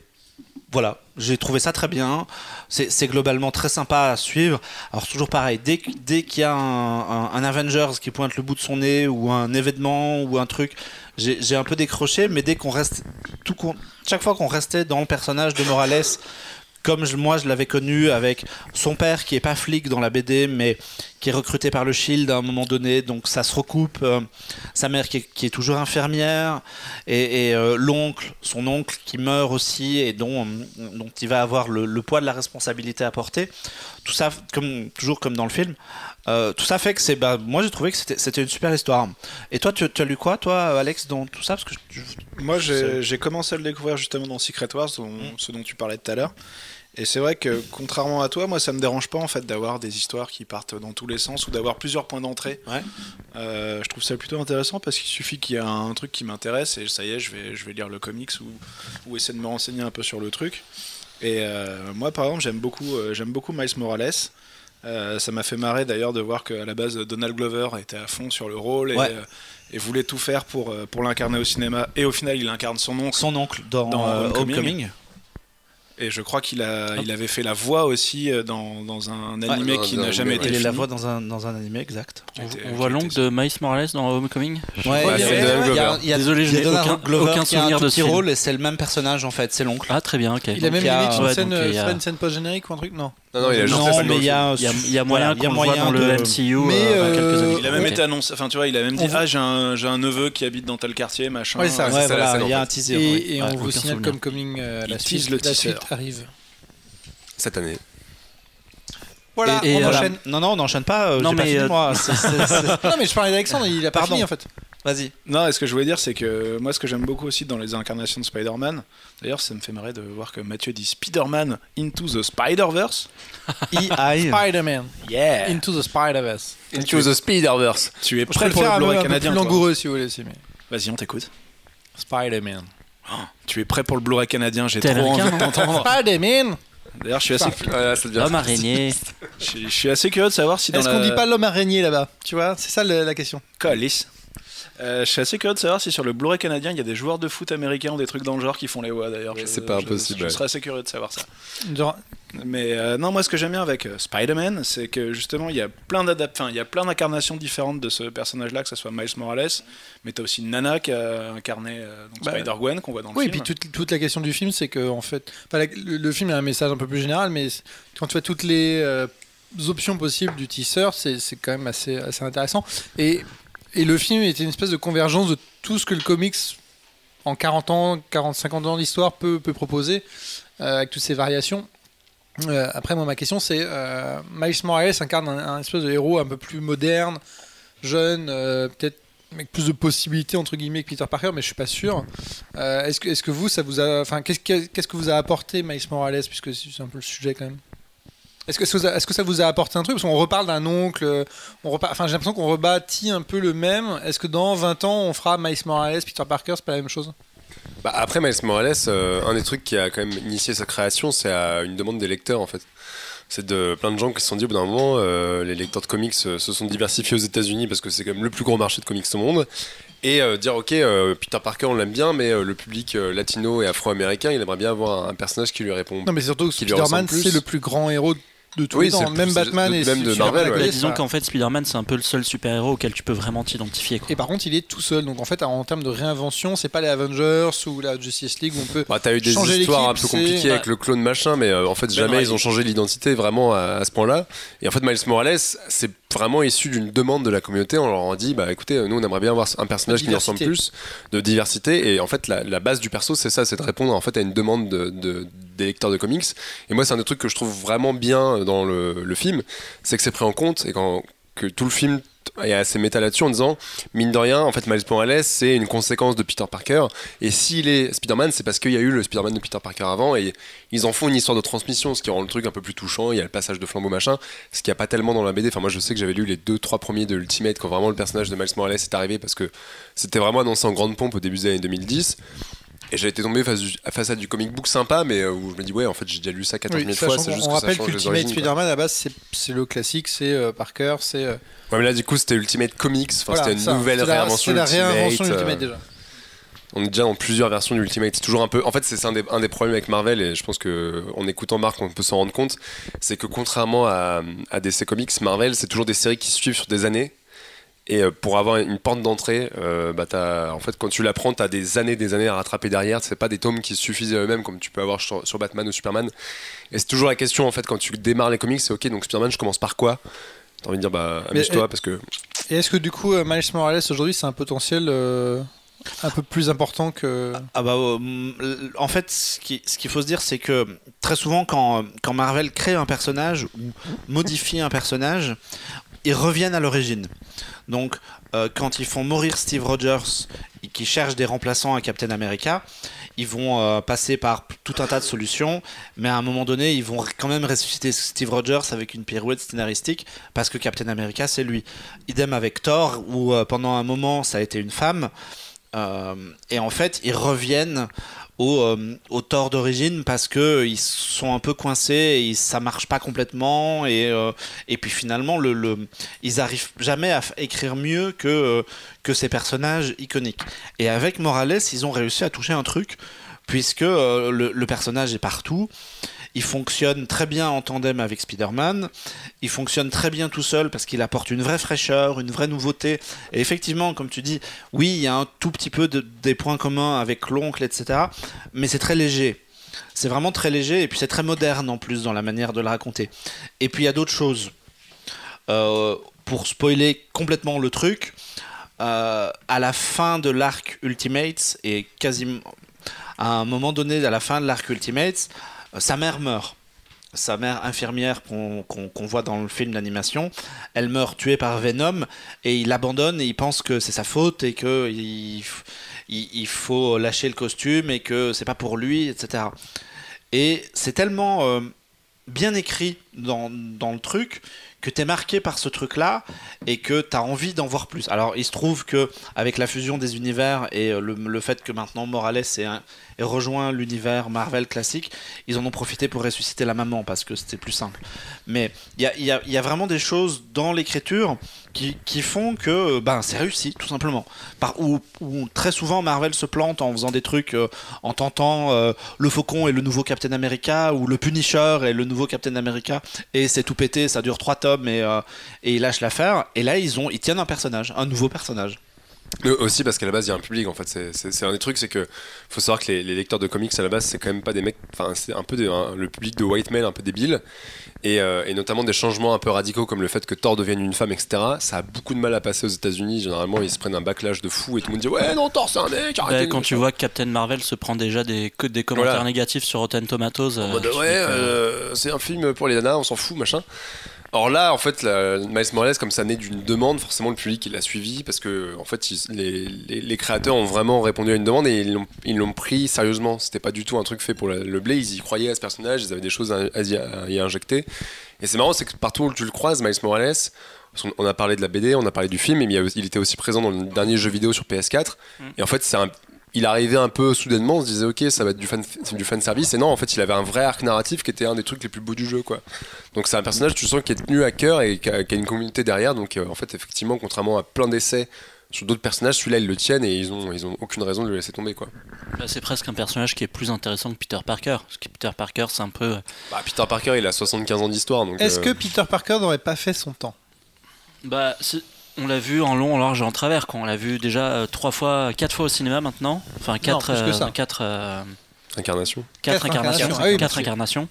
Voilà, j'ai trouvé ça très bien. C'est, c'est globalement très sympa à suivre. Alors toujours pareil, dès, dès qu'il y a un, un, un Avengers qui pointe le bout de son nez ou un événement ou un truc, j'ai, j'ai un peu décroché. Mais dès qu'on reste, tout, chaque fois qu'on restait dans le personnage de Morales, comme je, moi je l'avais connu avec son père qui est pas flic dans la B D mais qui est recruté par le Shield à un moment donné, donc ça se recoupe, euh, sa mère qui est, qui est toujours infirmière et, et euh, l'oncle, son oncle qui meurt aussi et dont, dont il va avoir le, le poids de la responsabilité à porter, tout ça comme, toujours comme dans le film, euh, tout ça fait que c'est, bah, moi j'ai trouvé que c'était, c'était une super histoire. Et toi tu, tu as lu quoi toi Alex dans tout ça? Parce que je, je, moi j'ai, j'ai commencé à le découvrir justement dans Secret Wars, dont, mmh. ce dont tu parlais tout à l'heure. Et c'est vrai que, contrairement à toi, moi ça me dérange pas en fait d'avoir des histoires qui partent dans tous les sens ou d'avoir plusieurs points d'entrée. Ouais. Euh, je trouve ça plutôt intéressant parce qu'il suffit qu'il y ait un truc qui m'intéresse et ça y est, je vais, je vais lire le comics ou, ou essayer de me renseigner un peu sur le truc. Et euh, moi par exemple, j'aime beaucoup, euh, j'aime beaucoup Miles Morales. Euh, ça m'a fait marrer d'ailleurs de voir qu'à la base Donald Glover était à fond sur le rôle et, ouais. euh, et voulait tout faire pour, pour l'incarner au cinéma, et au final il incarne son oncle, son oncle dans, dans euh, Homecoming. Homecoming. Et je crois qu'il a, il avait fait la voix aussi dans, dans un animé ouais, qui n'a jamais été. Il est la voix dans un, dans un animé, exact. On, on voit l'oncle de Miles Morales dans Homecoming. Ouais, ouais, il y a, il y a, désolé, je n'ai aucun, aucun souvenir de ce rôle. Et c'est le même personnage en fait, c'est l'oncle. Ah très bien, ok. Il a même limite une scène, une scène post-générique ou un truc, non? Non, non, il a non juste mais il y a, y a moyen qu'on voit dans le M C U. Mais euh, quelques années. Il a même okay. été annoncé. Enfin, tu vois, il a même dit ah j'ai un, j'ai un neveu qui habite dans tel quartier, machin. Ouais, ça, ouais, ça, voilà, il y a un teaser. Et, et ouais, on vous signale comme coming euh, la suite. Le teaser arrive cette année. Voilà, et, et on euh, enchaîne. La... Non, non, on n'enchaîne pas. Euh, non, mais pas euh... moi. C'est, c'est, c'est... non, mais je parlais d'Alexandre. Il a pas fini en fait. Vas-y. Non, et ce que je voulais dire, c'est que moi, ce que j'aime beaucoup aussi dans les incarnations de Spider-Man, d'ailleurs, ça me fait marrer de voir que Mathieu dit Spider-Man Into the Spider-Verse. E I Spider-Man. Yeah. Into the Spider-Verse. Into okay. the Spider-Verse. Tu es prêt je pour le Blu-ray canadien? Un peu plus langoureux, si vous voulez. Mais... Vas-y, on t'écoute. Spider-Man. Oh, tu es prêt pour le Blu-ray canadien? J'ai T'es trop envie de t'entendre. Spider-Man. D'ailleurs, je suis assez. Ah, l'homme araignée. Je, je suis assez curieux de savoir si. Dans Est-ce la... qu'on dit pas l'homme araignée là-bas? Tu vois, c'est ça la, la question. Colis. Euh, je suis assez curieux de savoir si sur le Blu-ray canadien il y a des joueurs de foot américains ou des trucs dans le genre qui font les voix d'ailleurs. Je, c'est pas impossible. Je, je serais assez curieux de savoir ça. Genre... Mais euh, non, moi ce que j'aime bien avec euh, Spider-Man, c'est que justement il y a plein d'adaptations, il y a plein d'incarnations différentes de ce personnage-là, que ce soit Miles Morales, mais t'as aussi Nana qui a incarné euh, donc bah, Spider-Gwen qu'on voit dans le oui, film. Oui, et puis toute, toute la question du film, c'est que en fait, la, le, le film a un message un peu plus général, mais quand tu vois toutes les euh, options possibles du teaser, c'est, c'est quand même assez, assez intéressant. Et Et le film était une espèce de convergence de tout ce que le comics, en quarante ans, quarante, cinquante ans d'histoire, peut, peut proposer, euh, avec toutes ces variations. Euh, après, moi, ma question, c'est euh, Miles Morales incarne un, un espèce de héros un peu plus moderne, jeune, euh, peut-être avec plus de possibilités, entre guillemets, que Peter Parker, mais je suis pas sûr. Euh, est-ce que, est-ce que vous, ça vous a... Enfin, qu'est-ce que, qu'est-ce que vous a apporté Miles Morales, puisque c'est un peu le sujet, quand même? Est-ce que, est-ce que ça vous a apporté un truc? Parce qu'on reparle d'un oncle, on reparle, enfin, j'ai l'impression qu'on rebâtit un peu le même. Est-ce que dans vingt ans, on fera Miles Morales, Peter Parker? C'est pas la même chose? Bah après, Miles Morales, euh, un des trucs qui a quand même initié sa création, c'est à une demande des lecteurs, en fait. C'est de plein de gens qui se sont dit au bout d'un moment, euh, les lecteurs de comics se sont diversifiés aux États-Unis parce que c'est quand même le plus gros marché de comics au monde. Et euh, dire, ok, euh, Peter Parker, on l'aime bien, mais euh, le public euh, latino et afro-américain, il aimerait bien avoir un personnage qui lui répond. Non, mais surtout que Spider-Man, c'est le plus grand héros de... de tous oui, les temps, plus, même Batman de, et même de Marvel. Ouais. Disons qu'en fait, Spider-Man, c'est un peu le seul super-héros auquel tu peux vraiment t'identifier, quoi. Et par contre, il est tout seul. Donc en fait, en termes de réinvention, c'est pas les Avengers ou la Justice League où on peut. Bah, t'as eu des histoires un peu compliquées c'est... avec le clone machin, mais euh, en fait, jamais ben, ils ont changé l'identité vraiment à, à ce point-là. Et en fait, Miles Morales, c'est vraiment issu d'une demande de la communauté. On leur a dit, bah écoutez, nous, on aimerait bien avoir un personnage qui nous ressemble plus, de diversité. Et en fait, la, la base du perso, c'est ça, c'est de répondre en fait à une demande de, de des lecteurs de comics. Et moi, c'est un des trucs que je trouve vraiment bien dans le, le film, c'est que c'est pris en compte et quand, que tout le film est assez méta là-dessus en disant, mine de rien, en fait, Miles Morales, c'est une conséquence de Peter Parker. Et s'il est Spider-Man, c'est parce qu'il y a eu le Spider-Man de Peter Parker avant et ils en font une histoire de transmission, ce qui rend le truc un peu plus touchant. Il y a le passage de flambeau, machin, ce qu'il n'y a pas tellement dans la B D. Enfin, moi, je sais que j'avais lu les deux trois premiers de Ultimate quand vraiment le personnage de Miles Morales est arrivé parce que c'était vraiment annoncé en grande pompe au début des années deux mille dix. Et j'ai été tombé face, face à du comic book sympa, mais où je me dis, ouais, en fait, j'ai déjà lu ça quatorze mille oui, fois. C'est juste on que rappelle que Ultimate Spider-Man, à la base, c'est, c'est le classique, c'est euh, Parker, c'est. Euh... Ouais, mais là, du coup, c'était Ultimate Comics, enfin, voilà, c'était une ça, nouvelle c'est réinvention Ultimate. C'est la réinvention Ultimate, Ultimate euh... déjà. On est déjà dans plusieurs versions du Ultimate. C'est toujours un peu. En fait, c'est, c'est un, des, un des problèmes avec Marvel, et je pense qu'en écoutant Marc, on peut s'en rendre compte, c'est que contrairement à, à D C Comics, Marvel, c'est toujours des séries qui suivent sur des années. Et pour avoir une porte d'entrée, euh, bah t'as, en fait, quand tu la prends, tu as des années des années à rattraper derrière. C'est pas des tomes qui suffisent à eux-mêmes, comme tu peux avoir sur, sur Batman ou Superman. Et c'est toujours la question, en fait, quand tu démarres les comics, c'est ok, donc Spider-Man, je commence par quoi? T'as envie de dire, bah, amuse-toi, parce que... Et est-ce que, du coup, Miles Morales, aujourd'hui, c'est un potentiel euh, un peu plus important que... Ah bah, euh, en fait, ce, qui, ce qu'il faut se dire, c'est que, très souvent, quand, quand Marvel crée un personnage, ou modifie un personnage... Ils reviennent à l'origine. Donc, euh, quand ils font mourir Steve Rogers et qu'ils cherchent des remplaçants à Captain America, ils vont euh, passer par tout un tas de solutions, mais à un moment donné, ils vont quand même ressusciter Steve Rogers avec une pirouette scénaristique, parce que Captain America, c'est lui. Idem avec Thor, où euh, pendant un moment, ça a été une femme, euh, et en fait, ils reviennent au, euh, au Thor d'origine, parce qu'ils sont un peu coincés, et ça marche pas complètement, et, euh, et puis finalement, le, le, ils arrivent jamais à écrire mieux que... Euh, que ces personnages iconiques. Et avec Morales, ils ont réussi à toucher un truc, puisque euh, le, le personnage est partout, il fonctionne très bien en tandem avec Spider-Man, il fonctionne très bien tout seul parce qu'il apporte une vraie fraîcheur, une vraie nouveauté, et effectivement, comme tu dis, oui, il y a un tout petit peu de, des points communs avec l'oncle, et cetera, mais c'est très léger. C'est vraiment très léger, et puis c'est très moderne en plus dans la manière de le raconter. Et puis il y a d'autres choses. Euh, pour spoiler complètement le truc... Euh, à la fin de l'arc Ultimate, et quasiment à un moment donné, à la fin de l'arc Ultimate, euh, sa mère meurt. Sa mère infirmière qu'on qu'on, qu'on voit dans le film d'animation, elle meurt tuée par Venom, et il abandonne, et il pense que c'est sa faute, et qu'il il, il faut lâcher le costume, et que c'est pas pour lui, et cetera. Et c'est tellement euh, bien écrit dans, dans le truc... que t'es marqué par ce truc-là et que t'as envie d'en voir plus. Alors, il se trouve que avec la fusion des univers et le, le fait que maintenant Morales ait, ait rejoint l'univers Marvel classique, ils en ont profité pour ressusciter la maman parce que c'était plus simple. Mais il y a, y a, y a vraiment des choses dans l'écriture qui, qui font que ben, c'est réussi, tout simplement. Par, où, où très souvent Marvel se plante en faisant des trucs, euh, en tentant euh, le Faucon et le nouveau Captain America, ou le Punisher et le nouveau Captain America, et c'est tout pété, ça dure trois tomes. Et, euh, et ils lâchent l'affaire, et là ils, ont, ils tiennent un personnage, un nouveau personnage. Le, aussi parce qu'à la base il y a un public en fait, c'est, c'est, c'est un des trucs, c'est que faut savoir que les, les lecteurs de comics à la base c'est quand même pas des mecs, enfin c'est un peu de, un, le public de white men un peu débile, et, euh, et notamment des changements un peu radicaux comme le fait que Thor devienne une femme, etc. Ça a beaucoup de mal à passer aux États-Unis. Généralement ils se prennent un backlash de fou et tout le monde dit ouais non Thor c'est un mec, arrêtez. Quand tu vois que Captain Marvel se prend déjà des, que des commentaires voilà. négatifs sur Rotten Tomatoes euh, en mode, ouais que... euh, c'est un film pour les nanas, on s'en fout machin. Or là, en fait, la, Miles Morales, comme ça naît d'une demande, forcément le public il l'a suivi parce que en fait, ils, les, les, les créateurs ont vraiment répondu à une demande et ils l'ont, ils l'ont pris sérieusement. C'était pas du tout un truc fait pour la, le blé. Ils y croyaient à ce personnage, ils avaient des choses à, à, à y injecter. Et c'est marrant, c'est que partout où tu le croises, Miles Morales, on a parlé de la B D, on a parlé du film, mais il était aussi présent dans le dernier jeu vidéo sur P S quatre. Et en fait, c'est un... il arrivait un peu soudainement, on se disait ok ça va être du fan, du fan service, et non en fait il avait un vrai arc narratif qui était un des trucs les plus beaux du jeu quoi. Donc c'est un personnage tu sens qui est tenu à cœur et qui a, qui a une communauté derrière, donc euh, en fait effectivement contrairement à plein d'essais sur d'autres personnages, celui-là ils le tiennent et ils ont, ils ont aucune raison de le laisser tomber quoi. Bah, c'est presque un personnage qui est plus intéressant que Peter Parker, parce que Peter Parker c'est un peu... Bah, Peter Parker il a soixante-quinze ans d'histoire donc... Est-ce euh... que Peter Parker n'aurait pas fait son temps? Bah c'est... On l'a vu en long, en large et en travers, quoi. On l'a vu déjà trois fois, quatre fois au cinéma maintenant. Enfin, quatre, non, plus que ça. quatre, euh, incarnations. quatre, quatre incarnations. incarnations. Ah oui, quatre incarnations.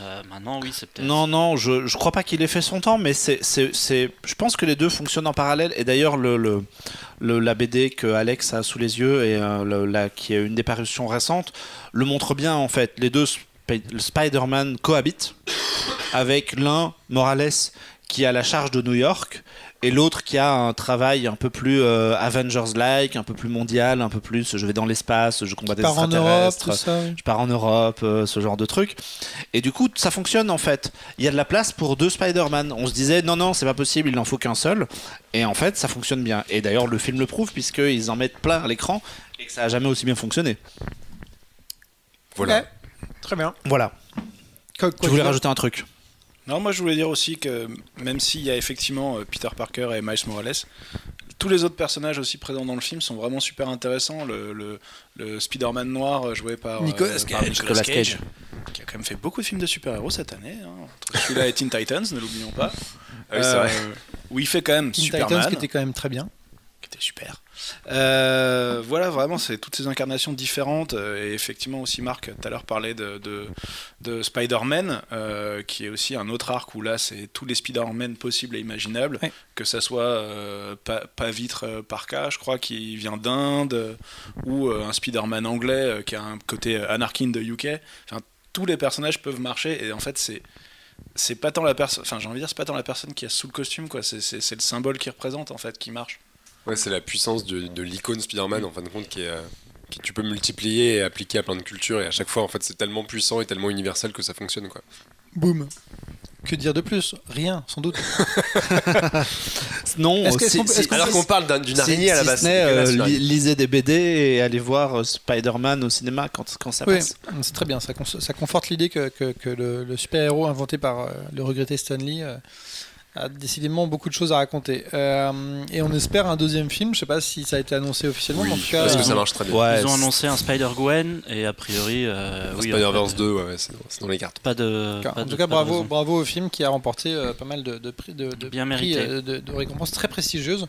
Euh, maintenant, oui, c'est peut-être. Non, non, je, je crois pas qu'il ait fait son temps, mais c'est, c'est, c'est, je pense que les deux fonctionnent en parallèle. Et d'ailleurs, le, le, le, la B D que Alex a sous les yeux et euh, le, la, qui est une des parutions récentes le montre bien en fait. Les deux, le Spider-Man cohabite avec l'un Morales qui a la charge de New York. Et l'autre qui a un travail un peu plus euh, Avengers-like, un peu plus mondial, un peu plus je vais dans l'espace, je combats des extraterrestres, Europe, ça, oui. je pars en Europe, euh, ce genre de truc. Et du coup, ça fonctionne en fait. Il y a de la place pour deux Spider-Man. On se disait non, non, c'est pas possible, il n'en faut qu'un seul. Et en fait, ça fonctionne bien. Et d'ailleurs, le film le prouve, puisqu'ils en mettent plein à l'écran et que ça n'a jamais aussi bien fonctionné. Voilà. Okay. Très bien. Voilà. Quoi, quoi tu voulais rajouter un truc ? Non, moi je voulais dire aussi que même s'il y a effectivement Peter Parker et Miles Morales, tous les autres personnages aussi présents dans le film sont vraiment super intéressants. Le, le, le Spider-Man noir joué par Nicolas, euh, par Nicolas, Nicolas Cage, Cage, qui a quand même fait beaucoup de films de super-héros cette année, hein, entre celui-là et Teen Titans, ne l'oublions pas. Ah oui, c'est euh, vrai. Où il fait quand même Teen Superman. Titans qui était quand même très bien. Qui était super. Euh, voilà, vraiment, c'est toutes ces incarnations différentes. Et effectivement, aussi, Marc, tout à l'heure, parlait de, de, de Spider-Man, euh, qui est aussi un autre arc où là, c'est tous les Spider-Man possibles et imaginables, oui. Que ça soit euh, pas, pas vitre euh, par cas, je crois, qui vient d'Inde, ou euh, un Spider-Man anglais euh, qui a un côté anarchine de U K. Enfin, tous les personnages peuvent marcher, et en fait, c'est. C'est pas tant la personne. Enfin, j'ai envie de dire, c'est pas tant la personne qui a sous le costume, quoi. C'est, c'est, c'est le symbole qui représente, en fait, qui marche. Ouais, c'est la puissance de, de l'icône Spider-Man en fin de compte qui est, que tu peux multiplier et appliquer à plein de cultures, et à chaque fois en fait c'est tellement puissant et tellement universel que ça fonctionne quoi. Boum. Que dire de plus? Rien, sans doute. Non, est-ce c'est, qu'on, est-ce c'est, qu'on alors qu'on parle d'un, d'une araignée à la base. Euh, li, lisez des B D et allez voir Spider-Man au cinéma quand, quand ça oui, passe. C'est très bien, ça, ça conforte l'idée que, que, que le, le super-héros inventé par euh, le regretté Stan Lee euh, a décidément beaucoup de choses à raconter. Euh, et on espère un deuxième film, je ne sais pas si ça a été annoncé officiellement. Oui, en tout cas, parce que ça marche très bien. Ouais, ils ont annoncé un Spider-Gwen et a priori... Euh, oui, Spider-Verse euh, deux, ouais, c'est, c'est dans les cartes. Pas de, pas en tout de, cas, bravo, bravo au film qui a remporté euh, pas mal de, de prix, de, de, bien prix euh, de, de récompenses très prestigieuses.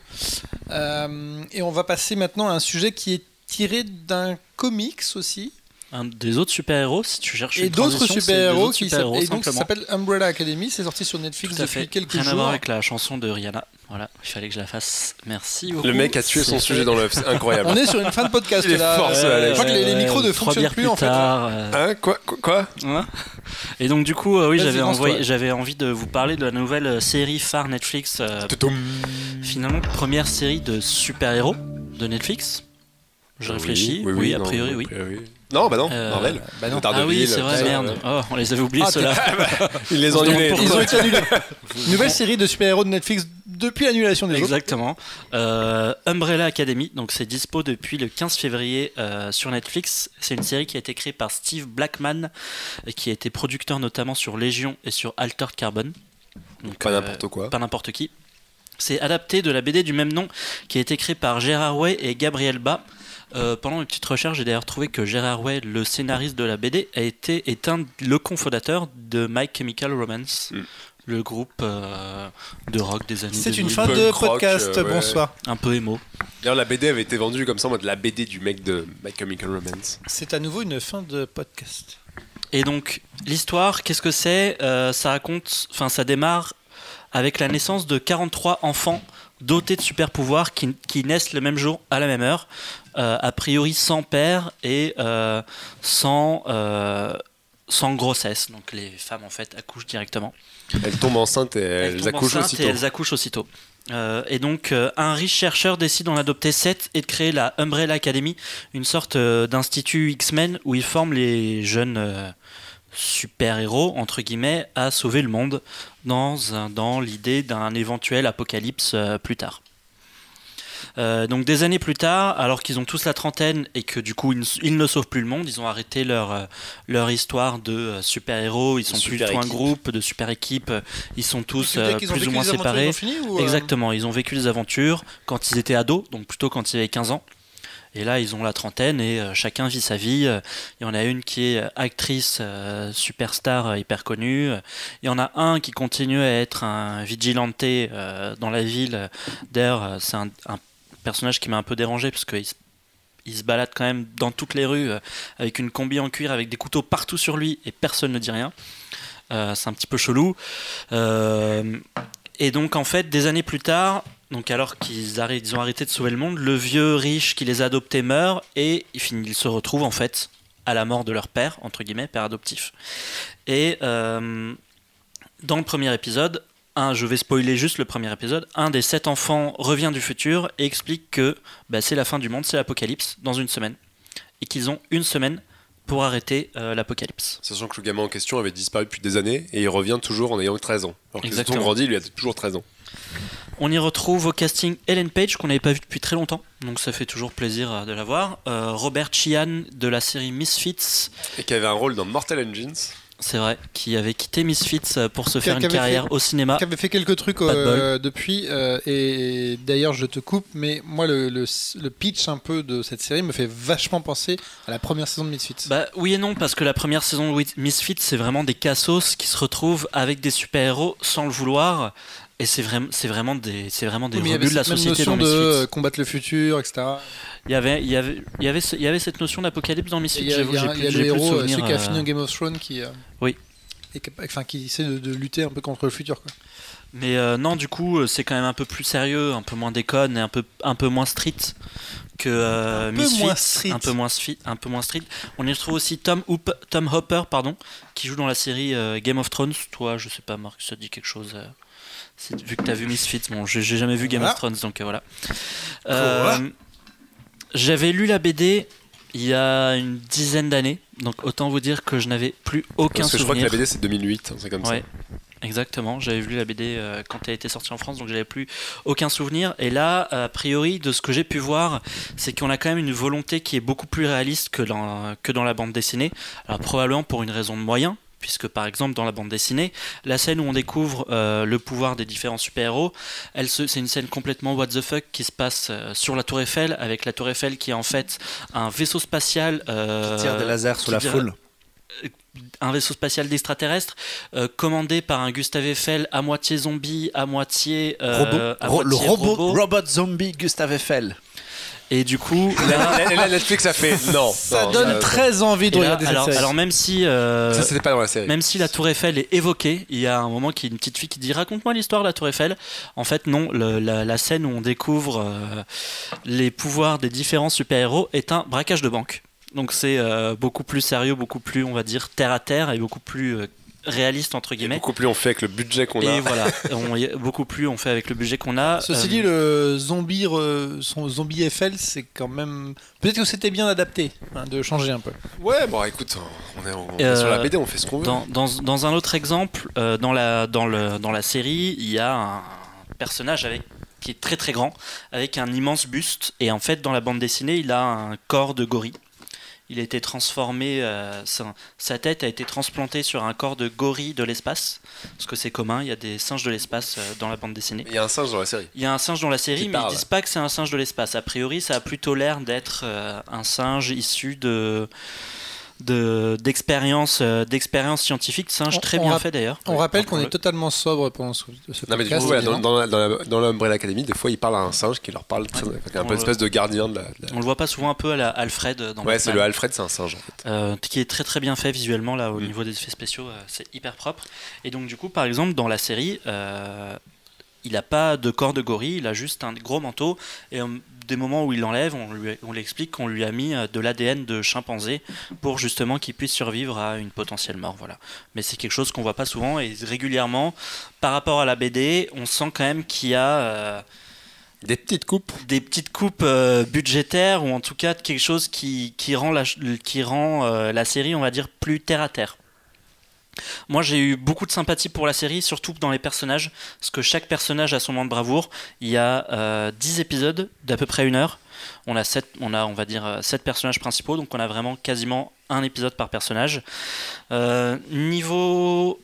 Euh, et on va passer maintenant à un sujet qui est tiré d'un comics aussi. Un des autres super-héros, si tu cherches une transition, c'est des autres super-héros, et donc ça s'appelle Umbrella Academy, c'est sorti sur Netflix depuis quelques jours. Rien à voir avec la chanson de Rihanna. Voilà, il fallait que je la fasse. Merci beaucoup. Le mec a tué c'est son sujet dans l'œuf, c'est incroyable. On est sur une fin de podcast là. Force, euh, je crois que les, les micros ne fonctionnent plus en fait. Euh... Hein, quoi, quoi, quoi ouais. Et donc du coup, euh, oui, j'avais, envoyé, j'avais envie de vous parler de la nouvelle série phare Netflix. Euh, finalement, première série de super-héros de Netflix. Je réfléchis. Oui, oui, oui, oui a priori, non, oui. A priori. Non, bah non, euh, Marvel. Bah non. Ah oui, c'est vrai, merde. Oh, on les avait oubliés, ah, ceux-là. Ils les ont annulés. Ils ont été annulés. Nouvelle série de super-héros de Netflix depuis l'annulation des autres. Exactement. Euh, Umbrella Academy, donc c'est dispo depuis le quinze février euh, sur Netflix. C'est une série qui a été créée par Steve Blackman, qui a été producteur notamment sur Légion et sur Altered Carbon. Donc, pas euh, n'importe quoi. Pas n'importe qui. C'est adapté de la B D du même nom, qui a été créée par Gérard Way et Gabriel Ba. Euh, pendant une petite recherche, j'ai d'ailleurs trouvé que Gérard Way, le scénariste de la B D, a été est un, le cofondateur de My Chemical Romance, mm. le groupe euh, de rock des années deux mille. C'est une fin de podcast, euh, ouais. Bonsoir. Un peu émo. D'ailleurs, la B D avait été vendue comme ça, en mode la B D du mec de My Chemical Romance. C'est à nouveau une fin de podcast. Et donc, l'histoire, qu'est-ce que c'est ? euh, Ça raconte, enfin, ça démarre avec la naissance de quarante-trois enfants dotés de super pouvoirs qui, qui naissent le même jour à la même heure, euh, a priori sans père et euh, sans, euh, sans grossesse. Donc les femmes en fait accouchent directement. Elles tombent enceintes et elles, elles accouchent aussitôt. Et elles accouchent aussitôt. Euh, et donc euh, un riche chercheur décide d'en adopter sept et de créer la Umbrella Academy, une sorte euh, d'institut X-Men où il forme les jeunes euh, super-héros, entre guillemets, à sauver le monde dans, dans l'idée d'un éventuel apocalypse euh, plus tard. Euh, donc des années plus tard, alors qu'ils ont tous la trentaine et que du coup ils, ils ne sauvent plus le monde, ils ont arrêté leur, euh, leur histoire de euh, super-héros, ils sont plus du tout un groupe de super-équipe, ils sont tous euh, plus ou moins séparés. Ou euh... Exactement, ils ont vécu des aventures quand ils étaient ados, donc plutôt quand ils avaient quinze ans. Et là, ils ont la trentaine et euh, chacun vit sa vie. Euh, y en a une qui est actrice, euh, superstar, euh, hyper connue. Il y en a un qui continue à être un vigilante euh, dans la ville. D'ailleurs, c'est un, un personnage qui m'a un peu dérangé parce qu'il se, il se balade quand même dans toutes les rues euh, avec une combi en cuir, avec des couteaux partout sur lui et personne ne dit rien. Euh, c'est un petit peu chelou. Euh, et donc, en fait, des années plus tard... Donc alors qu'ils arrêt- ils ont arrêté de sauver le monde, le vieux riche qui les a adoptés meurt et ils, fin- ils se retrouvent en fait à la mort de leur père, entre guillemets, père adoptif. Et euh, dans le premier épisode, un, je vais spoiler juste le premier épisode, un des sept enfants revient du futur et explique que bah, c'est la fin du monde, c'est l'apocalypse dans une semaine. Et qu'ils ont une semaine pour arrêter euh, l'apocalypse. Sachant que le gamin en question avait disparu depuis des années et il revient toujours en ayant treize ans. Alors que son grandi, il lui a toujours treize ans. On y retrouve au casting Ellen Page, qu'on n'avait pas vu depuis très longtemps, donc ça fait toujours plaisir de la voir. Euh, Robert Sheehan de la série Misfits. Et qui avait un rôle dans Mortal Engines. C'est vrai, qui avait quitté Misfits pour se faire une carrière fait, au cinéma. Qui avait fait quelques trucs euh, depuis, euh, et d'ailleurs je te coupe, mais moi le, le, le pitch un peu de cette série me fait vachement penser à la première saison de Misfits. Bah, oui et non, parce que la première saison de Misfits, c'est vraiment des cassos qui se retrouvent avec des super-héros sans le vouloir. Et c'est vraiment, c'est vraiment des, c'est vraiment des oui, rebuts de la société dans Misfits. Il y avait cette notion de combattre le futur, et cetera. Il y avait, il y avait, il y avait, ce, il y avait cette notion d'apocalypse dans Misfits. Il y a, J'avoue, y a, j'ai plus, y a j'ai le héros, celui euh... qui a fini Game of Thrones, qui, euh... oui, et qui, enfin, qui essaie de, de lutter un peu contre le futur, quoi. Mais euh, non, du coup, c'est quand même un peu plus sérieux, un peu moins déconne et un peu, un peu moins street que euh, Misfits, un peu moins street, un peu moins street. On y retrouve aussi Tom, Hoop, Tom Hopper, pardon, qui joue dans la série euh, Game of Thrones. Toi, je sais pas, Marc, ça te dit quelque chose. Euh... C'est, vu que t'as vu Misfits, bon, j'ai, j'ai jamais vu Game voilà. of Thrones, donc euh, voilà. Euh, j'avais lu la B D il y a une dizaine d'années, donc autant vous dire que je n'avais plus aucun Parce que souvenir. Je crois que la B D c'est deux mille huit, c'est comme ouais. ça. Exactement, j'avais vu la B D euh, quand elle était sortie en France, donc j'avais plus aucun souvenir. Et là, a priori, de ce que j'ai pu voir, c'est qu'on a quand même une volonté qui est beaucoup plus réaliste que dans, que dans la bande dessinée. Alors probablement pour une raison de moyens, puisque par exemple dans la bande dessinée, la scène où on découvre euh, le pouvoir des différents super-héros, elle se, c'est une scène complètement what the fuck qui se passe euh, sur la Tour Eiffel, avec la Tour Eiffel qui est en fait un vaisseau spatial... Euh, qui tire des lasers sur la tire... foule. Un vaisseau spatial d'extraterrestres euh, commandé par un Gustave Eiffel à moitié zombie, à moitié... Euh, robot. À Ro- moitié le robot, robot. Robot zombie Gustave Eiffel. Et du coup, là, là, là Netflix a fait non. Ça non, donne ça, très ça. envie de là, regarder alors, cette série. Alors même si, euh, ça c'était pas dans la série. Même si la Tour Eiffel est évoquée, il y a un moment qu'il y a une petite fille qui dit raconte-moi l'histoire de la Tour Eiffel. En fait non, le, la, la scène où on découvre euh, les pouvoirs des différents super-héros est un braquage de banque. Donc c'est euh, beaucoup plus sérieux, beaucoup plus on va dire terre à terre et beaucoup plus euh, réaliste entre guillemets. Et beaucoup plus on fait avec le budget qu'on et a. Et voilà, on, beaucoup plus on fait avec le budget qu'on a. Ceci euh, dit, le zombie, euh, son zombie Eiffel, c'est quand même. Peut-être que c'était bien adapté, hein, de changer un peu. Ouais, bon, écoute, on est, on, on euh, est sur la B D, on fait ce qu'on veut. Dans, dans, dans un autre exemple, euh, dans la dans le dans la série, il y a un personnage avec. Qui est très très grand, avec un immense buste, et en fait dans la bande dessinée, il a un corps de gorille. Il a été transformé, euh, sa, sa tête a été transplantée sur un corps de gorille de l'espace, parce que c'est commun, il y a des singes de l'espace euh, dans la bande dessinée. Mais il y a un singe dans la série. Il y a un singe dans la série, qui mais parle. Ils ne disent pas que c'est un singe de l'espace. A priori, ça a plutôt l'air d'être euh, un singe issu de... De, d'expérience, euh, d'expérience scientifique, singe très on, bien on fait d'ailleurs. On rappelle ouais. qu'on est totalement sobre pendant ce, ce non, podcast. Mais du coup, ouais, dans, dans, la, dans, la, dans l'Umbrella Academy, des fois, ils parlent à un singe qui leur parle, ouais. un peu une espèce de gardien. De la, de la... On le voit pas souvent un peu à la Alfred. Dans ouais, c'est le Alfred, c'est un singe en fait. Euh, qui est très très bien fait visuellement là, au mm. niveau des effets spéciaux, euh, c'est hyper propre. Et donc du coup, par exemple, dans la série, euh, il n'a pas de corps de gorille, il a juste un gros manteau et euh, des moments où il l'enlève, on lui, on lui explique qu'on lui a mis de l'A D N de chimpanzé pour justement qu'il puisse survivre à une potentielle mort. Voilà. Mais c'est quelque chose qu'on voit pas souvent et régulièrement, par rapport à la B D, on sent quand même qu'il y a euh, des petites coupes, des petites coupes euh, budgétaires ou en tout cas quelque chose qui, qui rend, la, qui rend euh, la série, on va dire, plus terre à terre. Moi j'ai eu beaucoup de sympathie pour la série, surtout dans les personnages, parce que chaque personnage a son moment de bravoure. Il y a euh, dix épisodes d'à peu près une heure. On a, sept, on a on va dire sept personnages principaux, donc on a vraiment quasiment un épisode par personnage. Euh, niveau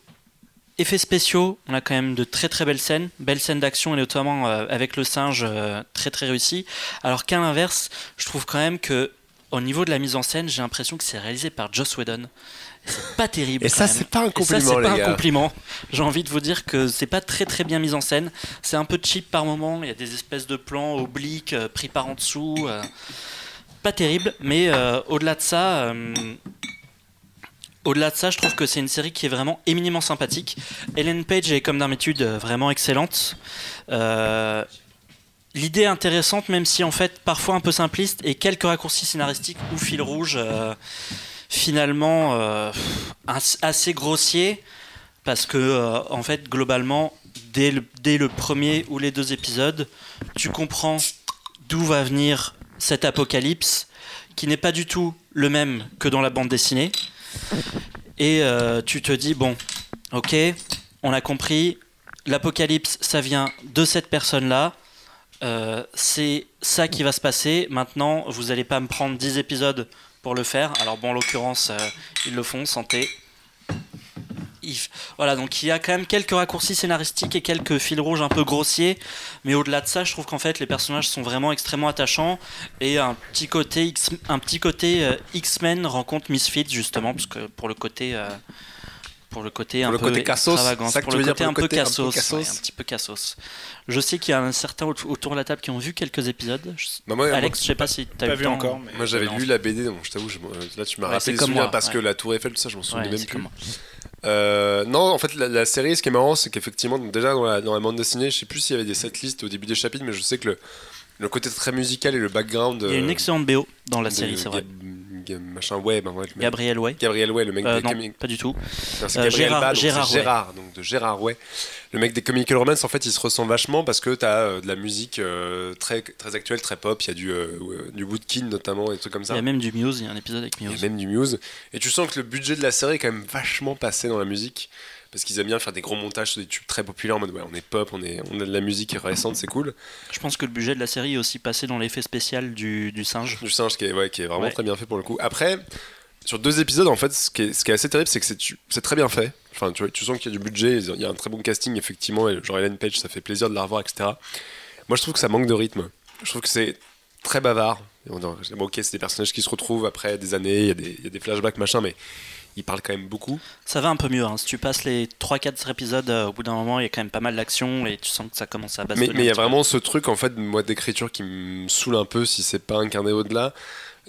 effets spéciaux, on a quand même de très très belles scènes, belles scènes d'action et notamment euh, avec le singe euh, très très réussi. Alors qu'à l'inverse, je trouve quand même que au niveau de la mise en scène, j'ai l'impression que c'est réalisé par Joss Whedon. C'est pas terrible. Et ça, c'est pas un compliment. Et ça, c'est pas les gars. un compliment. J'ai envie de vous dire que c'est pas très très bien mis en scène. C'est un peu cheap par moment. Il y a des espèces de plans obliques euh, pris par en dessous. Euh, pas terrible. Mais euh, au-delà de ça, euh, au-delà de ça, je trouve que c'est une série qui est vraiment éminemment sympathique. Ellen Page est comme d'habitude vraiment excellente. Euh, L'idée est intéressante, même si en fait parfois un peu simpliste et quelques raccourcis scénaristiques ou fil rouge euh, finalement euh, assez grossier parce que euh, en fait globalement dès le, dès le premier ou les deux épisodes tu comprends d'où va venir cet apocalypse qui n'est pas du tout le même que dans la bande dessinée et euh, tu te dis bon ok on a compris l'apocalypse ça vient de cette personne là. Euh, c'est ça qui va se passer. Maintenant, vous n'allez pas me prendre dix épisodes pour le faire. Alors bon, en l'occurrence, euh, ils le font, santé. If. Voilà, donc il y a quand même quelques raccourcis scénaristiques et quelques fils rouges un peu grossiers. Mais au-delà de ça, je trouve qu'en fait, les personnages sont vraiment extrêmement attachants. Et un petit côté, X, un petit côté euh, X-Men rencontre Misfits, justement, parce que pour le côté... Euh, Pour le côté un peu extravagant, pour le côté un peu cassos, ouais, un petit peu cassos. Je sais qu'il y a un certain autour de la table qui ont vu quelques épisodes. Non, moi, Alex, moi, je sais pas, pas si t'as pas vu le temps encore. Mais moi j'avais non. lu la B D, donc je t'avoue, je, là tu m'as ouais, rappelé les souvenirs moi, parce ouais. que la Tour Eiffel, tout ça, je m'en souviens ouais, même plus. Euh, non, en fait, la, la série, ce qui est marrant, c'est qu'effectivement, déjà dans la, dans la bande dessinée, je sais plus s'il y avait des setlists au début des chapitres, mais je sais que le, le côté très musical et le background. Il y a une excellente B O dans la série, c'est vrai. machin Way, ben ouais, mec, Gabriel Way. Gabriel Way, le mec euh, des non, comic... pas du tout. Non, c'est euh, Gérard, Bad, Gérard, c'est Gérard donc de Gérard Way. Le mec des Comical Romance, en fait, il se ressent vachement parce que t'as euh, de la musique euh, très très actuelle, très pop. Il y a du euh, du Woodkin notamment et trucs comme ça. Il y a même du Muse. Il y a un épisode avec Muse. Il y a même du Muse. Et tu sens que le budget de la série est quand même vachement passé dans la musique. Parce qu'ils aiment bien faire des gros montages sur des tubes très populaires en mode ouais, on est pop, on, est, on a de la musique récente, c'est cool. Je pense que le budget de la série est aussi passé dans l'effet spécial du, du singe. Du singe qui est, ouais, qui est vraiment ouais. très bien fait pour le coup. Après, sur deux épisodes, en fait, ce qui est, ce qui est assez terrible, c'est que c'est, c'est très bien fait. Enfin, tu, tu sens qu'il y a du budget, il y a un très bon casting, effectivement, et genre Ellen Page, ça fait plaisir de la revoir, et cetera. Moi, je trouve que ça manque de rythme. Je trouve que c'est très bavard. Bon, ok, c'est des personnages qui se retrouvent après des années, il y a des, il y a des flashbacks, machin, mais. Il parle quand même beaucoup. Ça va un peu mieux. Hein. Si tu passes les trois quatre épisodes, euh, au bout d'un moment, il y a quand même pas mal d'action et tu sens que ça commence à bastonner. Mais, mais il y a vraiment ce truc, en fait, moi, d'écriture qui me saoule un peu, si c'est pas incarné au-delà,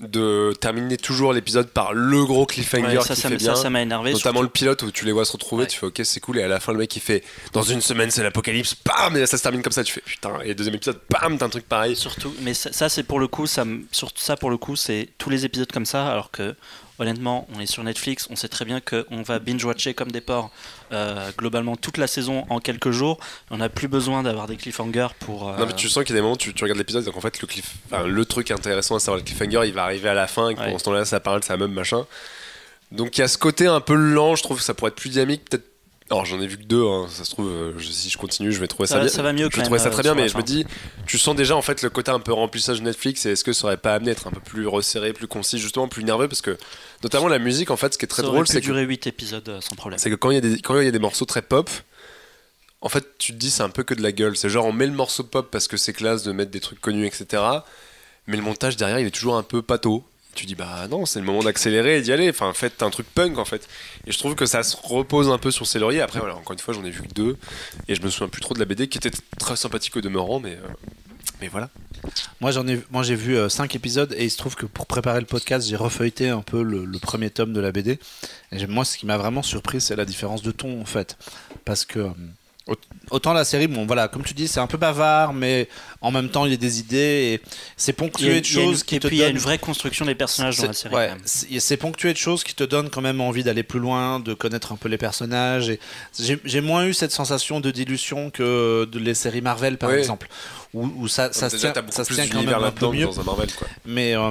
de terminer toujours l'épisode par le gros cliffhanger ouais, ça, qui ça, fait ça, bien. Ça, ça m'a énervé. Notamment surtout. Le pilote où tu les vois se retrouver, ouais. tu fais ok, c'est cool. Et à la fin, le mec, il fait dans une semaine, c'est l'apocalypse, bam, et là, ça se termine comme ça. Tu fais putain, et deuxième épisode, bam, t'as un truc pareil. Surtout, mais ça, ça c'est pour le coup, ça, surtout ça, pour le coup, c'est tous les épisodes comme ça, alors que. Honnêtement, on est sur Netflix, on sait très bien qu'on va binge-watcher comme des porcs euh, globalement toute la saison en quelques jours. On n'a plus besoin d'avoir des cliffhangers pour... Euh... Non mais tu sens qu'il y a des moments où tu, tu regardes l'épisode, donc en fait le, cliff... enfin, le truc intéressant à savoir le cliffhanger, il va arriver à la fin, et pendant ce temps-là, ça parle, ça meum, machin. Donc il y a ce côté un peu lent, je trouve que ça pourrait être plus dynamique, peut-être... Alors j'en ai vu que deux, hein. Ça se trouve, je, si je continue, je vais trouver ça, ça bien. Ça va mieux je vais trouver ça très bien, mais je me dis, tu sens déjà en fait le côté un peu remplissage de Netflix, et est-ce que ça aurait pas amené à être un peu plus resserré, plus concis, justement plus nerveux, parce que notamment la musique, en fait, ce qui est très drôle, c'est que ça aurait pu durer huit épisodes sans problème. C'est que quand il y a des quand il y a des morceaux très pop, en fait, tu te dis c'est un peu que de la gueule. C'est genre on met le morceau pop parce que c'est classe de mettre des trucs connus, et cetera. Mais le montage derrière, il est toujours un peu pâteau. Tu dis bah non, c'est le moment d'accélérer et d'y aller, enfin faites un truc punk en fait, et je trouve que ça se repose un peu sur ses lauriers. Après voilà, encore une fois, j'en ai vu que deux et je me souviens plus trop de la B D qui était très sympathique au demeurant, mais euh, mais voilà. Moi j'en ai moi j'ai vu cinq euh, épisodes, et il se trouve que pour préparer le podcast, j'ai refeuilleté un peu le, le premier tome de la B D, et moi ce qui m'a vraiment surpris, c'est la différence de ton en fait, parce que autant la série, bon voilà, comme tu dis, c'est un peu bavard, mais en même temps il y a des idées, et c'est ponctué de choses qui te donnent. Et puis il y a une vraie construction des personnages dans la série. Ouais, c'est ponctué de choses qui te donnent quand même envie d'aller plus loin, de connaître un peu les personnages. Et j'ai, j'ai moins eu cette sensation de dilution que de les séries Marvel par oui. exemple, où, où ça, ça, se tient, ça se tient quand même un peu mieux. Dans un Marvel, quoi. Mais euh,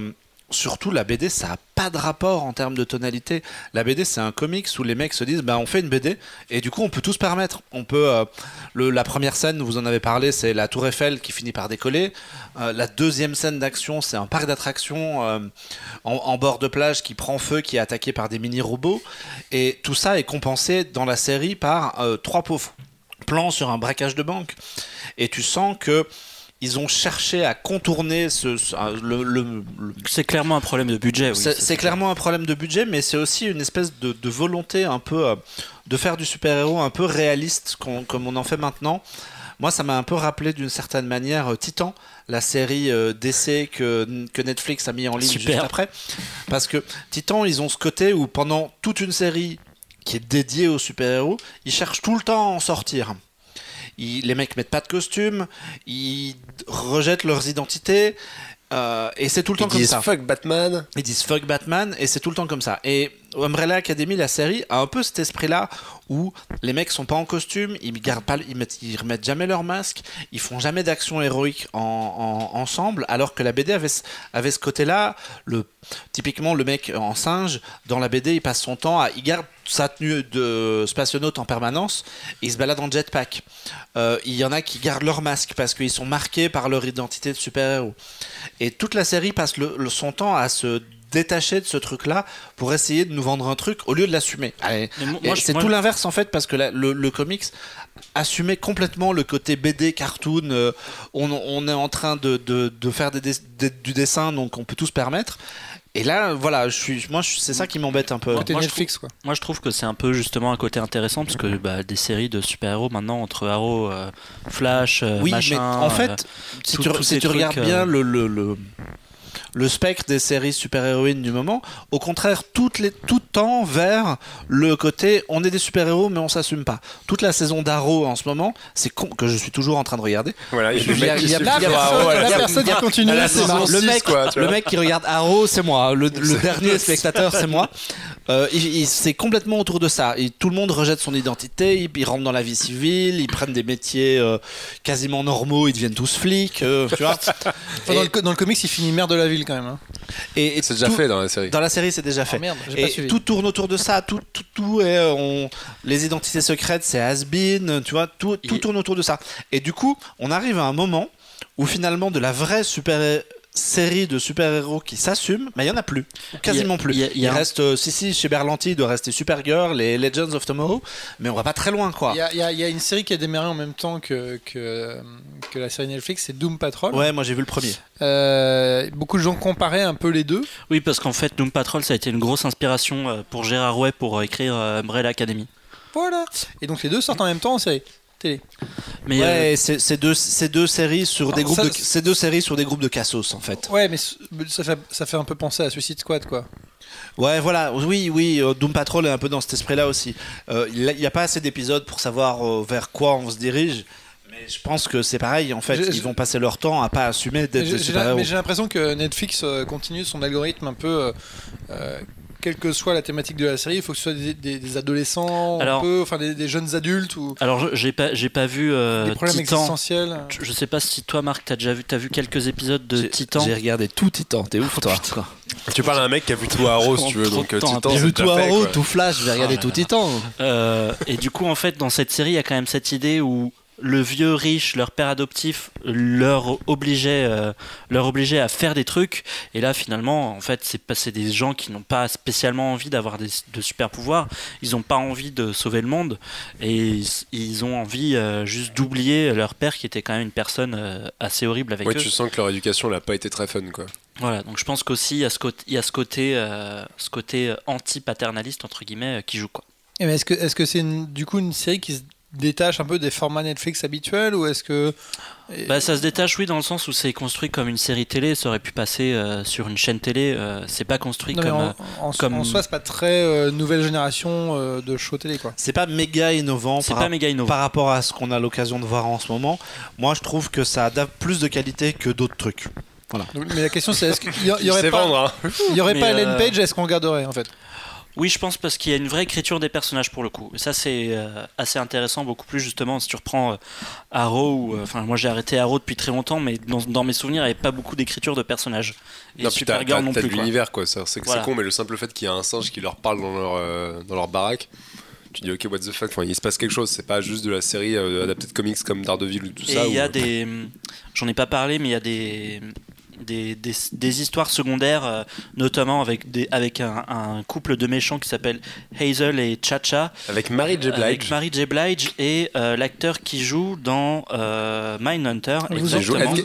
surtout la B D, ça a pas de rapport en termes de tonalité. La B D, c'est un comics où les mecs se disent bah on fait une B D et du coup on peut tout se permettre. On peut euh, le, la première scène, vous en avez parlé, c'est la Tour Eiffel qui finit par décoller. Euh, la deuxième scène d'action, c'est un parc d'attractions euh, en, en bord de plage qui prend feu, qui est attaqué par des mini robots, et tout ça est compensé dans la série par euh, trois pauvres plans sur un braquage de banque. Et tu sens que ils ont cherché à contourner ce, ce le, le, le... C'est clairement un problème de budget. Oui, c'est c'est clairement un problème de budget, mais c'est aussi une espèce de, de volonté un peu euh, de faire du super-héros un peu réaliste qu'on, comme on en fait maintenant. Moi, ça m'a un peu rappelé d'une certaine manière euh, Titan, la série euh, D C que, que Netflix a mis en ligne Super. Juste après. Parce que Titan, ils ont ce côté où pendant toute une série qui est dédiée aux super-héros, ils cherchent tout le temps à en sortir. Ils, les mecs mettent pas de costume, ils rejettent leurs identités, euh, et c'est tout le temps comme ça. Ils disent fuck Batman. Ils disent fuck Batman, et c'est tout le temps comme ça. Et Umbrella Academy, la série, a un peu cet esprit-là où les mecs sont pas en costume, ils gardent pas, ils mettent, ils remettent jamais leur masque, ils font jamais d'action héroïque en, en, ensemble, alors que la B D avait, avait ce côté-là. Le, typiquement, le mec en singe, dans la B D, il passe son temps à... Il garde sa tenue de spationaute en permanence, et il se balade en jetpack. Euh, il y en a qui gardent leur masque parce qu'ils sont marqués par leur identité de super-héros. Et toute la série passe le, le, son temps à se... détaché de ce truc-là pour essayer de nous vendre un truc au lieu de l'assumer. Allez, moi, moi, c'est moi, tout l'inverse en fait, parce que la, le, le comics assumait complètement le côté B D, cartoon, euh, on, on est en train de, de, de faire des, des, du dessin, donc on peut tout se permettre. Et là, voilà, je suis, moi, je, c'est ça qui m'embête un peu. Côté moi, Netflix, je trouve, quoi. Moi, je trouve que c'est un peu justement un côté intéressant, parce que bah, des séries de super-héros maintenant, entre Arrow, euh, Flash, euh, oui, machin... Oui, mais en fait, euh, si tout, tu, si tu trucs, regardes bien euh... le... le, le le spectre des séries super-héroïnes du moment, au contraire, toutes les, tout tend vers le côté on est des super-héros mais on s'assume pas. Toute la saison d'Arrow en ce moment, c'est con, que je suis toujours en train de regarder. Voilà, il y a, y a, y a la personne, la personne qui continue. Le mec, quoi, le mec qui regarde Arrow, c'est moi. Le, le dernier spectateur, c'est moi. Euh, il, il, c'est complètement autour de ça. Il, tout le monde rejette son identité, ils il rentrent dans la vie civile, ils prennent des métiers euh, quasiment normaux, ils deviennent tous flics. Euh, tu vois et, dans, le, dans le comics, il finit maire de la ville quand même. Hein. Et, et c'est déjà tout, fait dans la série. Dans la série, c'est déjà fait. Oh merde, j'ai pas suivi. Tout tourne autour de ça. Tout, tout, tout est, on, les identités secrètes, c'est has-been, tu vois, tout, tout tourne autour de ça. Et du coup, on arrive à un moment où finalement, de la vraie super série de super-héros qui s'assument, mais il n'y en a plus, quasiment plus. Il, y a, il, y a il reste, un... euh, si, si, chez Berlanti, il doit rester Supergirl, les Legends of Tomorrow, mais on va pas très loin, quoi. Il y a, il y a, il y a une série qui a démarré en même temps que, que, que la série Netflix, c'est Doom Patrol. Ouais, moi j'ai vu le premier. Euh, beaucoup de gens comparaient un peu les deux. Oui, parce qu'en fait, Doom Patrol, ça a été une grosse inspiration pour Gérard Way pour écrire Umbrella Academy. Voilà. Et donc les deux sortent en même temps en série. Télé. Mais ouais, euh... c'est, c'est deux, c'est deux séries sur non, des groupes ça, de, c'est deux séries sur des groupes de cassos en fait. Ouais, mais ça fait, ça fait un peu penser à Suicide Squad quoi. Ouais, voilà, oui, oui, Doom Patrol est un peu dans cet esprit-là aussi. Euh, il n'y a pas assez d'épisodes pour savoir euh, vers quoi on se dirige. Mais je pense que c'est pareil, en fait, je, ils je, vont passer leur temps à pas assumer d'être des super-héros. Mais j'ai l'impression que Netflix continue son algorithme un peu. Euh, Quelle que soit la thématique de la série, il faut que ce soit des, des, des adolescents, alors, un peu, enfin des, des jeunes adultes. Ou... Alors, j'ai pas, j'ai pas vu euh, des problèmes Titan. Existentiels. Je, je sais pas si toi, Marc, t'as déjà vu, t'as vu quelques épisodes de j'ai, Titan. J'ai regardé tout Titan. T'es ouf, toi. Putain. Tu parles à un mec qui a vu tout Arrow, si tu veux. Donc Titan, j'ai vu tout Arrow, tout Flash. J'ai regardé ah, tout Titan. Euh, et du coup, en fait, dans cette série, il y a quand même cette idée où le vieux riche, leur père adoptif, leur obligeait, euh, leur obligeait à faire des trucs. Et là, finalement, en fait, c'est passé des gens qui n'ont pas spécialement envie d'avoir des, de super pouvoirs. Ils n'ont pas envie de sauver le monde. Et ils, ils ont envie euh, juste d'oublier leur père, qui était quand même une personne euh, assez horrible avec ouais, eux. Tu sens que leur éducation n'a pas été très fun, quoi. Voilà, donc je pense qu'aussi, il y a ce côté, côté, euh, ce côté anti-paternaliste, entre guillemets, euh, qui joue, quoi. Et mais est-ce que, est-ce que c'est une, du coup une série qui se détache un peu des formats Netflix habituels ou est-ce que... Bah, ça se détache oui dans le sens où c'est construit comme une série télé, ça aurait pu passer euh, sur une chaîne télé, euh, c'est pas construit non, comme, en, euh, en, comme en soi c'est pas très euh, nouvelle génération euh, de show télé quoi. C'est pas méga innovant, c'est par, pas méga innovant par rapport à ce qu'on a l'occasion de voir en ce moment. Moi je trouve que ça a plus de qualité que d'autres trucs. Voilà. Donc, mais la question c'est est-ce qu'il y, y aurait pas vendre, hein. Il y aurait mais pas Ellen euh... Page, est-ce qu'on regarderait en fait? Oui, je pense parce qu'il y a une vraie écriture des personnages pour le coup. Et ça, c'est euh, assez intéressant, beaucoup plus justement si tu reprends euh, Arrow. Enfin, euh, moi, j'ai arrêté Arrow depuis très longtemps, mais dans, dans mes souvenirs, il n'y avait pas beaucoup d'écriture de personnages. Et non, Supergirl non plus. T'as de l'univers, quoi. quoi. C'est, voilà. C'est con, mais le simple fait qu'il y a un singe qui leur parle dans leur euh, dans leur baraque, tu dis ok, what the fuck. Enfin, il se passe quelque chose. C'est pas juste de la série euh, adaptée de comics comme Daredevil ou tout et ça. Et il y a ou... des, j'en ai pas parlé, mais il y a des. Des, des, des histoires secondaires euh, notamment avec, des, avec un, un couple de méchants qui s'appelle Hazel et Chacha avec Mary J. Blige, avec Mary J. Blige et euh, l'acteur qui joue dans euh, Mindhunter Ed,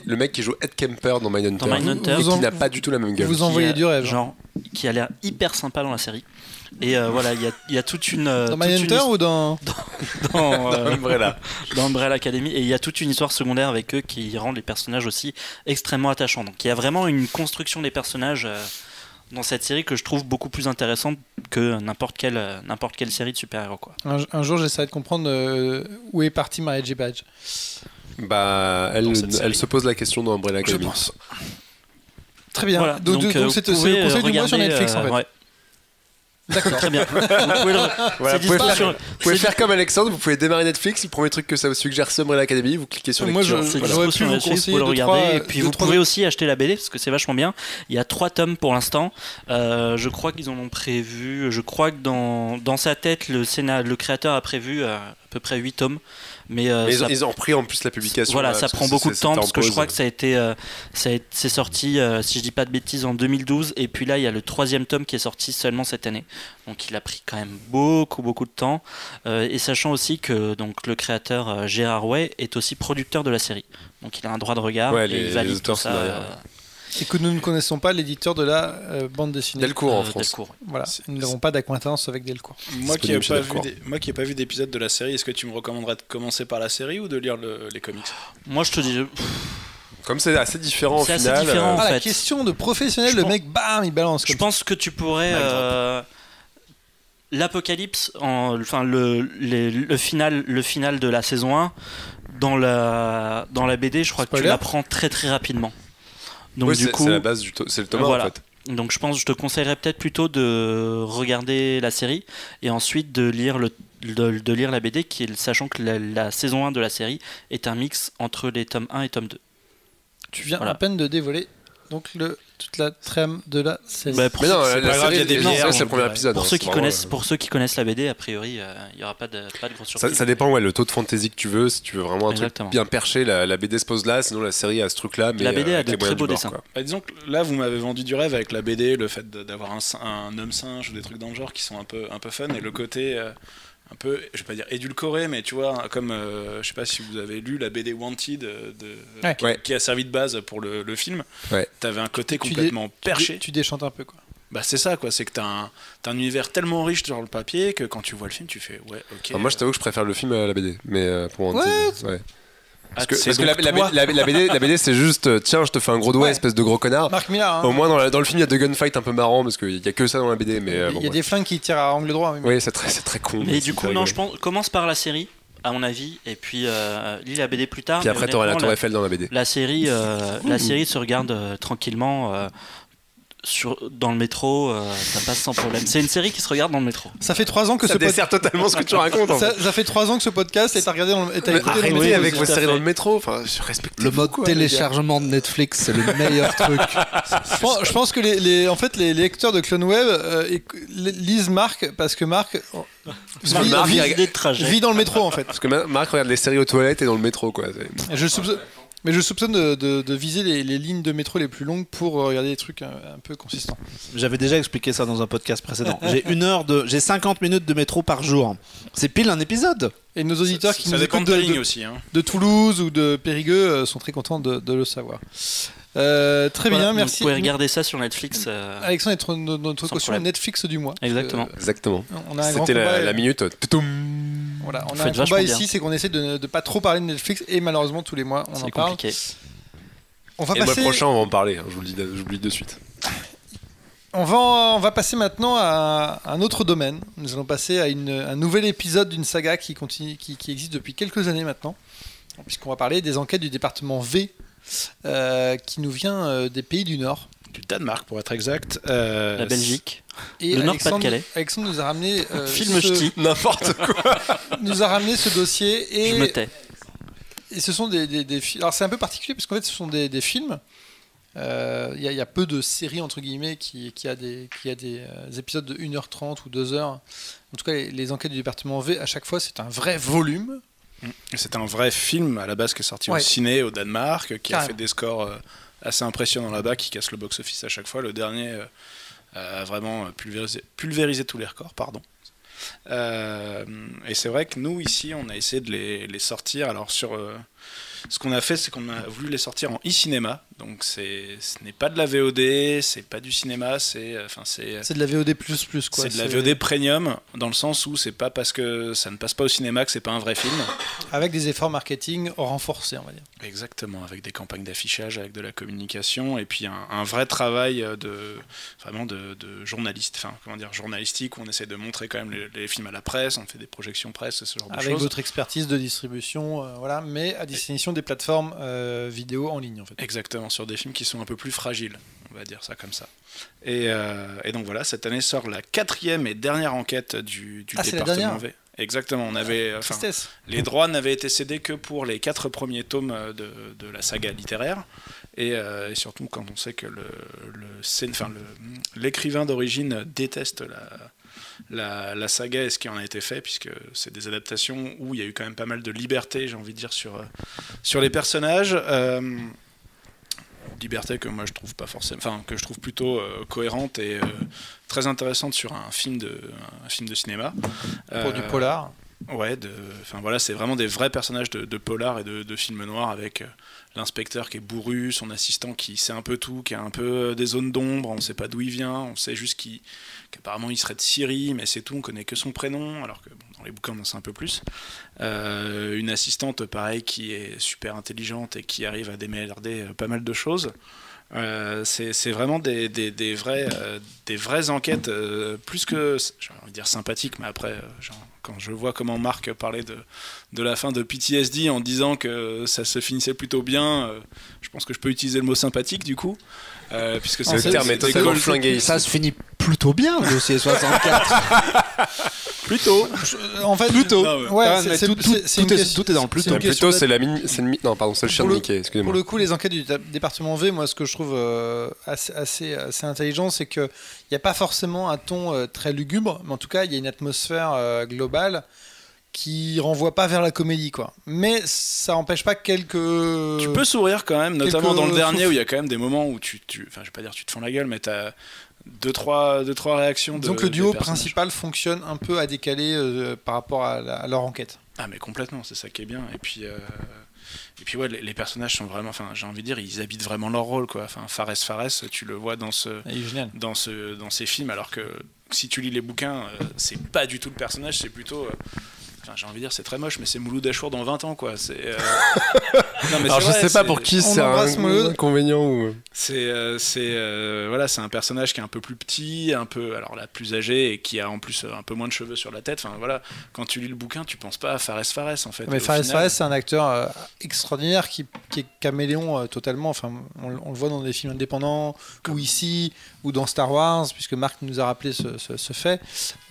le mec qui joue Ed Kemper dans Mindhunter, dans Mindhunter et qui en, n'a pas du tout la même gueule, vous envoyez du rêve genre, qui a l'air hyper sympa dans la série et euh, voilà il y, y a toute une euh, dans Mindhunter ou dans dans, dans, euh, dans Umbrella dans Umbrella Academy et il y a toute une histoire secondaire avec eux qui rend les personnages aussi extrêmement attachants, donc il y a vraiment une construction des personnages euh, dans cette série que je trouve beaucoup plus intéressante que n'importe quelle, euh, n'importe quelle série de super-héros quoi. Un, un jour j'essaierai de comprendre euh, où est partie Mary J. Blige. Bah elle, elle se pose la question dans Umbrella Academy je pense. Très bien voilà. donc, donc, donc euh, c'est, pouvez, c'est le conseil euh, du mois sur Netflix euh, en fait ouais. D'accord, très bien. Vous pouvez, le... voilà, vous pouvez, faire, sur... vous pouvez faire comme Alexandre, vous pouvez démarrer Netflix. Le premier truc que ça vous suggère, c'est Umbrella Academy. Vous cliquez sur les voilà. Vous pouvez le regarder. Trois, et puis vous pouvez trois... aussi acheter la B D parce que c'est vachement bien. Il y a trois tomes pour l'instant. Euh, je crois qu'ils en ont prévu. Je crois que dans, dans sa tête, le, Sénat, le créateur a prévu euh, à peu près huit tomes. Mais, euh, mais ça... ils ont repris en plus la publication. Voilà, là, ça prend beaucoup de temps parce que je crois que ça a été, euh, ça a été, c'est sorti, euh, si je dis pas de bêtises, en deux mille douze. Et puis là, il y a le troisième tome qui est sorti seulement cette année. Donc il a pris quand même beaucoup, beaucoup de temps. Euh, et sachant aussi que donc le créateur euh, Gérard Way est aussi producteur de la série. Donc il a un droit de regard. Ouais, et les, il valide les auteurs tout ça. Euh... Et que nous ne connaissons pas l'éditeur de la euh, bande dessinée. Delcourt euh, en France. Delcourt, oui. Voilà, c'est... nous n'avons pas d'acquaintance avec Delcourt. Moi qui n'ai pas, des... pas vu d'épisode de la série, est-ce que tu me recommanderais de commencer par la série ou de lire le... les comics ? Moi je te dis... Comme c'est assez différent au final. C'est assez différent, euh... en fait. Ah, la question de professionnel, je le pense... mec, bam, il balance. Comme je pense ça. que tu pourrais... Euh... L'apocalypse, en... enfin, le, les, le, final, le final de la saison un, dans la, dans la B D, je crois Spoiler. que tu l'apprends très très rapidement. Donc, oui, du coup, c'est la base du to... c'est le tome un, voilà. en fait. Donc je pense, je te conseillerais peut-être plutôt de regarder la série et ensuite de lire, le, de, de lire la B D, qui est, sachant que la, la saison un de la série est un mix entre les tomes un et tome deux. Tu viens voilà. à peine de dévoiler donc le, toute la trame de la série. Bah, mais non, ceux, la série, il y a des bières, c'est le premier épisode. Pour, hein, ceux qui connaissent, ouais. pour ceux qui connaissent la B D, a priori, il euh, n'y aura pas de, pas de grosse surprise. Ça, ça dépend, ouais, le taux de fantaisie que tu veux. Si tu veux vraiment un Exactement. truc bien perché, la, la B D se pose là, sinon la série a ce truc-là. Mais la B D euh, a des très beaux dessins. Bah, disons que là, vous m'avez vendu du rêve avec la B D, le fait d'avoir un, un homme singe ou des trucs dans le genre qui sont un peu, un peu fun, et le côté... Euh, un peu, je vais pas dire édulcoré, mais tu vois, comme euh, je sais pas si vous avez lu la B D Wanted de, ouais. Qui, ouais. qui a servi de base pour le, le film, ouais. t'avais un côté complètement tu dé, perché. Tu, tu déchantes un peu, quoi. Bah, c'est ça, quoi. C'est que t'as un, t'as un univers tellement riche sur le papier que quand tu vois le film, tu fais ouais, ok. Alors moi, je t'avoue que je préfère le film à la B D, mais euh, pour Wanted, ouais. ouais. Parce que, parce que la, la, la, la B D, la B D c'est juste tiens, je te fais un gros doigt, ouais. espèce de gros connard. Marc Millar, hein. Au moins dans, la, dans le film il y a deux gunfights un peu marrants parce qu'il n'y a que ça dans la B D. Mais, il y a, bon, y a ouais. des flingues qui tirent à angle droit. Oui, c'est très, c'est très con. Mais du coup, non, je pense, commence par la série, à mon avis, et puis euh, lis la B D plus tard. Puis après, t'auras la Tour Eiffel dans la B D. La série, euh, la série se regarde euh, tranquillement. Euh, Sur, dans le métro, euh, ça passe sans problème. C'est une série qui se regarde dans le métro. Ça fait trois ans que ça ce podcast. Ça dessert totalement ce que tu racontes. En fait. ça, ça fait trois ans que ce podcast est à regarder dans le, est à écouter arrêtez dans le avec vos séries dans le métro. Enfin, je respecte le mode quoi, téléchargement de Netflix, c'est le meilleur truc. Je pense, je pense que les, les, en fait, les, les lecteurs de Clone Web euh, lisent Marc parce que Marc. Oh. Vit, Marc vit, vit, vit dans le métro en fait. Parce que Marc regarde les séries aux toilettes et dans le métro quoi. Je soupçonne. Mais je soupçonne de, de, de viser les, les lignes de métro les plus longues pour regarder des trucs un, un peu consistants. J'avais déjà expliqué ça dans un podcast précédent. J'ai une heure de, j'ai cinquante minutes de métro par jour. C'est pile un épisode. Et nos auditeurs ça, qui ça nous écoutent de, de, aussi, hein. de Toulouse ou de Périgueux sont très contents de, de le savoir. Euh, très voilà, bien, merci. Vous pouvez regarder ça sur Netflix. Euh... Alexandre est notre, notre caution Netflix du mois. Exactement. Euh, Exactement. On a un C'était la, la minute. Voilà, on a un combat ici, c'est qu'on essaie de ne pas trop parler de Netflix et malheureusement tous les mois on en parle. C'est compliqué. On va et passer... le mois prochain on va en parler, hein, je vous le dis, j'oublie de suite. On va, on va passer maintenant à un autre domaine. Nous allons passer à une, un nouvel épisode d'une saga qui, continue, qui, qui existe depuis quelques années maintenant, puisqu'on va parler des enquêtes du département V euh, qui nous vient euh, des pays du Nord. Du Danemark pour être exact, euh, la Belgique et le Nord-Pas-de-Calais. Alexandre nous a ramené euh, film ce... ch'ti n'importe quoi nous a ramené ce dossier et je me tais. Et ce sont des, des, des films, alors c'est un peu particulier parce qu'en fait ce sont des, des films, il euh, y, y a peu de séries entre guillemets qui, qui a des, qui a des euh, épisodes de une heure trente ou deux heures, en tout cas les, les enquêtes du département V à chaque fois c'est un vrai volume. C'est un vrai film à la base qui est sorti ouais. au ciné au Danemark qui Carrément. a fait des scores euh, assez impressionnant là-bas, qui casse le box-office à chaque fois. Le dernier euh, a vraiment pulvérisé, pulvérisé tous les records, pardon. Euh, et c'est vrai que nous, ici, on a essayé de les, les sortir. Alors, sur, euh, ce qu'on a fait, c'est qu'on a voulu les sortir en e-cinéma. Donc, c'est, ce n'est pas de la V O D, c'est pas du cinéma, c'est... Enfin, c'est, c'est de la V O D plus plus, quoi. C'est de la V O D premium, dans le sens où c'est pas parce que ça ne passe pas au cinéma que c'est pas un vrai film. Avec des efforts marketing renforcés, on va dire. Exactement, avec des campagnes d'affichage, avec de la communication, et puis un, un vrai travail de, vraiment de, de journaliste, enfin, comment dire, journalistique, où on essaie de montrer quand même les, les films à la presse, on fait des projections presse, ce genre de choses. Avec votre expertise de distribution, euh, voilà, mais à destination des plateformes euh, vidéo en ligne, en fait. Exactement. Sur des films qui sont un peu plus fragiles, on va dire ça comme ça. Et, euh, et donc voilà, cette année sort la quatrième et dernière enquête du, du ah, département V. Exactement, on avait, euh, les droits n'avaient été cédés que pour les quatre premiers tomes de, de la saga littéraire. Et, euh, et surtout quand on sait que le, le, enfin, le, l'écrivain d'origine déteste la... La, la saga et ce qui en a été fait, puisque c'est des adaptations où il y a eu quand même pas mal de liberté, j'ai envie de dire, sur, sur les personnages. Euh, liberté que moi je trouve pas forcément, enfin que je trouve plutôt euh, cohérente et euh, très intéressante sur un film de un film de cinéma. Pour euh, du polar. Ouais, de, enfin voilà, c'est vraiment des vrais personnages de, de polar et de, de films noirs avec euh, l'inspecteur qui est bourru, son assistant qui sait un peu tout, qui a un peu euh, des zones d'ombre, on ne sait pas d'où il vient, on sait juste qu'il, qu'apparemment il serait de Syrie, mais c'est tout, on ne connaît que son prénom, alors que bon, dans les bouquins on en sait un peu plus. Euh, une assistante, pareil, qui est super intelligente et qui arrive à démerder pas mal de choses. Euh, c'est vraiment des, des, des, vrais, euh, des vraies enquêtes euh, plus que, j'ai envie de dire sympathiques, mais après, euh, genre, quand je vois comment Marc parlait de, de la fin de P T S D en disant que ça se finissait plutôt bien, euh, je pense que je peux utiliser le mot sympathique du coup, euh, puisque c'est le terme totalement flingué. Ça se finit plutôt bien, le dossier soixante-quatre. Plutôt. En fait, plutôt. Ouais, c'est tout, tout, tout, tout est dans le plutôt. C'est plutôt, c'est la mine. Non, pardon, c'est le chien de Mickey. Excusez-moi. Pour le coup, les enquêtes du département V, moi, ce que je trouve euh, assez, assez, assez intelligent, c'est que il n'y a pas forcément un ton euh, très lugubre, mais en tout cas, il y a une atmosphère euh, globale qui renvoie pas vers la comédie, quoi. Mais ça empêche pas quelques... Tu peux sourire quand même, notamment dans le dernier où il y a quand même des moments où tu, tu... enfin, je vais pas dire tu te fends la gueule, mais t'as Deux trois, deux, trois réactions. Donc de, le duo principal fonctionne un peu à décaler euh, par rapport à, la, à leur enquête. Ah mais complètement, c'est ça qui est bien. Et puis, euh, et puis ouais, les, les personnages sont vraiment, enfin, j'ai envie de dire, ils habitent vraiment leur rôle, quoi. Enfin, Fares Fares, tu le vois dans ce, dans ce, dans ces films, alors que si tu lis les bouquins, euh, c'est pas du tout le personnage, c'est plutôt... Euh, Enfin, j'ai envie de dire, c'est très moche, mais c'est Mouloud Achour dans vingt ans, quoi. Euh... non, mais alors je vrai, sais pas pour qui c'est un inconvénient ou... C'est euh, euh, voilà, c'est un personnage qui est un peu plus petit, un peu, alors là, plus âgé et qui a en plus un peu moins de cheveux sur la tête. Enfin voilà, quand tu lis le bouquin, tu penses pas à Fares Fares en fait. Mais Fares Fares, c'est un acteur euh, extraordinaire qui, qui est caméléon euh, totalement. Enfin, on, on le voit dans des films indépendants ou ici ou dans Star Wars, puisque Marc nous a rappelé ce, ce, ce fait.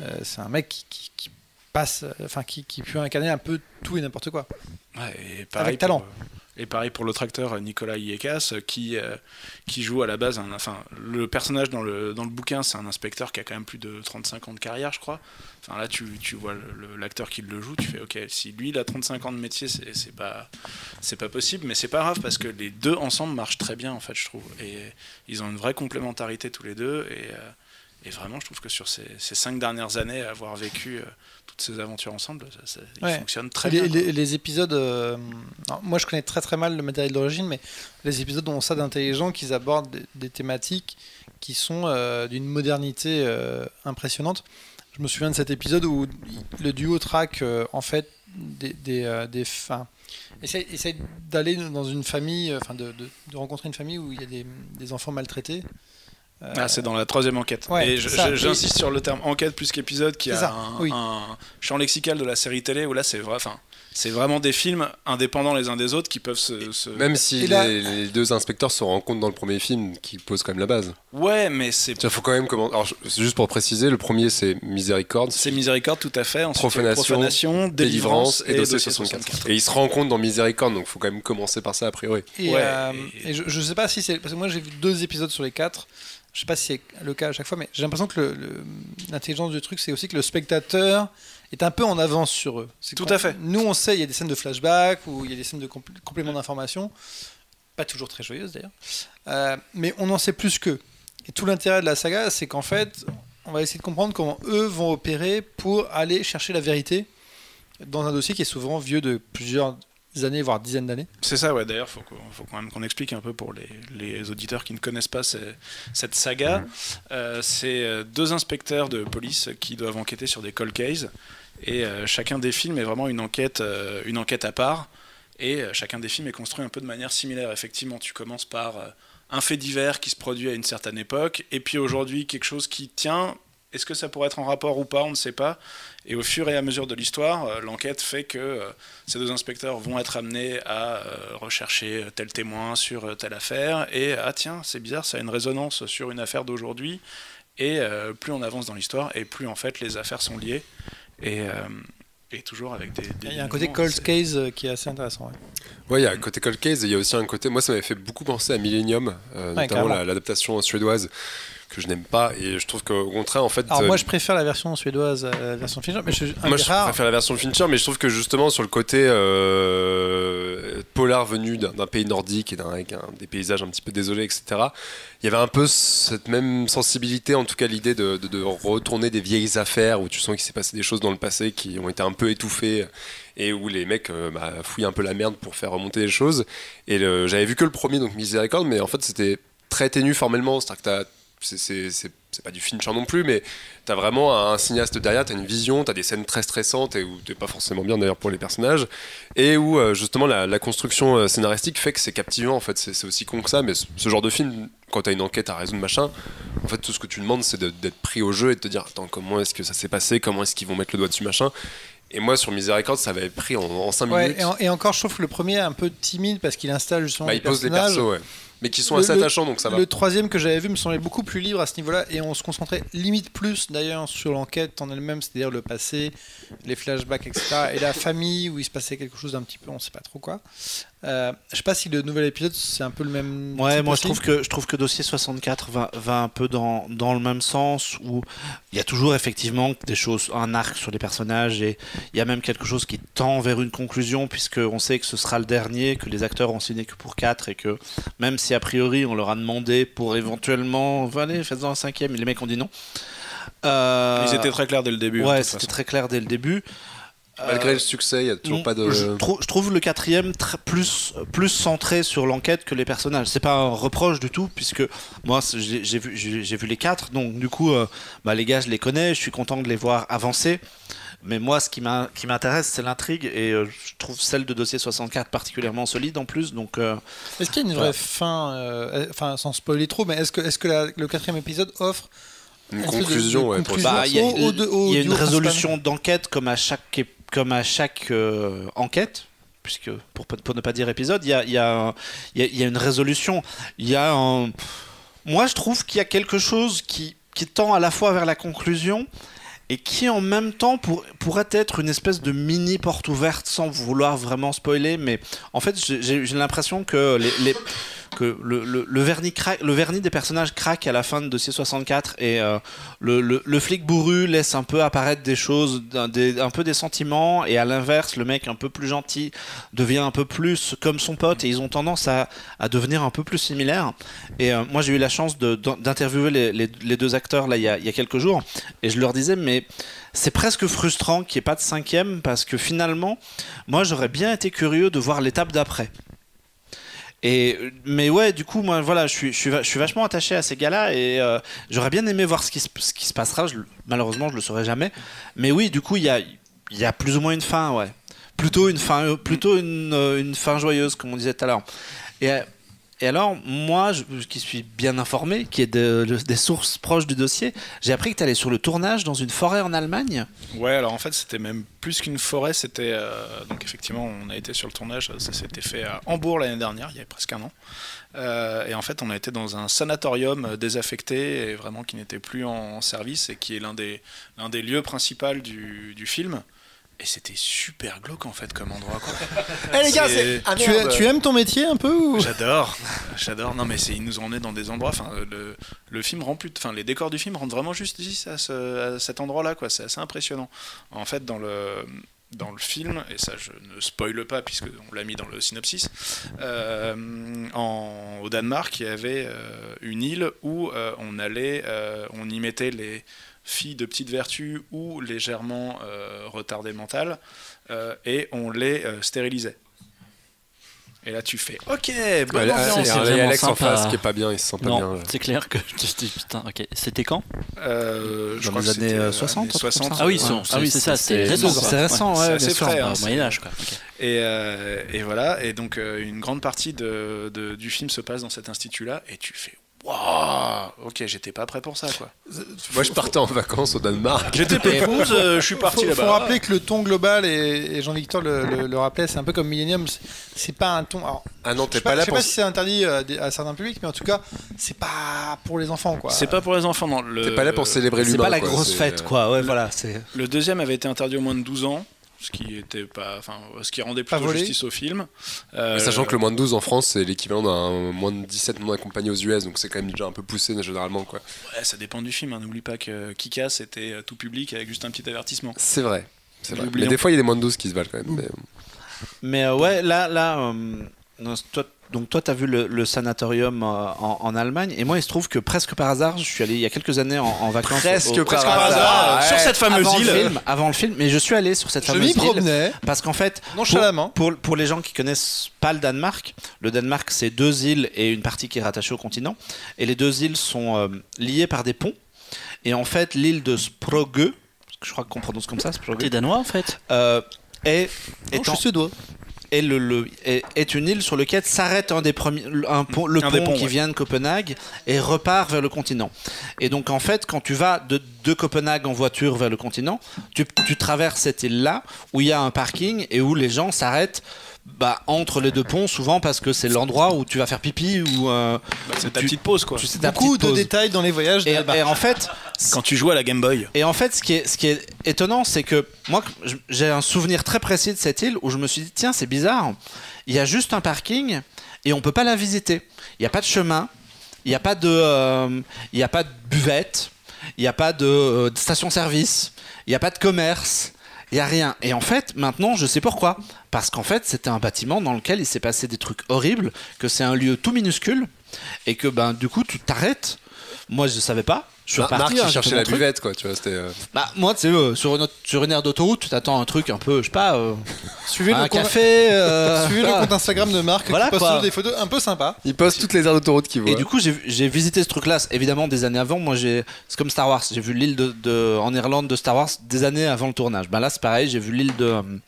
Euh, c'est un mec qui, qui, qui Passe, enfin, qui, qui peut incarner un peu tout et n'importe quoi. Ouais, et pareil, avec talent. Pour, et pareil pour l'autre acteur, Nicolas Hiekas, qui, euh, qui joue à la base... Un, enfin, le personnage dans le, dans le bouquin, c'est un inspecteur qui a quand même plus de trente-cinq ans de carrière, je crois. Enfin, là, tu, tu vois l'acteur qui le joue, tu fais, ok, si lui, il a trente-cinq ans de métier, c'est pas, pas possible, mais c'est pas grave, parce que les deux ensemble marchent très bien, en fait, je trouve. Et ils ont une vraie complémentarité, tous les deux, et... Euh, Et vraiment, je trouve que sur ces, ces cinq dernières années, avoir vécu euh, toutes ces aventures ensemble, ça, ça, ouais. Ils fonctionnent très les, bien. Les, les épisodes... Euh, non, moi, je connais très très mal le matériel d'origine, mais les épisodes ont ça d'intelligent, qu'ils abordent des, des thématiques qui sont euh, d'une modernité euh, impressionnante. Je me souviens de cet épisode où le duo traque, euh, en fait, des... des, euh, des fins, essaye, essaye d'aller dans une famille, enfin, de, de, de rencontrer une famille où il y a des, des enfants maltraités. Ah, c'est dans la troisième enquête. Ouais, et j'insiste oui. sur le terme enquête plus qu'épisode, qui a ça, un, oui. un champ lexical de la série télé où là c'est vrai, enfin c'est vraiment des films indépendants les uns des autres qui peuvent se... se... Même si les, là... les deux inspecteurs se rencontrent dans le premier film, qui pose quand même la base. Ouais, mais c'est... Il faut quand même comment... Alors, juste pour préciser, le premier c'est Misericorde. C'est Misericorde, tout à fait. Ensuite, profanation, profanation, Délivrance et, et Dossier soixante-quatre. Et ils se rencontrent dans Misericorde, donc il faut quand même commencer par ça a priori. Et, ouais, euh, et... et je, je sais pas si c'est... Parce que moi j'ai vu deux épisodes sur les quatre. Je sais pas si c'est le cas à chaque fois, mais j'ai l'impression que l'intelligence du truc, c'est aussi que le spectateur est un peu en avance sur eux. Tout à fait. Nous, on sait, il y a des scènes de flashback ou il y a des scènes de compl compléments d'information, pas toujours très joyeuses d'ailleurs, euh, mais on en sait plus qu'eux. Et tout l'intérêt de la saga, c'est qu'en fait, on va essayer de comprendre comment eux vont opérer pour aller chercher la vérité dans un dossier qui est souvent vieux de plusieurs années, voire dizaines d'années. C'est ça, ouais. D'ailleurs, il faut, faut quand même qu'on explique un peu pour les, les auditeurs qui ne connaissent pas ces, cette saga. Mmh. Euh, c'est deux inspecteurs de police qui doivent enquêter sur des cold cases, et euh, chacun des films est vraiment une enquête, euh, une enquête à part, et euh, chacun des films est construit un peu de manière similaire. Effectivement, tu commences par euh, un fait divers qui se produit à une certaine époque, et puis aujourd'hui, quelque chose qui tient... Est-ce que ça pourrait être en rapport ou pas? On ne sait pas. Et au fur et à mesure de l'histoire, euh, l'enquête fait que euh, ces deux inspecteurs vont être amenés à euh, rechercher tel témoin sur euh, telle affaire. Et ah tiens, c'est bizarre, ça a une résonance sur une affaire d'aujourd'hui. Et euh, plus on avance dans l'histoire, et plus en fait les affaires sont liées. Et, euh, et toujours avec des... des il y a un côté cold case qui est assez intéressant. Oui, ouais, il y a un côté cold case. Et il y a aussi un côté... Moi, ça m'avait fait beaucoup penser à Millennium, euh, ouais, notamment l'adaptation suédoise. que je n'aime pas, et je trouve qu'au contraire en fait. Alors euh, moi je préfère la version suédoise, la version Fincher, mais je, moi je rare. préfère la version Fincher, mais je trouve que justement sur le côté euh, polar venu d'un, d'un pays nordique et d'un, avec un, des paysages un petit peu désolés, et cetera. Il y avait un peu cette même sensibilité, en tout cas l'idée de, de, de retourner des vieilles affaires où tu sens qu'il s'est passé des choses dans le passé qui ont été un peu étouffées, et où les mecs euh, bah, fouillent un peu la merde pour faire remonter les choses. Et le, j'avais vu que le premier, donc Misericorde, mais en fait c'était très ténu formellement, c'est-à-dire que t'as, c'est, c'est, c'est, c'est pas du Fincher non plus, mais t'as vraiment un, un cinéaste derrière, t'as une vision, t'as des scènes très stressantes et où t'es pas forcément bien d'ailleurs pour les personnages, et où euh, justement la, la construction euh, scénaristique fait que c'est captivant en fait, c'est, c'est aussi con que ça, mais ce, ce genre de film, quand t'as une enquête à résoudre machin, en fait tout ce que tu demandes c'est de, d'être pris au jeu et de te dire attends comment est-ce que ça s'est passé, comment est-ce qu'ils vont mettre le doigt dessus machin. Et moi sur Misericorde ça avait pris en, en cinq ouais, minutes. Et, en, et encore je trouve que le premier est un peu timide parce qu'il installe justement bah, les il pose personnages. Des persos, ouais. Mais qui sont le, assez attachants, donc ça va. Le troisième que j'avais vu me semblait beaucoup plus libre à ce niveau-là, et on se concentrait limite plus d'ailleurs sur l'enquête en elle-même, c'est-à-dire le passé, les flashbacks, et cetera. Et la famille où il se passait quelque chose d'un petit peu, on sait pas trop quoi. Euh, je sais pas si le nouvel épisode c'est un peu le même. Ouais, moi je trouve que je trouve que Dossier soixante-quatre va, va un peu dans, dans le même sens, où il y a toujours effectivement des choses, un arc sur les personnages, et il y a même quelque chose qui tend vers une conclusion, puisque on sait que ce sera le dernier, que les acteurs ont signé que pour quatre, et que même si a priori on leur a demandé pour éventuellement allez faites-en un cinquième, et les mecs ont dit non. Euh... Ils étaient très clairs dès le début. Ouais, c'était façon. très clair dès le début. Malgré le succès, il n'y a toujours non, pas de... Je, trou- je trouve le quatrième tr- plus, plus centré sur l'enquête que les personnages. C'est pas un reproche du tout, puisque moi, j'ai, j'ai, vu, j'ai, j'ai vu les quatre, donc du coup, euh, bah, les gars, je les connais, je suis content de les voir avancer. Mais moi, ce qui, m'a, qui m'intéresse, c'est l'intrigue, et euh, je trouve celle de Dossier soixante-quatre particulièrement solide en plus. Donc, euh, est-ce qu'il y a une vraie ouais. fin, euh, enfin, sans spoiler trop, mais est-ce que, est-ce que la, le quatrième épisode offre... Une conclusion, de, de, de conclusion ouais, pour bah, il y, y, y a une résolution d'enquête comme à chaque épisode. Comme à chaque euh, enquête, puisque pour, pour ne pas dire épisode, il y a, y, a, y, a, y a une résolution. Il y a un... Moi, je trouve qu'il y a quelque chose qui, qui tend à la fois vers la conclusion et qui, en même temps, pour, pourrait être une espèce de mini porte ouverte, sans vouloir vraiment spoiler. Mais en fait, j'ai, j'ai l'impression que, les, les, que le, le, le, vernis craque, le vernis des personnages craque à la fin de Dossier soixante-quatre, et euh, le, le, le flic bourru laisse un peu apparaître des choses, des, un peu des sentiments, et à l'inverse, le mec un peu plus gentil devient un peu plus comme son pote, et ils ont tendance à, à devenir un peu plus similaires. Et euh, moi, j'ai eu la chance de, d'interviewer les, les, les deux acteurs là, il y a, il y a quelques jours, et je leur disais, mais Et c'est presque frustrant qu'il n'y ait pas de cinquième, parce que finalement, moi j'aurais bien été curieux de voir l'étape d'après. Et, mais ouais, du coup, moi voilà, je suis, je suis, je suis vachement attaché à ces gars-là, et euh, j'aurais bien aimé voir ce qui, ce qui se passera. Je, malheureusement, je ne le saurai jamais. Mais oui, du coup, il y a, y a plus ou moins une fin, ouais. Plutôt une fin, plutôt une, une fin joyeuse, comme on disait tout à l'heure. Et, Et alors, moi, je, qui suis bien informé, qui ai de, de, des sources proches du dossier, j'ai appris que tu allais sur le tournage dans une forêt en Allemagne. Ouais, alors en fait, c'était même plus qu'une forêt, c'était... Euh, donc effectivement, on a été sur le tournage, ça s'était fait à Hambourg l'année dernière, il y a presque un an. Euh, et en fait, on a été dans un sanatorium désaffecté, et vraiment qui n'était plus en, en service, et qui est l'un des, l'un des lieux principaux du, du film. Et c'était super glauque en fait comme endroit, quoi. Eh hey, les gars, c'est... Ah, tu, tu aimes ton métier un peu ou... J'adore, j'adore. Non mais c'est... ils nous ont emmenés dans des endroits. Enfin, le, le film rend plus. Enfin, les décors du film rendent vraiment juste ici à, ce... à cet endroit-là, quoi. C'est assez impressionnant. En fait, dans le dans le film, et ça je ne spoile pas puisque on l'a mis dans le synopsis, euh, en... au Danemark, il y avait euh, une île où euh, on allait, euh, on y mettait les filles de petite vertu ou légèrement euh, retardées mentales, euh, et on les euh, stérilisait. Et là tu fais ok, bon, ouais, là, c'est, c'est il y a Alex en face qui est pas bien, il se sent pas non, bien. Non, c'est clair que je te dis putain, ok. C'était quand euh, je dans crois les années euh, soixante, soixante. Ah oui, c'est, ouais. c'est, ah oui, c'est, c'est ça, c'est, c'est récent. C'est, c'est récent, ouais, c'est frais, hein, Moyen-Âge quoi. Okay. Et, euh, et voilà, et donc euh, une grande partie de, de, du film se passe dans cet institut-là, et tu fais wow, ok, j'étais pas prêt pour ça, quoi. Moi, je partais en vacances au Danemark. J'étais pépouse, euh, je suis parti faut, là-bas. Il faut rappeler que le ton global, et, et Jean-Victor le, le, le rappelait, c'est un peu comme Millennium, c'est, c'est pas un ton... Alors, ah non, t'es pas, pas là je sais pour... pas si c'est interdit à, à certains publics, mais en tout cas, c'est pas pour les enfants, quoi. C'est pas pour les enfants, non. Le... T'es pas là pour célébrer c'est l'humain, c'est pas la quoi, grosse c'est... fête, quoi, ouais, le, voilà. C'est... Le deuxième avait été interdit au moins de douze ans. ce qui était pas, enfin, ce qui rendait plutôt justice au film. Euh, Sachant que le moins de douze en France, c'est l'équivalent d'un moins de dix-sept non accompagné aux U S, donc c'est quand même déjà un peu poussé généralement, quoi. Ouais, ça dépend du film, hein. N'oublie pas que Kika c'était tout public avec juste un petit avertissement. C'est vrai, c'est vrai. Mais des fois il y a des moins de douze qui se valent quand même. Mais, mais euh, ouais, là, là euh, non, toi, donc toi t'as vu le, le sanatorium euh, en, en Allemagne, et moi il se trouve que presque par hasard je suis allé il y a quelques années en, en vacances presque, au, par, presque par hasard ouais. sur cette fameuse avant île le film, avant le film, mais je suis allé sur cette je fameuse île, je m'y promenais parce qu'en fait nonchalamment pour, pour, pour les gens qui connaissent pas le Danemark, le Danemark c'est deux îles et une partie qui est rattachée au continent, et les deux îles sont euh, liées par des ponts, et en fait l'île de Sprogø, je crois qu'on prononce comme ça, Sprogø, t'es danois en fait, euh, est, non, étant, je suis suédois. Et le, le, est, est une île sur laquelle s'arrête un des premiers, un pont, le un pont, pont qui ouais. vient de Copenhague et repart vers le continent. Et donc en fait, quand tu vas de, de Copenhague en voiture vers le continent, tu, tu traverses cette île-là où il y a un parking et où les gens s'arrêtent bah, entre les deux ponts, souvent parce que c'est l'endroit où tu vas faire pipi ou euh, bah, c'est ta tu, petite pause quoi. Tu sais, beaucoup de pause. Détails dans les voyages. Et, et en fait, quand tu joues à la Game Boy. Et en fait, ce qui est, ce qui est étonnant, c'est que moi, j'ai un souvenir très précis de cette île où je me suis dit tiens, c'est bizarre. Il y a juste un parking et on peut pas la visiter. Il n'y a pas de chemin, il n'y a pas de, euh, il n'y a pas de buvette, il n'y a pas de, euh, de station-service, il n'y a pas de commerce. Il n'y a rien. Et en fait, maintenant, je sais pourquoi. Parce qu'en fait, c'était un bâtiment dans lequel il s'est passé des trucs horribles, que c'est un lieu tout minuscule, et que ben, du coup, tu t'arrêtes. Moi, je ne savais pas. Je suis reparti. Marc, il cherchait la buvette, quoi. Tu vois, c'était. Euh... Bah, moi, tu sais, euh, sur, sur une aire d'autoroute, tu t'attends un truc un peu, je sais pas. Euh, suivez un le café. Euh, suivez voilà. le compte Instagram de Marc, voilà, qui poste toujours des photos un peu sympas. Il poste toutes les aires d'autoroute qu'il voit. Et du coup, j'ai, j'ai visité ce truc-là, évidemment, des années avant. Moi, j'ai, c'est comme Star Wars. J'ai vu l'île de, de, en Irlande de Star Wars des années avant le tournage. Ben là, c'est pareil. J'ai vu l'île de. Hum,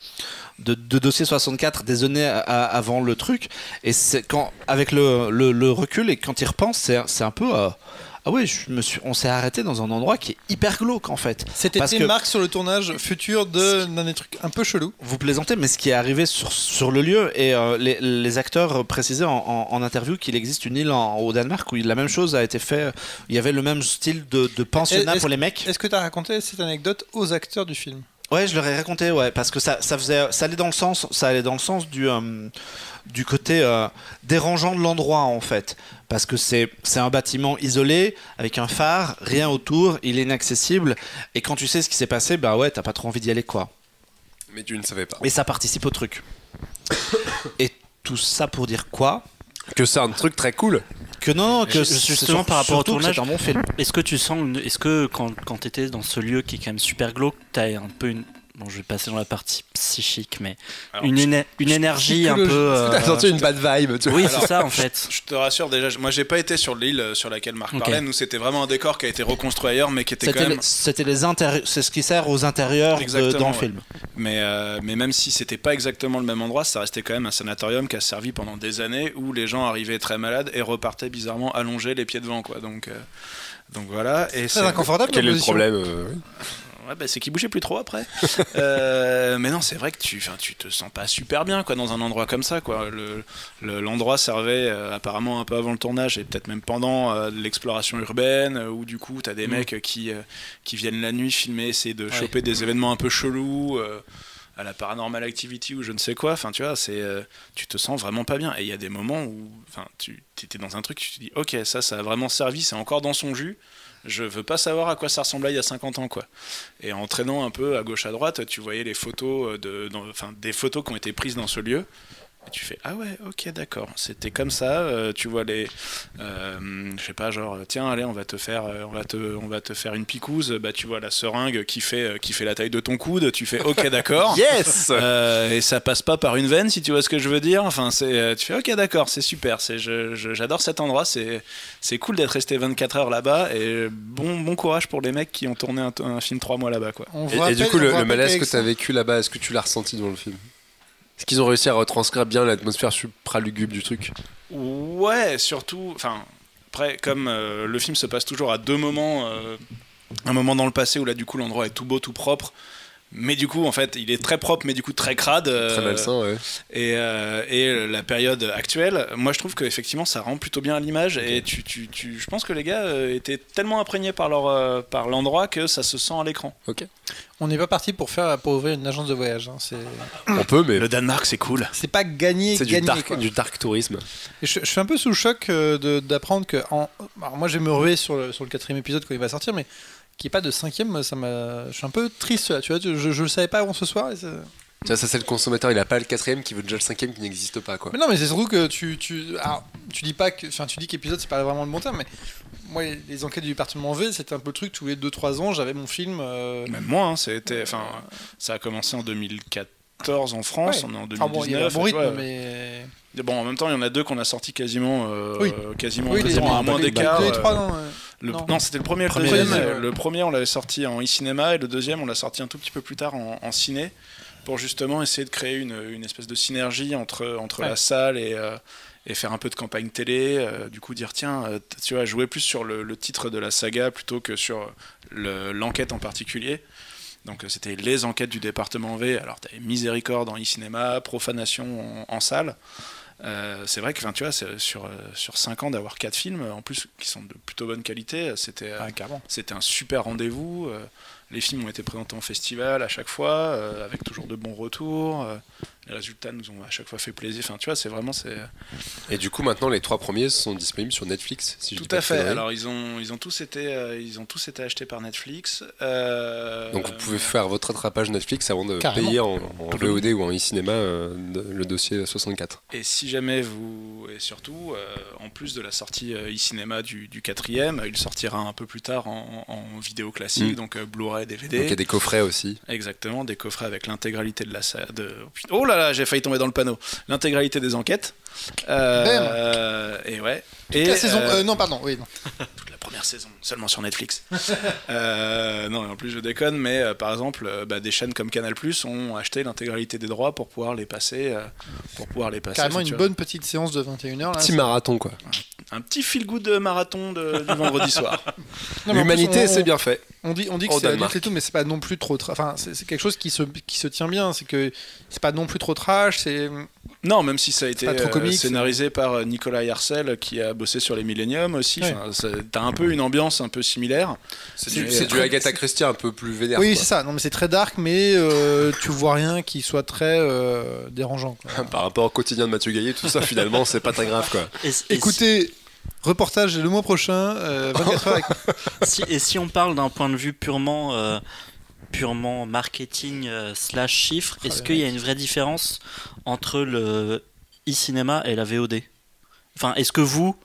De, de dossier soixante-quatre des années à, à, avant le truc, et c'est quand, avec le, le, le recul et quand il repense, c'est, c'est un peu euh, ah ouais, je me suis, on s'est arrêté dans un endroit qui est hyper glauque en fait. C'était une marque sur le tournage futur de, d'un des trucs un peu chelou. Vous plaisantez, mais ce qui est arrivé sur, sur le lieu, et euh, les, les acteurs précisaient en, en, en interview qu'il existe une île en, au Danemark où la même chose a été faite, il y avait le même style de, de pensionnat est, pour les mecs. Est-ce que tu as raconté cette anecdote aux acteurs du film ? Ouais, je leur ai raconté, ouais, parce que ça, ça faisait, ça allait dans le sens, ça allait dans le sens du, euh, du côté euh, dérangeant de l'endroit en fait, parce que c'est, c'est un bâtiment isolé avec un phare, rien autour, il est inaccessible, et quand tu sais ce qui s'est passé, bah ouais, t'as pas trop envie d'y aller quoi. Mais tu ne savais pas. Mais ça participe au truc. Et tout ça pour dire quoi ? Que c'est un truc très cool. Que non, que justement, justement par rapport au tournage, dans mon film. Est-ce que tu sens, une, est-ce que quand, quand tu étais dans ce lieu qui est quand même super glauque, t'as un peu une, bon, je vais passer dans la partie psychique, mais alors, une, éner, une énergie je, un peu, euh, t'as senti une bad vibe. Tu oui, vois. C'est alors, ça en fait. Je, je te rassure déjà, moi j'ai pas été sur l'île sur laquelle Marc okay. parlait, nous c'était vraiment un décor qui a été reconstruit ailleurs, mais qui était c'était quand même. Les, c'était les intérie- c'est ce qui sert aux intérieurs de, dans ouais. le film. Mais euh, mais même si c'était pas exactement le même endroit, ça restait quand même un sanatorium qui a servi pendant des années où les gens arrivaient très malades et repartaient bizarrement allongés les pieds devant quoi. Donc euh, donc voilà. Et c'est, c'est inconfortable. Quel est le problème euh, oui. Ouais, bah, c'est qu'il bougeait plus trop après. euh, mais non, c'est vrai que tu, tu te sens pas super bien quoi, dans un endroit comme ça. Quoi. Le, le, l'endroit servait euh, apparemment un peu avant le tournage et peut-être même pendant euh, l'exploration urbaine où du coup t'as des mmh. mecs qui, euh, qui viennent la nuit filmer, essayer de ouais. choper des événements un peu chelous euh, à la Paranormal Activity ou je ne sais quoi. Enfin, tu vois, c'est, euh, tu te sens vraiment pas bien. Et il y a des moments où tu étais dans un truc, tu te dis ok, ça, ça a vraiment servi, c'est encore dans son jus. Je veux pas savoir à quoi ça ressemblait il y a cinquante ans quoi. Et en traînant un peu à gauche à droite, tu voyais les photos de, dans, enfin, des photos qui ont été prises dans ce lieu. Et tu fais ah ouais, ok, d'accord, c'était comme ça. Euh, tu vois les, euh, je sais pas, genre tiens, allez, on va te faire, on va te, on va te faire une picouse. Bah tu vois la seringue qui fait, qui fait la taille de ton coude. Tu fais ok, d'accord. Yes. Euh, et ça passe pas par une veine, si tu vois ce que je veux dire. Enfin, c'est, tu fais ok, d'accord, c'est super. C'est, je, je, j'adore cet endroit. C'est, c'est cool d'être resté vingt-quatre heures là-bas. Et bon, bon courage pour les mecs qui ont tourné un, un film trois mois là-bas quoi. On et, et du coup, le, le malaise que t'as vécu là-bas, est-ce que tu l'as ressenti dans le film? Est-ce qu'ils ont réussi à retranscrire bien l'atmosphère supralugubre du truc? Ouais, surtout. Enfin, après, comme euh, le film se passe toujours à deux moments, euh, un moment dans le passé où là, du coup, l'endroit est tout beau, tout propre, Mais du coup, en fait, il est très propre, mais du coup très crade. Euh, très malsain, ouais. Et, euh, et la période actuelle, moi je trouve qu'effectivement ça rend plutôt bien à l'image. Okay. Et tu, tu, tu, je pense que les gars euh, étaient tellement imprégnés par leur, euh, par l'endroit que ça se sent à l'écran. Ok. On n'est pas parti pour, faire, pour ouvrir une agence de voyage. Hein, c'est... On peut, mais. Le Danemark, c'est cool. C'est pas gagner, c'est gagner. C'est du, du dark tourisme. Et je, je suis un peu sous le choc euh, d'apprendre que. En... Alors, moi je vais me ruer sur le, sur le quatrième épisode quand il va sortir, mais. Qui est pas de cinquième, ça m'a. Je suis un peu triste là, tu vois. Je, je le savais pas avant ce soir. Et ça... Tu vois, ça c'est le consommateur, il a pas le quatrième qui veut déjà le cinquième qui n'existe pas, quoi. Mais non, mais c'est surtout que tu, tu, alors, tu dis pas que, enfin, tu dis qu'épisode c'est pas vraiment le bon terme, mais moi les enquêtes du département V, c'était un peu le truc tous les deux trois ans, j'avais mon film. Euh... Même moi, hein, c'était, enfin, ça a commencé en deux mille quatorze en France, ouais. On est en deux mille dix-neuf. Ah bon, il y a un bon rythme, vois, mais. Bon, en même temps, il y en a deux qu'on a sorti quasiment, euh, oui. quasiment oui, les, à moins d'écart. Euh, non, euh, non. non c'était le premier. Le, premier, le, deuxième, euh, le premier, on l'avait sorti en e-cinéma et le deuxième, on l'a sorti un tout petit peu plus tard en, en ciné pour justement essayer de créer une, une espèce de synergie entre, entre ouais. la salle et, euh, et faire un peu de campagne télé. Euh, du coup, dire tiens, euh, tu vois, jouer plus sur le, le titre de la saga plutôt que sur le, l'enquête en particulier. Donc, c'était les enquêtes du département V. Alors, tu avais Misericorde en e-cinéma, Profanation en, en salle. Euh, c'est vrai que tu vois, sur, euh, sur cinq ans d'avoir quatre films en plus qui sont de plutôt bonne qualité, c'était, euh, ah, c'était un super rendez-vous. Euh, les films ont été présentés en festival à chaque fois, euh, avec toujours de bons retours. Euh, les résultats nous ont à chaque fois fait plaisir. Enfin, tu vois, c'est vraiment. C'est... Et du coup, maintenant, les trois premiers sont disponibles sur Netflix, si je dis pas de conneries. Tout à fait. Alors, ils ont, ils, ont tous été, euh, ils ont tous été achetés par Netflix. Euh... Donc, vous pouvez faire votre rattrapage Netflix avant de Carrément. payer en, en V O D ou en e-cinéma euh, le dossier soixante-quatre. Et si jamais vous. Et surtout, euh, en plus de la sortie e-cinéma du, du quatrième, il sortira un peu plus tard en, en vidéo classique, mmh. donc euh, Blu-ray, D V D. Donc, il y a des coffrets aussi. Exactement, des coffrets avec l'intégralité de la salle. De... Oh là là! J'ai failli tomber dans le panneau. L'intégralité des enquêtes. Euh, et ouais. Toute et la euh, saison. Euh, non, pardon. Oui, non. Toute la première saison, seulement sur Netflix. euh, non, en plus je déconne, mais euh, par exemple, euh, bah, des chaînes comme Canal+ ont acheté l'intégralité des droits pour pouvoir les passer, euh, pour pouvoir les passer. Carrément une bonne petite séance de vingt et une heures. Petit marathon, quoi. Un, un petit feel-good marathon de, du vendredi soir. Non, l'humanité, plus, on, c'est bien fait. On dit, on dit que c'est adultes et tout, mais c'est pas non plus trop. Tra- enfin, c'est, c'est quelque chose qui se, qui se tient bien. C'est que c'est pas non plus trop trash. C'est non, même si ça a été euh, comique, scénarisé c'est... par Nicolas Yarcel qui a bossé sur les Millennium aussi. Ouais. Enfin, ça, t'as un peu une ambiance un peu similaire. C'est du, c'est du Agatha Christie un peu plus vénère. Oui, quoi. C'est ça. Non, mais c'est très dark, mais euh, tu vois rien qui soit très euh, dérangeant. Quoi. Par rapport au quotidien de Mathieu Gaillet, tout ça finalement, c'est pas très grave, quoi. Et, et Écoutez. Si... Reportage le mois prochain, euh, vingt-quatre heures avec... si, et si on parle d'un point de vue purement, euh, purement marketing euh, slash chiffre, est-ce qu'il y a une vraie différence entre le e-cinéma et la V O D ? Enfin, est-ce que vous...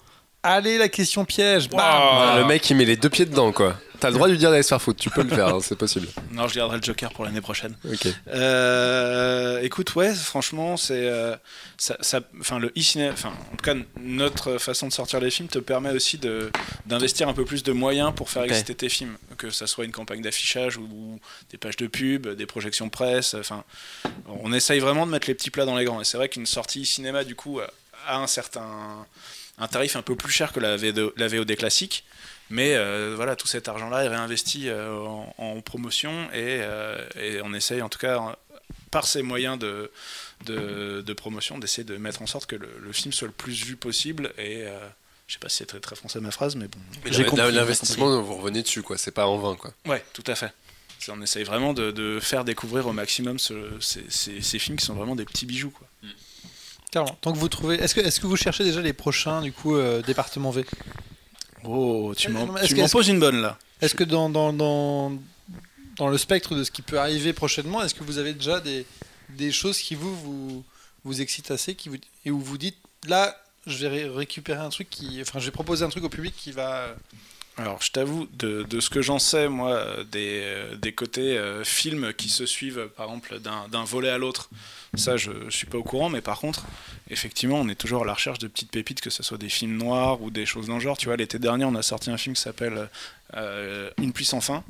Allez, la question piège. Wow. Bam. Le mec, il met les deux pieds dedans, quoi. T'as le droit de lui dire d'aller se faire foutre, tu peux le faire, hein, c'est possible. Non, je garderai le Joker pour l'année prochaine. Ok. Euh, écoute, ouais, franchement, c'est, euh, ça, ça, enfin, le e-cinéma, enfin, en tout cas, notre façon de sortir les films te permet aussi de d'investir un peu plus de moyens pour faire okay. exister tes films, que ça soit une campagne d'affichage ou, ou des pages de pub, des projections presse. Enfin, on essaye vraiment de mettre les petits plats dans les grands. Et c'est vrai qu'une sortie e-cinéma, du coup, a un certain un tarif un peu plus cher que la V O D, la V O D classique. Mais euh, voilà, tout cet argent-là est réinvesti euh, en, en promotion et, euh, et on essaye, en tout cas, par ces moyens de, de, de promotion, d'essayer de mettre en sorte que le, le film soit le plus vu possible. Et euh, je sais pas si c'est très, très français ma phrase, mais bon. Mais j'ai compris, l'investissement, j'ai compris. Vous revenez dessus, quoi. C'est pas en vain, quoi. Ouais, tout à fait. C'est, on essaye vraiment de, de faire découvrir au maximum ce, ces, ces, ces films qui sont vraiment des petits bijoux, quoi. Clairement. Donc vous trouvez. Est-ce que, est-ce que vous cherchez déjà les prochains, du coup, euh, département V ? Oh, tu m'en, tu m'en poses une bonne là. Est-ce que dans, dans, dans, dans le spectre de ce qui peut arriver prochainement, est-ce que vous avez déjà des, des choses qui vous, vous, vous excitent assez qui vous, et où vous dites là, je vais récupérer un truc qui. Enfin, je vais proposer un truc au public qui va. Alors, je t'avoue, de, de ce que j'en sais, moi, des, des côtés euh, films qui se suivent, par exemple, d'un, d'un volet à l'autre, ça, je ne suis pas au courant, mais par contre, effectivement, on est toujours à la recherche de petites pépites, que ce soit des films noirs ou des choses dans le genre. Tu vois, l'été dernier, on a sorti un film qui s'appelle euh, Une pluie sans fin,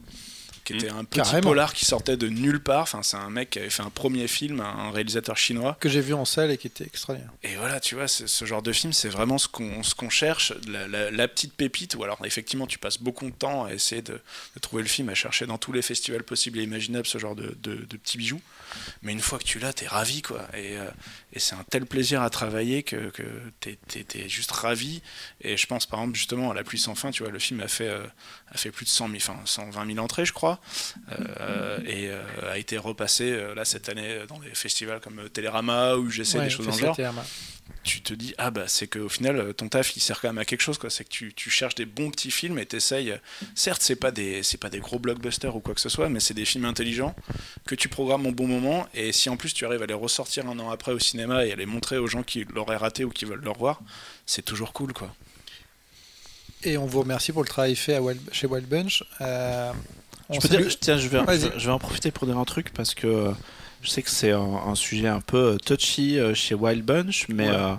qui était un petit Carrément. polar qui sortait de nulle part. Enfin, c'est un mec qui avait fait un premier film, un réalisateur chinois. Que j'ai vu en salle et qui était extraordinaire. Et voilà, tu vois, ce genre de film, c'est vraiment ce qu'on ce qu'on cherche, la, la, la petite pépite, ou alors effectivement, tu passes beaucoup de temps à essayer de, de trouver le film, à chercher dans tous les festivals possibles et imaginables ce genre de, de, de petits bijoux. Mais une fois que tu l'as, t'es ravi, quoi. Et, euh, et c'est un tel plaisir à travailler que, que t'es, t'es, t'es juste ravi. Et je pense, par exemple, justement, à La pluie sans fin, tu vois, le film a fait, euh, a fait plus de cent mille, enfin, cent vingt mille entrées, je crois, euh, et euh, a été repassé, euh, là, cette année, dans des festivals comme Télérama ou U G C, ouais, des choses dans le genre. Télérama. Tu te dis, ah bah, c'est qu'au final, ton taf, il sert quand même à quelque chose, quoi. C'est que tu, tu cherches des bons petits films et t'essayes. Certes, c'est pas des, c'est pas des gros blockbusters ou quoi que ce soit, mais c'est des films intelligents que tu programmes au bon moment. Et si en plus tu arrives à les ressortir un an après au cinéma et à les montrer aux gens qui l'auraient raté ou qui veulent le revoir, c'est toujours cool, quoi. Et on vous remercie pour le travail fait à Wild, chez Wild Bunch. Euh, on je peux dire, tiens, je vais, je, je vais en profiter pour dire un truc, parce que je sais que c'est un, un sujet un peu touchy chez Wild Bunch, mais il ouais. euh,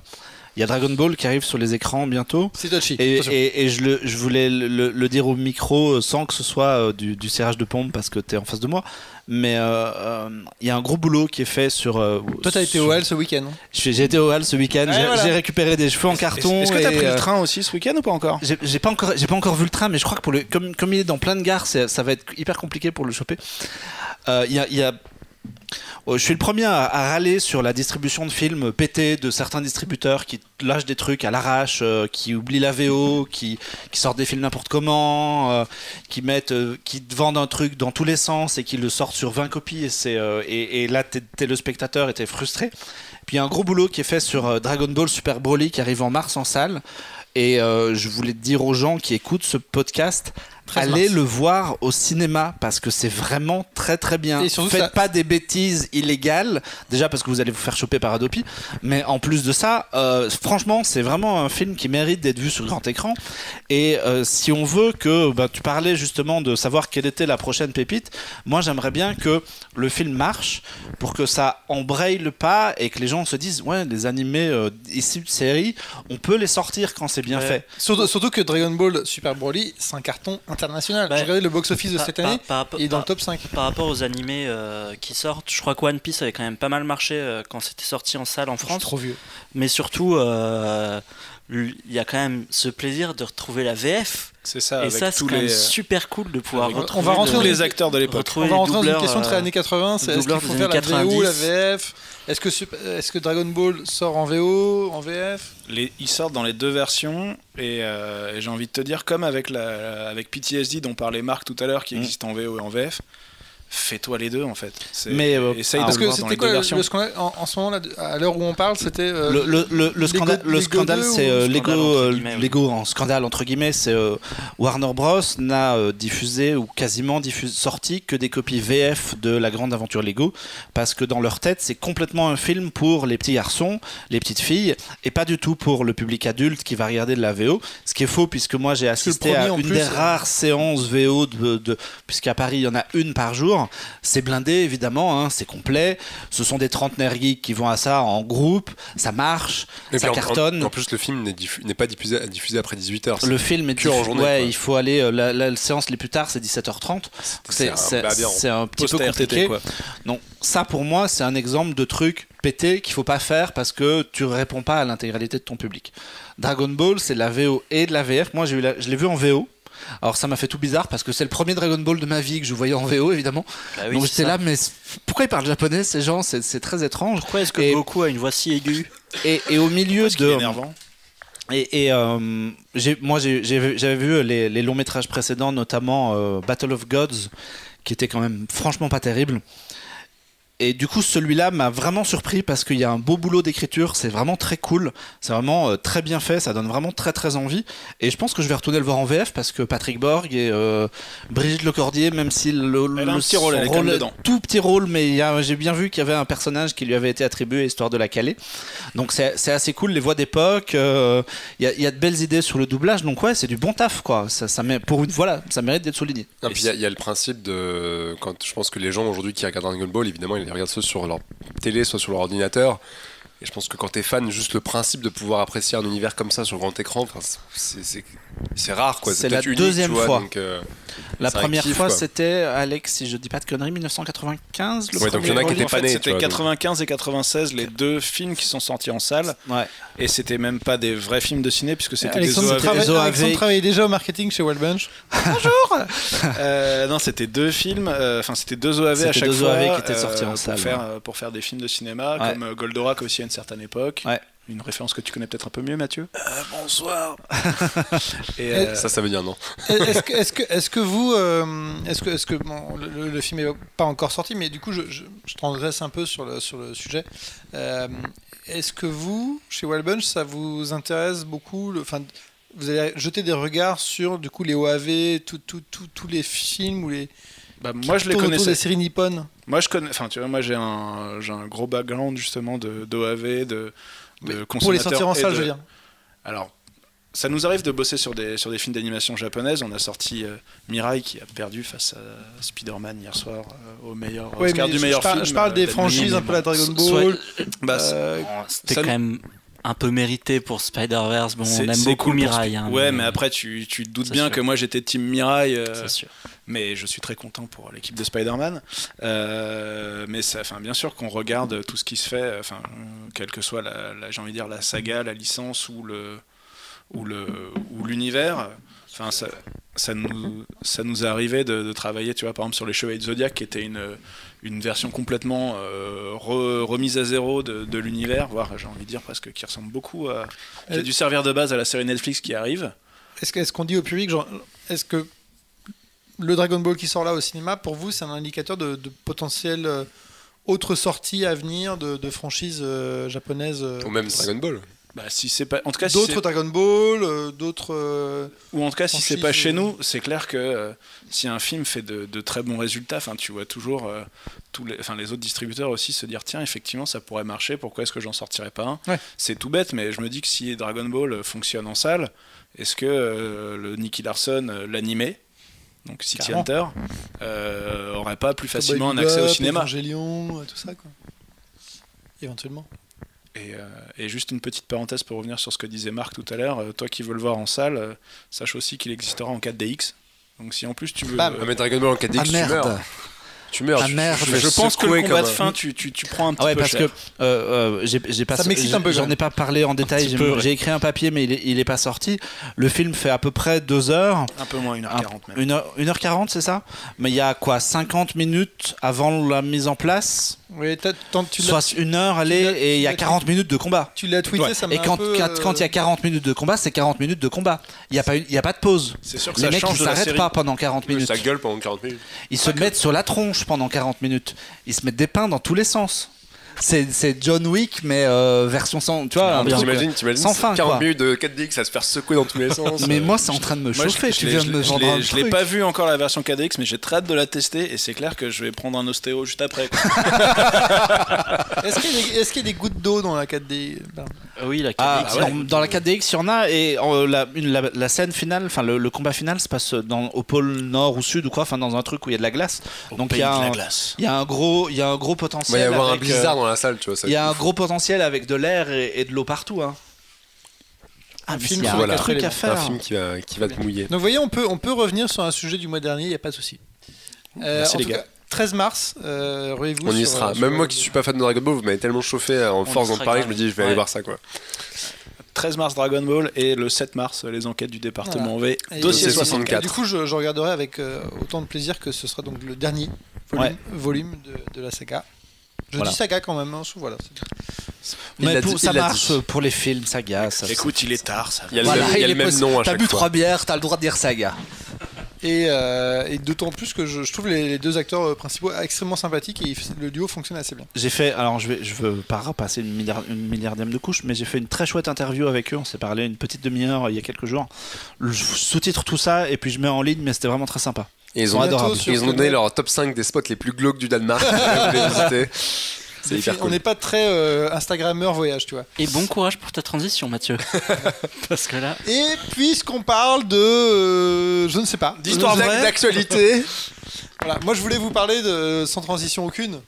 y a Dragon Ball qui arrive sur les écrans bientôt. C'est touchy. Et, et, et je, le, je voulais le, le, le dire au micro sans que ce soit du, du serrage de pompe parce que t'es en face de moi. Mais il euh, euh, y a un gros boulot qui est fait sur. Euh, Toi, t'as été sur... au Hall ce week-end. J'ai été au Hall ce week-end. Ah, j'ai voilà. récupéré des cheveux en carton. Est-ce que t'as pris euh... le train aussi ce week-end ou pas encore? J'ai pas encore, j'ai pas encore vu le train, mais je crois que pour le, comme, comme il est dans plein de gares, ça va être hyper compliqué pour le choper. Il euh, y a, y a... Je suis le premier à, à râler sur la distribution de films pétés de certains distributeurs qui lâchent des trucs à l'arrache, euh, qui oublient la V O, qui, qui sortent des films n'importe comment, euh, qui mettent, euh, qui vendent un truc dans tous les sens et qui le sortent sur vingt copies. Et, c'est, euh, et, et là, t'es, t'es le spectateur et t'es frustré. Puis il y a un gros boulot qui est fait sur euh, Dragon Ball Super Broly qui arrive en mars en salle. Et euh, je voulais dire aux gens qui écoutent ce podcast, allez le voir au cinéma parce que c'est vraiment très très bien. Et surtout, faites ça... pas des bêtises illégales, déjà parce que vous allez vous faire choper par Adopi, mais en plus de ça, euh, franchement, c'est vraiment un film qui mérite d'être vu sur grand écran. Et euh, si on veut que, bah, tu parlais justement de savoir quelle était la prochaine pépite, moi j'aimerais bien que le film marche pour que ça embraye le pas et que les gens se disent, ouais, les animés euh, issus de séries, on peut les sortir quand c'est bien ouais. fait. Surtout, surtout que Dragon Ball Super Broly, c'est un carton international. Bah, j'ai regardé le box-office de cette année, par, par, il est dans par, le top cinq. Par rapport aux animés euh, qui sortent, je crois que One Piece avait quand même pas mal marché euh, quand c'était sorti en salle en France. Je suis trop vieux. Mais surtout, il euh, y a quand même ce plaisir de retrouver la V F. C'est ça. Et ça, c'est quand les... même super cool de pouvoir avec... retrouver. On va rentrer dans les acteurs de l'époque. On va rentrer dans une question très années quatre-vingts. C'est est-ce qu'il faut faire la V O, la V F? Est-ce que, est-ce que Dragon Ball sort en V O, en V F? les, Ils sortent dans les deux versions. Et, euh, et j'ai envie de te dire, comme avec, la, avec P T S D dont parlait Marc tout à l'heure, qui mmh. existe en V O et en V F, fais-toi les deux en fait. C'est, mais euh, essaye parce de que c'était quoi le, le scandale en, en ce moment là, à l'heure où on parle, c'était euh, le, le, le, le scandale. Lego, le scandale, c'est euh, Lego, euh, Lego en scandale entre guillemets. C'est euh, Warner Bros n'a euh, diffusé ou quasiment diffusé, sorti que des copies V F de La Grande Aventure Lego parce que dans leur tête c'est complètement un film pour les petits garçons, les petites filles et pas du tout pour le public adulte qui va regarder de la V O. Ce qui est faux puisque moi j'ai assisté à une plus, des euh... rares séances V O de, de puisqu'à Paris il y en a une par jour. C'est blindé évidemment, hein, c'est complet. Ce sont des trentenaires geeks qui vont à ça en groupe, ça marche, et ça cartonne. En, en plus, le film n'est, diffu- n'est pas diffusé, diffusé après dix-huit heures. Le film est diffusé en journée. Ouais, il faut aller. La, la, la séance les plus tard, c'est dix-sept heures trente. C'est, c'est, c'est, un, c'est, c'est un petit peu compliqué. Donc, ça pour moi, c'est un exemple de truc pété qu'il faut pas faire parce que tu réponds pas à l'intégralité de ton public. Dragon Ball, c'est de la V O et de la V F. Moi, j'ai eu la, je l'ai vu en V O. Alors ça m'a fait tout bizarre parce que c'est le premier Dragon Ball de ma vie que je voyais en V O évidemment. Bah oui, donc j'étais ça. Là mais pourquoi ils parlent japonais ces gens, c'est, c'est très étrange. Pourquoi est-ce que et... Goku a une voix si aiguë et, et au milieu de... énervant. Et, et euh, j'ai, moi j'ai, j'ai, j'avais vu les, les longs métrages précédents notamment euh, Battle of Gods qui était quand même franchement pas terrible. Et du coup celui-là m'a vraiment surpris parce qu'il y a un beau boulot d'écriture, c'est vraiment très cool, c'est vraiment euh, très bien fait, ça donne vraiment très très envie et je pense que je vais retourner le voir en V F parce que Patrick Borg et euh, Brigitte Lecordier, même si le, le un petit rôle, rôle dedans. Tout petit rôle, mais y a, j'ai bien vu qu'il y avait un personnage qui lui avait été attribué histoire de la caler, donc c'est, c'est assez cool, les voix d'époque, il euh, y, y a de belles idées sur le doublage, donc ouais c'est du bon taf quoi, ça, ça, pour une, voilà, ça mérite d'être souligné. Et puis il y, y a le principe de quand je pense que les gens aujourd'hui qui regardent Dragon Ball évidemment ils regardent ça sur leur télé, soit sur leur ordinateur. Et je pense que quand t'es fan, juste le principe de pouvoir apprécier un univers comme ça sur grand écran, c'est, c'est, c'est rare quoi. C'est, c'est la unique, deuxième vois, fois. Donc, euh, la première kiff, fois, quoi. C'était, Alex, si je dis pas de conneries, dix-neuf cent quatre-vingt-quinze. Le ouais, donc il y en a qui étaient pas nés. C'était quatre-vingt-quinze donc. Et quatre-vingt-seize, les deux films qui sont sortis en salle. Ouais. Et c'était même pas des vrais films de ciné puisque c'était Alexandre des O A V. Trava- Alexandre travaillait déjà au marketing chez Wild Bunch. Bonjour. euh, non, c'était deux films. Enfin, euh, c'était deux O A V c'était à chaque deux fois. O A V qui étaient sortis euh, en salle. Pour faire des films de cinéma comme Goldorak aussi à une certaine époque. Ouais. Une référence que tu connais peut-être un peu mieux, Mathieu. Euh, bonsoir. Et euh... ça, ça veut dire non. est-ce que, est-ce que, est-ce que vous, euh, est-ce que, est-ce que bon, le, le film n'est pas encore sorti, mais du coup, je, je, je transgresse un peu sur le sur le sujet. Euh, est-ce que vous, chez Wild Bunch, ça vous intéresse beaucoup, le, enfin, vous allez jeter des regards sur du coup les O A V, tous tout, tout, tout les films ou les Bah, moi je les connaissais des séries nippones. Moi je connais, enfin tu vois, moi j'ai un j'ai un gros background justement de d'O A V, de de consommateurs. Pour les sortir en salle, de... je veux dire. Alors, ça nous arrive de bosser sur des sur des films d'animation japonaise. On a sorti euh, Mirai qui a perdu face à Spider-Man hier soir euh, au meilleur ouais, Oscar du je, meilleur je film. Par, je parle euh, des franchises un peu la Dragon Ball. Bah, euh, c'était quand nous... même un peu mérité pour Spider-Verse. Bon, c'est, on aime beaucoup cool Mirai. Hein, ouais, mais, mais après, tu, tu te doutes bien sûr. Que moi, j'étais team Mirai. Euh, c'est sûr. Mais je suis très content pour l'équipe de Spider-Man. Euh, mais ça, bien sûr qu'on regarde tout ce qui se fait, enfin, quelle que soit la, la, j'ai envie de dire, la saga, la licence ou, le, ou, le, ou l'univers. Enfin, ça, ça, nous, ça nous est arrivé de, de travailler, tu vois, par exemple, sur les Chevaliers de Zodiac, qui était une... une version complètement euh, re, remise à zéro de, de l'univers, voire j'ai envie de dire presque qui ressemble beaucoup à... Qui a dû servir de base à la série Netflix qui arrive. Est-ce, que, est-ce qu'on dit au public, genre, est-ce que le Dragon Ball qui sort là au cinéma, pour vous, c'est un indicateur de, de potentiel... Euh, autre sortie à venir de, de franchises euh, japonaises euh, Ou même Dragon Ball bah, si c'est pas... en tout cas, d'autres si c'est... Dragon Ball, euh, d'autres... Euh... Ou en tout cas, si c'est pas chez nous, c'est clair que euh, si un film fait de, de très bons résultats, tu vois toujours euh, tous les, les autres distributeurs aussi se dire « Tiens, effectivement, ça pourrait marcher, pourquoi est-ce que j'en sortirais pas un ouais. ?» C'est tout bête, mais je me dis que si Dragon Ball fonctionne en salle, est-ce que euh, le Nicky Larson, euh, l'animé, donc City Hunter, euh, aurait pas plus facilement un accès au cinéma. Evangelion, tout ça, quoi. Éventuellement. Et, euh, et juste une petite parenthèse pour revenir sur ce que disait Marc tout à l'heure, euh, toi qui veux le voir en salle, euh, sache aussi qu'il existera en quatre D X. Donc si en plus tu veux... Bam. Euh, mais Dragon Ball en quatre D X, ah, tu merde. meurs Tu meurs, ah, merde. Je, je, je pense que le combat de fin, tu, tu, tu prends un petit ah ouais, peu parce cher. Que euh, euh, j'ai, j'ai pas, ça m'excite un peu. J'en ai pas parlé en détail. J'ai, peu, j'ai écrit un papier, mais il est, il est pas sorti. Le film fait à peu près deux heures. Un peu moins, une heure quarante même. une heure quarante, c'est ça ? Mais il y a quoi, cinquante minutes avant la mise en place ? Oui, tu soit une heure, allez, et il y a quarante minutes de combat. Tu l'as tweeté, ouais. ça m'a Et quand il euh... y a quarante minutes de combat, c'est quarante minutes de combat. Il n'y a, a pas de pause. C'est sûr que les ça mecs, change ils ne s'arrêtent pas pendant quarante minutes. Ça gueule pendant quarante minutes. Ils se mettent sur la tronche pendant quarante minutes. Ils se mettent des pains dans tous les sens. C'est, c'est John Wick, mais euh, version sans, tu vois, t'imagines, t'imagines, sans fin. quarante minutes de quatre D X à se faire secouer dans tous les sens. Mais euh, moi, c'est en train de me moi, chauffer. Je, je, je, je, me je, l'ai, je l'ai pas vu encore la version quatre D X, mais j'ai très hâte de la tester. Et c'est clair que je vais prendre un ostéo juste après. est-ce, qu'il y a des, est-ce qu'il y a des gouttes d'eau dans la quatre D X ? Oui, la quatre D X. Ah, ah ouais. dans, dans la quatre D X, il y en a. Et en, la, une, la, la scène finale, enfin le, le combat final, se passe dans, au pôle nord ou sud ou quoi, enfin dans un truc où il y a de la glace. Au Donc il y a un, il y a un gros, il y a un gros potentiel. Il va y avoir un blizzard. Dans la salle, tu vois, ça il y a un ouf. Gros potentiel avec de l'air et, et de l'eau partout. Hein. Un, un film, qui voilà. truc à faire. Un film qui va, qui va te mouiller. Donc, vous voyez, on peut, on peut revenir sur un sujet du mois dernier, il n'y a pas de souci. Euh, Merci les gars. Cas, treize mars, euh, ruez-vous. On y sur, sera. Sur Même sur moi qui ne suis pas fan de Dragon Ball, vous m'avez tellement chauffé en on force d'en parler que je me dis, je vais ouais. aller voir ça. Quoi. treize mars Dragon Ball et le sept mars les enquêtes du département voilà. V, dossier soixante-quatre. Du coup, je, je regarderai avec euh, autant de plaisir que ce sera donc le dernier volume, ouais. volume de, de la saga. Je voilà. dis saga quand même, hein. voilà. Mais pour, dit, ça marche dit. Pour les films, saga. Ça, Écoute, ça, il est tard, ça. Il y a, voilà, le, il y a le même nom à chaque fois. T'as bu trois bières, t'as le droit de dire saga. Et, euh, et d'autant plus que je, je trouve les, les deux acteurs principaux extrêmement sympathiques et le duo fonctionne assez bien. J'ai fait, alors je vais, je veux pas repasser une, milliard, une milliardième de couche, mais j'ai fait une très chouette interview avec eux. On s'est parlé une petite demi-heure il y a quelques jours. Je sous-titre tout ça et puis je mets en ligne, mais c'était vraiment très sympa. Et ils ont, adorable. Ils ont donné leur top cinq des spots les plus glauques du Danemark. C'est c'est hyper cool. On n'est pas très euh, Instagrammeur voyage, tu vois. Et bon courage pour ta transition, Mathieu. Parce que là. Et puisqu'on parle de, euh, je ne sais pas, d'histoire vraie, d'actualité. Voilà, moi je voulais vous parler de sans transition aucune.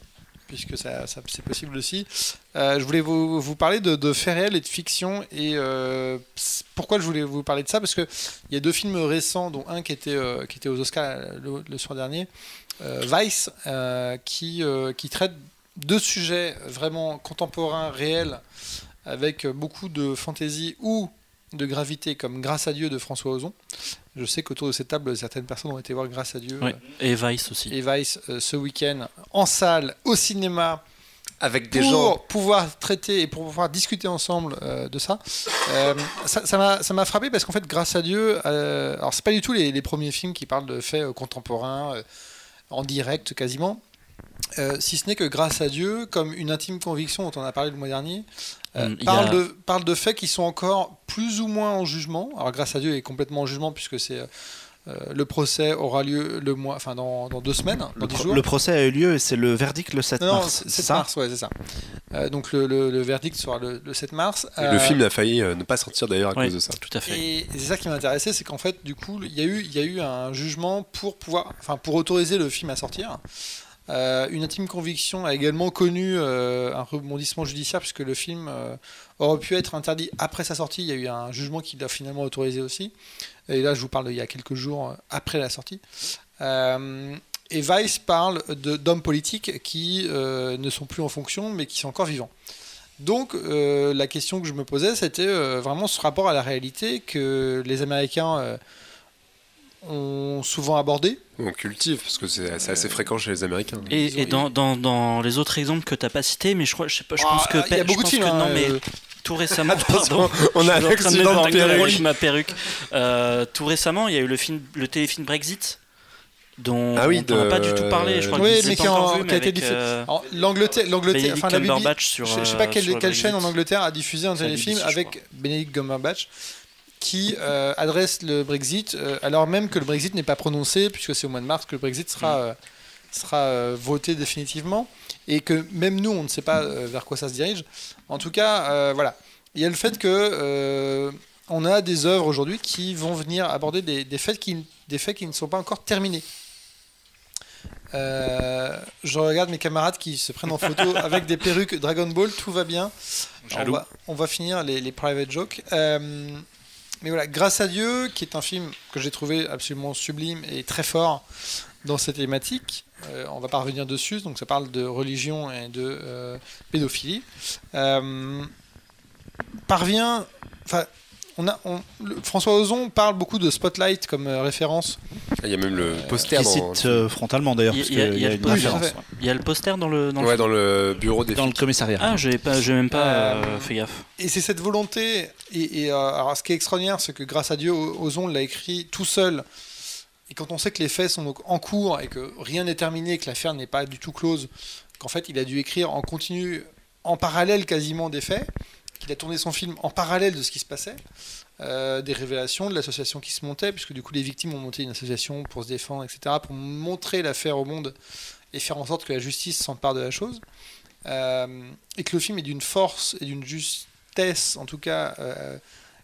puisque ça, ça, c'est possible aussi. Euh, je voulais vous, vous parler de, de faits réels et de fiction. Et euh, pourquoi je voulais vous parler de ça? Parce qu'il y a deux films récents, dont un qui était, euh, qui était aux Oscars le, le soir dernier, euh, Vice, euh, qui, euh, qui traite deux sujets vraiment contemporains, réels, avec beaucoup de fantaisie ou de gravité, comme Grâce à Dieu de François Ozon. Je sais qu'autour de cette table, certaines personnes ont été voir Grâce à Dieu. Oui. Et Vice aussi. Et Vice euh, ce week-end, en salle, au cinéma, avec des pour gens. Pour pouvoir traiter et pour pouvoir discuter ensemble euh, de ça. Euh, ça m'a frappé parce qu'en fait, Grâce à Dieu, euh, alors c'est pas du tout les, les premiers films qui parlent de faits euh, contemporains, euh, en direct quasiment. Euh, si ce n'est que Grâce à Dieu, comme Une intime conviction dont on a parlé le mois dernier, euh, mmh, parle, a... de, parle de faits qui sont encore plus ou moins en jugement. Alors Grâce à Dieu est complètement en jugement puisque c'est euh, le procès aura lieu le mois, enfin dans, dans deux semaines, dans dix jours. Le procès a eu lieu et c'est le verdict le sept mars. Non, sept mars, ouais, c'est ça. Euh, donc le, le, le verdict sera le, le sept mars. Euh, le film a failli euh, ne pas sortir d'ailleurs à ouais, cause de ça. Tout à fait. Et, et c'est ça qui m'intéressait, c'est qu'en fait du coup il y a eu il y a eu un jugement pour pouvoir, enfin pour autoriser le film à sortir. Euh, Une intime conviction a également connu euh, un rebondissement judiciaire puisque le film euh, aurait pu être interdit après sa sortie. Il y a eu un jugement qui l'a finalement autorisé aussi. Et là, je vous parle d'il y a quelques jours après la sortie. Euh, et Vice parle d'hommes politiques qui euh, ne sont plus en fonction mais qui sont encore vivants. Donc euh, la question que je me posais, c'était euh, vraiment ce rapport à la réalité que les Américains... Euh, ont souvent abordé. On cultive, parce que c'est assez, assez fréquent chez les Américains. Et, et dans, dans, dans les autres exemples que tu n'as pas cités, mais je, crois, je, sais pas, je oh, pense que... Il y a beaucoup de films. Non, mais euh... tout récemment... Pardon, on a un accident de perruque. Ma perruque. Euh, tout récemment, il y a eu le, film, le téléfilm Brexit, dont ah oui, on n'a de... pas du tout parlé. Je crois oui, mais qui en, vu, qui a été diffusé. Euh, L'Angleterre, l'Angleterre, enfin la Bible. Je ne sais pas quelle, quelle chaîne en Angleterre a diffusé un téléfilm avec Benedict Cumberbatch, qui euh, adresse le Brexit euh, alors même que le Brexit n'est pas prononcé puisque c'est au mois de mars que le Brexit sera, euh, sera euh, voté définitivement et que même nous on ne sait pas euh, vers quoi ça se dirige. En tout cas euh, voilà, il y a le fait que euh, on a des œuvres aujourd'hui qui vont venir aborder des, des, faits qui, des faits qui ne sont pas encore terminés. Euh, je regarde mes camarades qui se prennent en photo avec des perruques Dragon Ball, tout va bien. On va, on va finir les, les private jokes. euh, Mais voilà, Grâce à Dieu, qui est un film que j'ai trouvé absolument sublime et très fort dans cette thématique. Euh, on va pas revenir dessus, donc ça parle de religion et de euh, pédophilie. Euh, parvient, enfin, on a, on, le, François Ozon parle beaucoup de Spotlight comme euh, référence. Il y a même le poster. Euh, qui dans, cite euh, frontalement d'ailleurs. Il y, y, y, y, ouais. y a le poster dans le. Dans ouais, le, dans le bureau des. Dans filles. Le commissariat. Ah, j'ai pas, j'ai même pas euh, euh, fait gaffe. Et c'est cette volonté. Et, et euh, alors, ce qui est extraordinaire, c'est que Grâce à Dieu, Ozon l'a écrit tout seul. Et quand on sait que les faits sont donc en cours et que rien n'est terminé, que l'affaire n'est pas du tout close, qu'en fait, il a dû écrire en continu, en parallèle quasiment des faits. Qu'il a tourné son film en parallèle de ce qui se passait, euh, des révélations, de l'association qui se montait, puisque du coup les victimes ont monté une association pour se défendre, et cetera, pour montrer l'affaire au monde et faire en sorte que la justice s'empare de la chose, euh, et que le film est d'une force et d'une justesse, en tout cas, euh,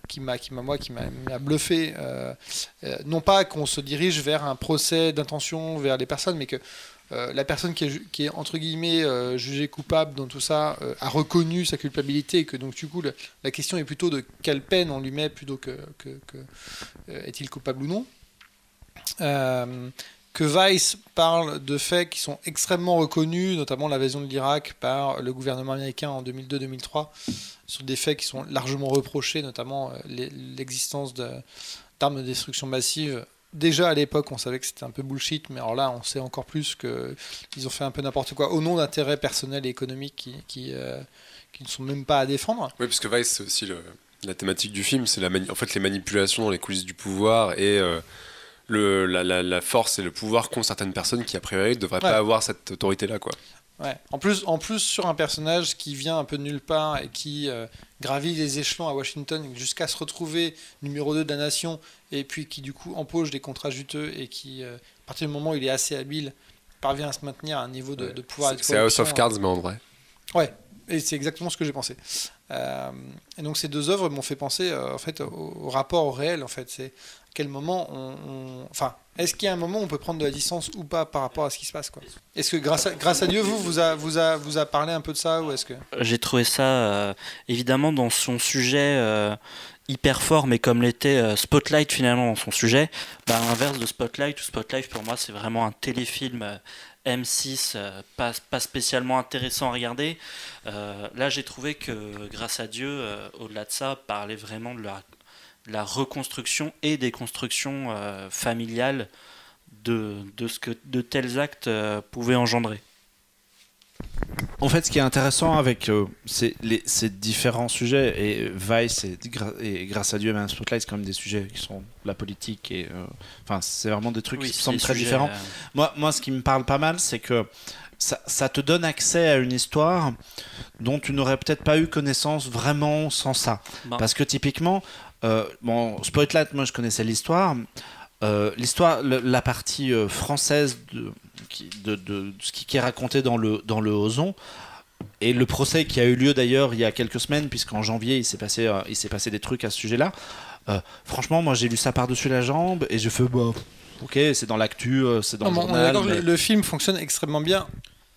qui m'a, qui m'a, moi, qui m'a, m'a bluffé. Euh, euh, non pas qu'on se dirige vers un procès d'intention vers les personnes, mais que Euh, la personne qui est, qui est entre guillemets euh, jugée coupable dans tout ça euh, a reconnu sa culpabilité et que donc du coup la, la question est plutôt de quelle peine on lui met plutôt que, que, que euh, est-il coupable ou non. Euh, que Vice parle de faits qui sont extrêmement reconnus, notamment l'invasion de l'Irak par le gouvernement américain en deux mille deux deux mille trois, sur des faits qui sont largement reprochés, notamment euh, l'existence d'armes de destruction massive. Déjà à l'époque, on savait que c'était un peu bullshit, mais alors là, on sait encore plus qu'ils ont fait un peu n'importe quoi au nom d'intérêts personnels et économiques qui, qui, euh, qui ne sont même pas à défendre. Oui, parce que Vice, c'est aussi le, la thématique du film, c'est la mani- en fait, les manipulations dans les coulisses du pouvoir et euh, le, la, la, la force et le pouvoir qu'ont certaines personnes qui, a priori, ne devraient ouais. pas avoir cette autorité-là, quoi. Ouais. En plus, en plus, sur un personnage qui vient un peu de nulle part et qui euh, gravit les échelons à Washington jusqu'à se retrouver numéro deux de la nation et puis qui du coup empoche des contrats juteux et qui, euh, à partir du moment où il est assez habile, parvient à se maintenir à un niveau de, de pouvoir. C'est House of Cards, mais en vrai. Ouais, et c'est exactement ce que j'ai pensé. Euh, et donc ces deux œuvres m'ont fait penser euh, en fait, au, au rapport au réel. En fait. C'est à quel moment on, on... Enfin, est-ce qu'il y a un moment où on peut prendre de la distance ou pas par rapport à ce qui se passe, quoi ? Est-ce que grâce à, grâce à Dieu, vous vous a, vous, a, vous a parlé un peu de ça, ou est-ce que... J'ai trouvé ça, euh, évidemment, dans son sujet... Euh... hyper fort, mais comme l'était Spotlight finalement dans son sujet, bah, à l'inverse de Spotlight, ou Spotlight pour moi c'est vraiment un téléfilm M six pas, pas spécialement intéressant à regarder. Euh, là j'ai trouvé que grâce à Dieu, euh, au-delà de ça, parlait vraiment de la, de la reconstruction et des constructions euh, familiales de, de ce que de tels actes euh, pouvaient engendrer. En fait, ce qui est intéressant avec euh, ces, les, ces différents sujets, et Vice et, et grâce à Dieu, même Spotlight, c'est quand même des sujets qui sont la politique, et euh, enfin, c'est vraiment des trucs oui, qui me semblent très sujets, différents. Euh... Moi, moi, ce qui me parle pas mal, c'est que ça, ça te donne accès à une histoire dont tu n'aurais peut-être pas eu connaissance vraiment sans ça. Bon. Parce que typiquement, euh, bon, Spotlight, moi, je connaissais l'histoire. Euh, l'histoire, le, la partie euh, française de, qui, de, de, de ce qui, qui est raconté dans le, dans le Ozon, et le procès qui a eu lieu d'ailleurs il y a quelques semaines, puisqu'en janvier il s'est passé, euh, il s'est passé des trucs à ce sujet-là. Euh, franchement, moi j'ai lu ça par-dessus la jambe et je fais bah, ok, c'est dans l'actu, euh, c'est dans non, le journal. Mais... Le, le film fonctionne extrêmement bien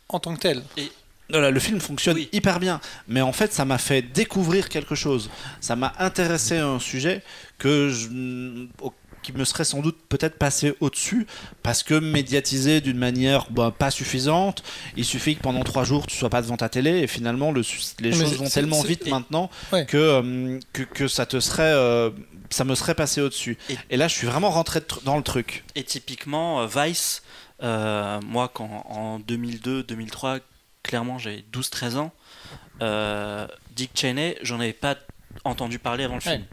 en tant que tel. Et... Voilà, le film fonctionne oui. hyper bien, mais en fait ça m'a fait découvrir quelque chose. Ça m'a intéressé à un sujet que je... qui me serait sans doute peut-être passé au-dessus, parce que médiatisé d'une manière bah, pas suffisante. Il suffit que pendant trois jours tu sois pas devant ta télé, et finalement le, les mais choses vont tellement vite maintenant ouais. que, euh, que, que ça, te serait, euh, ça me serait passé au-dessus. Et, et là je suis vraiment rentré tr- dans le truc. Et typiquement euh, Vice, euh, moi quand, en deux mille deux deux mille trois, clairement j'avais douze treize ans, euh, Dick Cheney, j'en avais pas entendu parler avant le ouais. film.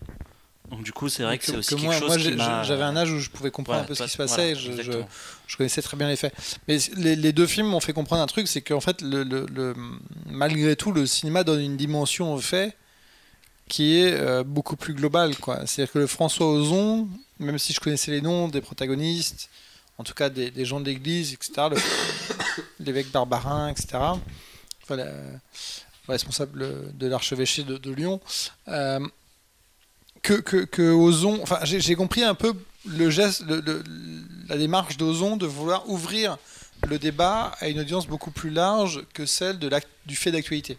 Donc du coup, c'est vrai que, que c'est aussi que moi, quelque chose moi, qui m'a... J'avais un âge où je pouvais comprendre ouais, un peu ce qui se passait, voilà, et je, je, je connaissais très bien les faits. Mais les, les deux films m'ont fait comprendre un truc, c'est qu'en fait, le, le, le, malgré tout, le cinéma donne une dimension aux faits qui est euh, beaucoup plus globale, quoi. C'est-à-dire que le François Ozon, même si je connaissais les noms des protagonistes, en tout cas des, des gens de l'église, et cetera, le, l'évêque Barbarin, et cetera, voilà, responsable de l'archevêché de, de Lyon... Euh, Que, que, que Ozon, enfin, j'ai, j'ai compris un peu le geste, le, le, la démarche d'Ozon de vouloir ouvrir le débat à une audience beaucoup plus large que celle de du fait d'actualité.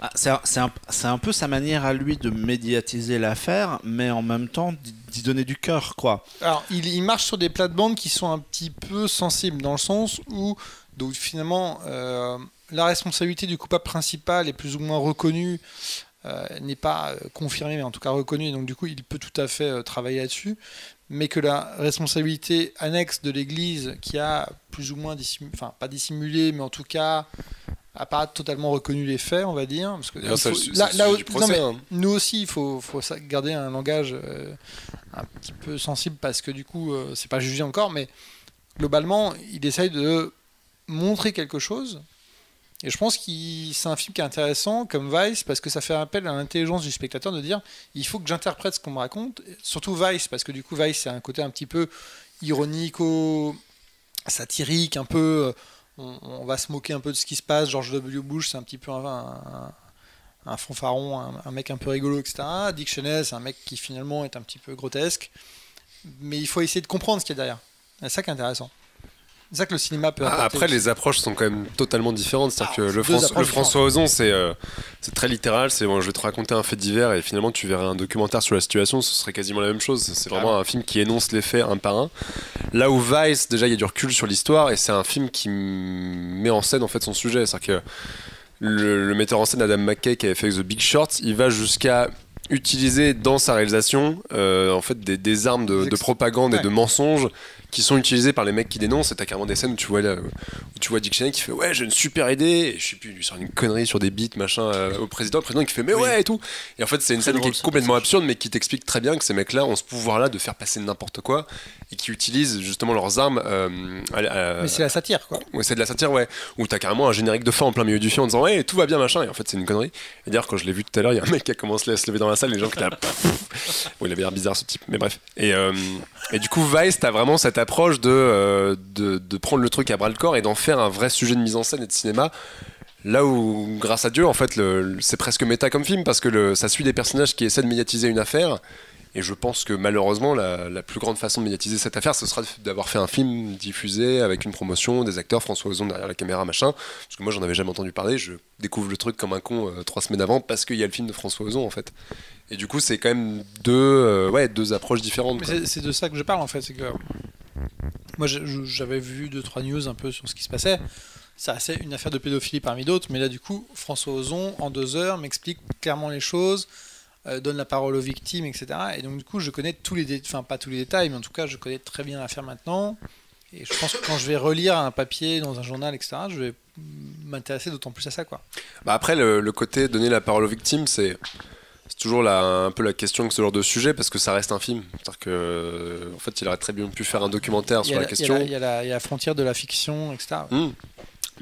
Ah, c'est, un, c'est, un, c'est un peu sa manière à lui de médiatiser l'affaire, mais en même temps d'y donner du cœur, quoi. Alors, il, il marche sur des plates-bandes qui sont un petit peu sensibles, dans le sens où, donc, finalement, euh, la responsabilité du coupable principal est plus ou moins reconnue. Euh, n'est pas confirmé, mais en tout cas reconnu, et donc du coup il peut tout à fait euh, travailler là-dessus, mais que la responsabilité annexe de l'Église, qui a plus ou moins dissimulé, enfin pas dissimulé, mais en tout cas a pas totalement reconnu les faits, on va dire, parce que là, ça, faut, c'est, là, c'est là, là procès, non, mais, hein. Nous aussi il faut, faut garder un langage euh, un petit peu sensible, parce que du coup euh, c'est pas jugé encore, mais globalement il essaye de montrer quelque chose. Et je pense que c'est un film qui est intéressant, comme Vice, parce que ça fait appel à l'intelligence du spectateur de dire il faut que j'interprète ce qu'on me raconte, surtout Vice, parce que du coup Vice c'est un côté un petit peu ironico-satirique, un peu on, on va se moquer un peu de ce qui se passe. George W. Bush c'est un petit peu un, un, un fanfaron, un, un mec un peu rigolo, et cetera. Dick Cheney c'est un mec qui finalement est un petit peu grotesque, mais il faut essayer de comprendre ce qu'il y a derrière. C'est ça qui est intéressant. C'est ça que le cinéma peut apporter. Ah, après, les approches sont quand même totalement différentes. C'est-à-dire ah, que le, France, le François Ozon, c'est, euh, c'est très littéral. C'est bon, je vais te raconter un fait divers et finalement, tu verras un documentaire sur la situation. Ce serait quasiment la même chose. C'est vraiment ah. un film qui énonce les faits un par un. Là où Vice, déjà, il y a du recul sur l'histoire, et c'est un film qui met en scène en fait son sujet. C'est-à-dire que le, le metteur en scène Adam McKay, qui avait fait The Big Short, il va jusqu'à utiliser dans sa réalisation euh, en fait des, des armes de, de propagande ouais. et de mensonges qui sont utilisées par les mecs qui dénoncent. Et t'as carrément des scènes où tu vois, là, où tu vois Dick Cheney qui fait ouais j'ai une super idée, et je sais plus lui sort une connerie sur des beats machin euh, au président, le président qui fait mais oui. ouais et tout, et en fait c'est une très scène drôle, qui est complètement absurde, mais qui t'explique très bien que ces mecs là ont ce pouvoir là de faire passer n'importe quoi, et qui utilisent justement leurs armes euh, à, à, mais c'est la satire quoi. Ouais, c'est de la satire, ouais, où t'as carrément un générique de fin en plein milieu du film en disant ouais tout va bien machin, et en fait c'est une connerie. Et d'ailleurs quand je l'ai vu tout à l'heure, il y a un mec qui a commencé à se lever dans la salle, les gens qui étaient là bon, il avait l'air bizarre ce type, mais bref. Et, euh, et du coup Vice, t'as vraiment cette approche de, euh, de, de prendre le truc à bras le corps et d'en faire un vrai sujet de mise en scène et de cinéma. Là où, grâce à Dieu, en fait, le, c'est presque méta comme film, parce que le, ça suit des personnages qui essaient de médiatiser une affaire. Et je pense que malheureusement, la, la plus grande façon de médiatiser cette affaire, ce sera d'avoir fait un film diffusé avec une promotion, des acteurs, François Ozon derrière la caméra, machin. Parce que moi, j'en avais jamais entendu parler. Je découvre le truc comme un con euh, trois semaines avant parce qu'il y a le film de François Ozon, en fait. Et du coup, c'est quand même deux, euh, ouais, deux approches différentes. C'est de ça que je parle, en fait. C'est que moi, j'avais vu deux, trois news un peu sur ce qui se passait. Ça restait une affaire de pédophilie parmi d'autres. Mais là, du coup, François Ozon, en deux heures, m'explique clairement les choses. Euh, donne la parole aux victimes, et cetera. Et donc du coup, je connais tous les détails, enfin pas tous les détails, mais en tout cas, je connais très bien l'affaire maintenant. Et je pense que quand je vais relire un papier dans un journal, et cetera, je vais m'intéresser d'autant plus à ça, quoi. Bah après, le, le côté donner la parole aux victimes, c'est toujours la, un peu la question que ce genre de sujet, parce que ça reste un film. C'est-à-dire que, en fait, il aurait très bien pu faire un documentaire sur la, la question. Il y, y, y a la frontière de la fiction, et cetera. Mmh.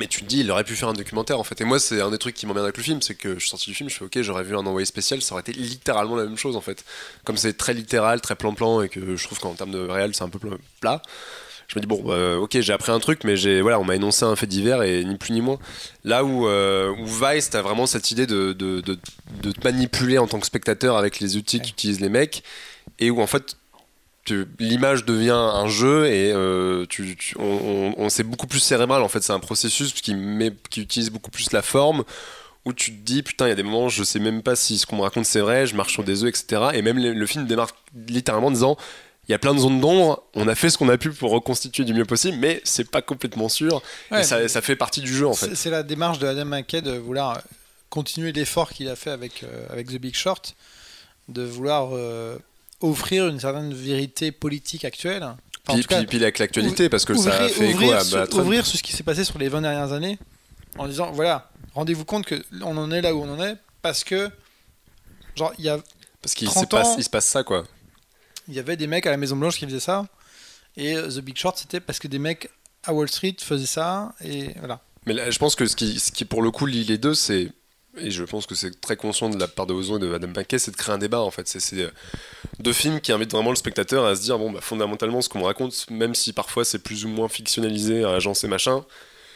Mais tu te dis, il aurait pu faire un documentaire en fait. Et moi, c'est un des trucs qui m'emmerde avec le film, c'est que je suis sorti du film, je fais ok, j'aurais vu un envoyé spécial, ça aurait été littéralement la même chose en fait. Comme c'est très littéral, très plan-plan, et que je trouve qu'en termes de réel, c'est un peu plat. Je me dis, bon, euh, ok, j'ai appris un truc, mais j'ai, voilà, on m'a énoncé un fait divers, et ni plus ni moins. Là où, euh, où Vice, t'as vraiment cette idée de, de, de, de te manipuler en tant que spectateur avec les outils qu'utilisent les mecs, et où en fait, l'image devient un jeu et euh, tu, tu, on, on, on c'est beaucoup plus cérébral en fait, c'est un processus qui, met, qui utilise beaucoup plus la forme, où tu te dis putain, il y a des moments je sais même pas si ce qu'on me raconte c'est vrai, je marche sur des œufs, etc. Et même le, le film démarre littéralement en disant il y a plein de zones d'ombre, on a fait ce qu'on a pu pour reconstituer du mieux possible, mais c'est pas complètement sûr. Ouais, et ça, ça fait partie du jeu en fait. C'est la démarche de Adam McKay de vouloir continuer l'effort qu'il a fait avec, euh, avec The Big Short, de vouloir euh offrir une certaine vérité politique actuelle. Enfin, puis, cas, puis, puis avec l'actualité, parce que ouvrir, ça a fait écho à Trump. Ouvrir sur ce qui s'est passé sur les vingt dernières années, en disant, voilà, rendez-vous compte qu'on en est là où on en est, parce que, genre, il y a Parce qu'il se passe, passe ça, quoi. Il y avait des mecs à la Maison-Blanche qui faisaient ça, et The Big Short, c'était parce que des mecs à Wall Street faisaient ça, et voilà. Mais là, je pense que ce qui, ce qui pour le coup, lie les deux, c'est... Et je pense que c'est très conscient de la part de Ozon et de Adam McKay, c'est de créer un débat en fait. C'est deux films qui invitent vraiment le spectateur à se dire bon, bah, fondamentalement, ce qu'on raconte, même si parfois c'est plus ou moins fictionnalisé, agencé, machin,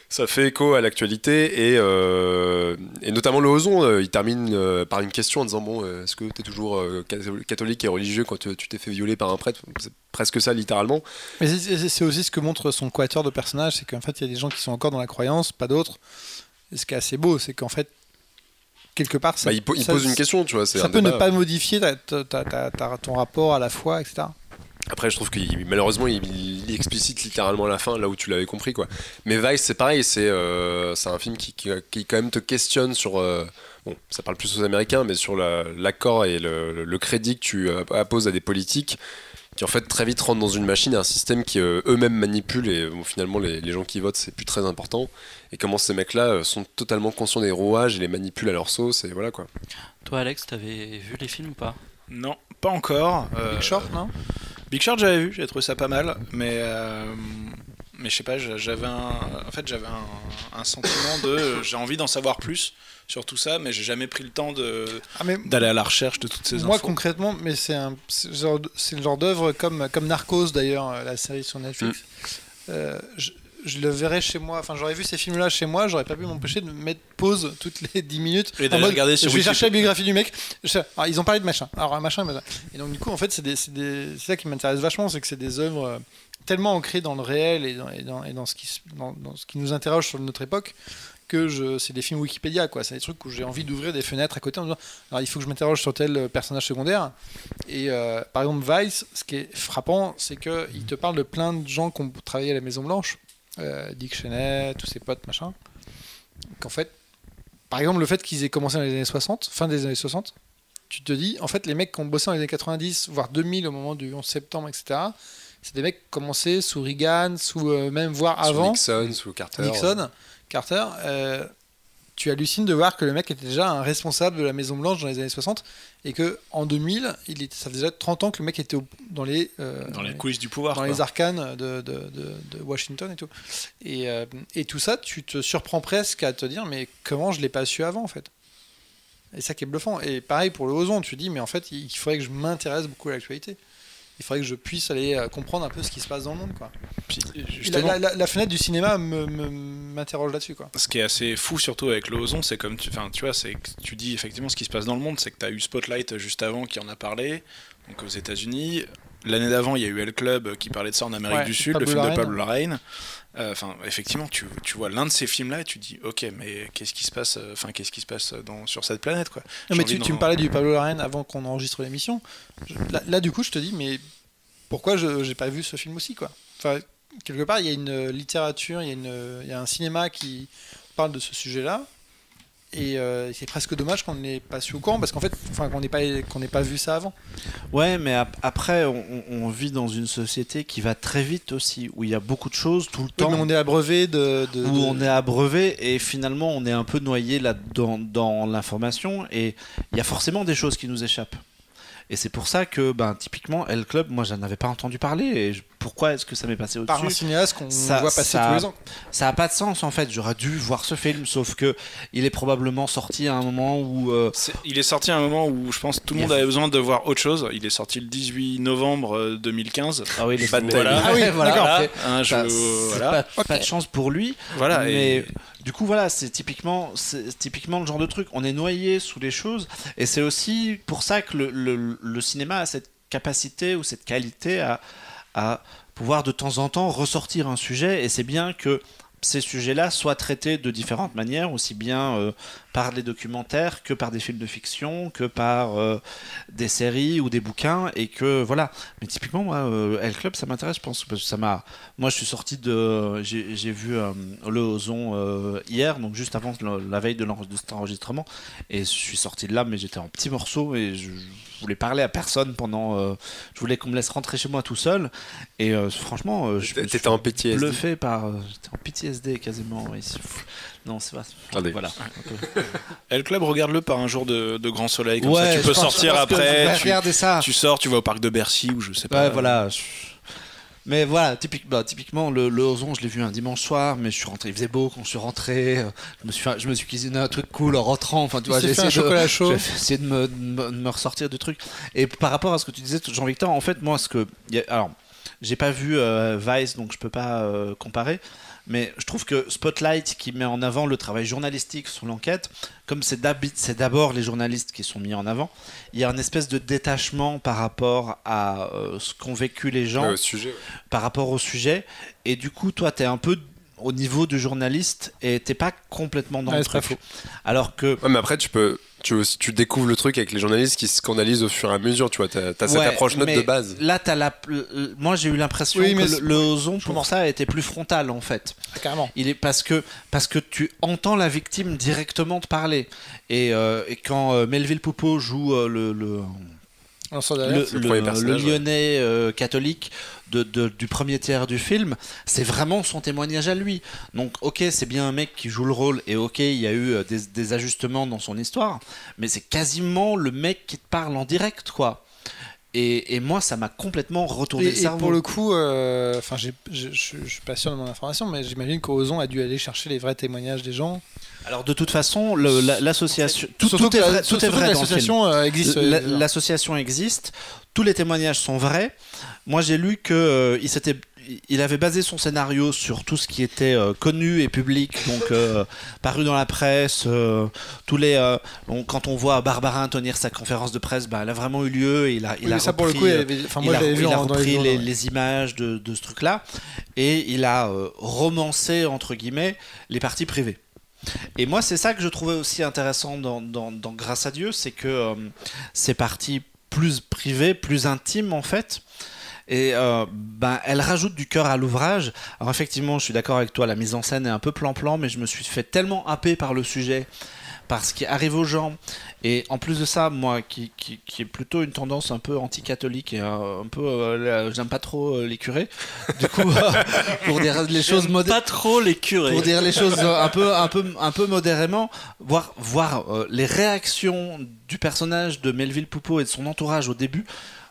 ça fait écho à l'actualité. Et, euh, et notamment le Ozon, euh, il termine euh, par une question en disant bon, euh, est-ce que t'es toujours euh, catholique et religieux quand tu t'es fait violer par un prêtre? C'est presque ça littéralement. Mais c'est aussi ce que montre son quatuor de personnages, c'est qu'en fait il y a des gens qui sont encore dans la croyance, pas d'autres. Et ce qui est assez beau, c'est qu'en fait quelque part, ça, bah, il, po il pose ça, une question, tu vois. Ça un peut débat. Ne pas modifier ta, ta, ta, ta, ton rapport à la foi, et cetera. Après, je trouve qu'il malheureusement, il, il explicite littéralement à la fin, là où tu l'avais compris, quoi. Mais Vice, c'est pareil, c'est euh, un film qui, qui, qui quand même te questionne sur. Euh, bon, ça parle plus aux Américains, mais sur l'accord la, et le, le, le crédit que tu euh, apposes à des politiques, qui en fait très vite rentrent dans une machine, un système qui euh, eux-mêmes manipulent, et bon, finalement les, les gens qui votent c'est plus très important, et comment ces mecs-là euh, sont totalement conscients des rouages et les manipulent à leur sauce, et voilà quoi. Toi Alex, t'avais vu les films ou pas? Non, pas encore. Euh, Big Short, non? Big Short j'avais vu, j'avais trouvé ça pas mal, mais euh, mais je sais pas, j'avais en fait j'avais un, un sentiment de j'ai envie d'en savoir plus sur tout ça, mais j'ai jamais pris le temps d'aller ah à la recherche de toutes ces moi infos. Moi concrètement, mais c'est le genre d'œuvre comme, comme Narcos d'ailleurs, la série sur Netflix. Mmh. Euh, je, je le verrais chez moi, enfin j'aurais vu ces films-là chez moi, j'aurais pas pu m'empêcher de mettre pause toutes les dix minutes. Et d'aller regarder sur Je vais chercher la biographie du mec. Je, alors, ils ont parlé de machin. Alors machin, machin. Et donc du coup, en fait, c'est ça qui m'intéresse vachement, c'est que c'est des œuvres tellement ancrées dans le réel et dans, et dans, et dans, ce, qui, dans, dans ce qui nous interroge sur notre époque. C'est des films Wikipédia, quoi. C'est des trucs où j'ai envie d'ouvrir des fenêtres à côté en me disant alors il faut que je m'interroge sur tel personnage secondaire. Et euh, par exemple, Vice, ce qui est frappant, c'est qu'il te parle de plein de gens qui ont travaillé à la Maison-Blanche, euh, Dick Cheney, tous ses potes, machin. Qu'en fait, par exemple, le fait qu'ils aient commencé dans les années soixante, fin des années soixante, tu te dis en fait, les mecs qui ont bossé dans les années quatre-vingt-dix, voire deux mille au moment du onze septembre, et cetera, c'est des mecs qui commençaient sous Reagan, sous euh, même voire avant. Sous Nixon, sous Carter. Nixon. Ouais. Carter, euh, tu hallucines de voir que le mec était déjà un responsable de la Maison-Blanche dans les années soixante et qu'en deux mille, il était, ça faisait déjà trente ans que le mec était au, dans les... Euh, dans les coulisses du pouvoir. Dans quoi. Les arcanes de, de, de, de Washington et tout. Et, euh, et tout ça, tu te surprends presque à te dire mais comment je ne l'ai pas su avant en fait. Et ça qui est bluffant. Et pareil pour le Ozon, tu te dis mais en fait, il faudrait que je m'intéresse beaucoup à l'actualité. il faudrait que je puisse aller euh, comprendre un peu ce qui se passe dans le monde, quoi. Puis, la, la, la fenêtre du cinéma me, me, m'interroge là-dessus, quoi. Ce qui est assez fou surtout avec le Ozon, c'est comme tu, tu vois, c'est que tu dis effectivement ce qui se passe dans le monde, c'est que tu as eu Spotlight juste avant qui en a parlé, donc aux États-Unis. L'année d'avant, il y a eu El Club qui parlait de ça en Amérique ouais, du Sud, Pablo le film de Pablo Larraín. Enfin, euh, effectivement, tu, tu vois l'un de ces films-là et tu dis, ok, mais qu'est-ce qui se passe, enfin, euh, qu'est-ce qui se passe dans, sur cette planète, quoi. Non, mais tu, tu me parlais du Pablo Larraín avant qu'on enregistre l'émission. Je, là, là, du coup, je te dis, mais pourquoi je j'ai pas vu ce film aussi, quoi. Enfin, quelque part, il y a une littérature, il y a une, il y a un cinéma qui parle de ce sujet-là. Et euh, c'est presque dommage qu'on n'ait pas su au courant, parce qu'en fait, enfin, qu'on n'ait pas, qu'on n'ait pas vu ça avant. Ouais, mais ap après, on, on vit dans une société qui va très vite aussi, où il y a beaucoup de choses tout le oui, temps. Mais on est abreuvé de, de. Où de... on est abreuvé, et finalement, on est un peu noyé là dans, dans l'information, et il y a forcément des choses qui nous échappent. Et c'est pour ça que, ben, typiquement, El Club, moi, je n'en avais pas entendu parler. Et je, pourquoi est-ce que ça m'est passé au-dessus ? Par un cinéaste qu'on voit passer ça, tous les ans. Ça n'a pas de sens, en fait. J'aurais dû voir ce film, sauf que il est probablement sorti à un moment où... Euh... Est, il est sorti à un moment où, je pense, tout le monde avait besoin de voir autre chose. Il est sorti le dix-huit novembre deux mille quinze. Ah oui, les pas de voilà. Ah oui, voilà. Voilà. Un jeu, voilà. Pas, okay. Pas de chance pour lui. Voilà, mais... Et... Du coup, voilà, c'est typiquement, typiquement le genre de truc. On est noyé sous les choses. Et c'est aussi pour ça que le, le, le cinéma a cette capacité ou cette qualité à, à pouvoir de temps en temps ressortir un sujet. Et c'est bien que ces sujets-là soient traités de différentes manières, aussi bien euh, par des documentaires que par des films de fiction, que par euh, des séries ou des bouquins. Et que, voilà. Mais typiquement, moi, euh, El Club, ça m'intéresse, je pense. Parce que ça m'a... Moi, je suis sorti de... J'ai vu euh, le Ozon euh, hier, donc juste avant le, la veille de, de cet enregistrement. Et je suis sorti de là, mais j'étais en petits morceaux et je... Je voulais parler à personne pendant. Euh, je voulais qu'on me laisse rentrer chez moi tout seul. Et euh, franchement, euh, je suis en P T S D. Bluffé par. Euh, J'étais en P T S D quasiment. Oui. Non, c'est pas. Allez. Voilà. Okay. El Club, regarde-le par un jour de, de grand soleil. Comme ouais, ça, tu peux sortir après. Tu, regarder ça. Tu sors, tu vas au parc de Bercy ou je sais pas. Ouais, voilà. Je... Mais voilà, typique, bah, typiquement, le, le Ozon, je l'ai vu un dimanche soir, mais je suis rentré, il faisait beau quand je suis rentré, euh, je, me suis fait, je me suis cuisiné un truc cool en rentrant, enfin tu vois, j'ai essayé, essayé de me, de, me, de me ressortir de trucs. Et par rapport à ce que tu disais, Jean-Victor, en fait, moi, ce que... Y a, alors, j'ai pas vu euh, Vice, donc je peux pas euh, comparer, mais je trouve que Spotlight, qui met en avant le travail journalistique sur l'enquête, comme c'est d'abord les journalistes qui sont mis en avant, il y a une espèce de détachement par rapport à euh, ce qu'ont vécu les gens, ouais, au sujet, ouais. Par rapport au sujet. Et du coup, toi, t'es un peu au niveau du journaliste et t'es pas complètement dans ouais, le truc. Faux. Alors que... Ouais, mais après, tu peux... Tu, aussi, tu découvres le truc avec les journalistes qui scandalisent au fur et à mesure, tu vois, t'as, t'as cette ouais, approche note de base. Là, t'as la, moi j'ai eu l'impression oui, que le, le Ozon pour ça était plus frontal en fait. Ah, carrément. Il est parce que parce que tu entends la victime directement te parler. Et, euh, et quand euh, Melville Poupeau joue euh, le le, le, le, le, le Lyonnais euh, catholique. De, de, du premier tiers du film, c'est vraiment son témoignage à lui. Donc ok, c'est bien un mec qui joue le rôle et ok, il y a eu des, des ajustements dans son histoire, mais c'est quasiment le mec qui te parle en direct, quoi. Et, et moi, ça m'a complètement retourné et, le cerveau. Et pour le coup, euh, je suis pas sûr de mon information, mais j'imagine qu'Ozon a dû aller chercher les vrais témoignages des gens. Alors de toute façon, l'association, la, tout, tout, tout est vrai, tout est vrai dans l'association euh, existe. L'association existe. Tous les témoignages sont vrais. Moi, j'ai lu que euh, il s'était, il avait basé son scénario sur tout ce qui était euh, connu et public, donc euh, paru dans la presse. Euh, tous les, euh, on, quand on voit Barbarin tenir sa conférence de presse, bah, elle a vraiment eu lieu. Et il a, il oui, a ça repris, pour le coup, il, avait, moi, il a, il a repris les, les, les images de, de ce truc-là et il a euh, romancé entre guillemets les parties privées. Et moi, c'est ça que je trouvais aussi intéressant dans, dans, dans Grâce à Dieu, c'est que euh, ces parties plus privées, plus intimes en fait, et euh, ben, elles rajoutent du cœur à l'ouvrage. Alors effectivement, je suis d'accord avec toi, la mise en scène est un peu plan-plan, mais je me suis fait tellement happer par le sujet, par ce qui arrive aux gens. Et en plus de ça, moi, qui, qui, qui est plutôt une tendance un peu anti-catholique et un, un peu, euh, j'aime pas trop euh, les curés. Du coup, euh, pour dire les choses modérément, pas trop les curés. Pour dire les choses un peu, un peu, un peu modérément, voir, voir euh, les réactions du personnage de Melville Poupeau et de son entourage au début.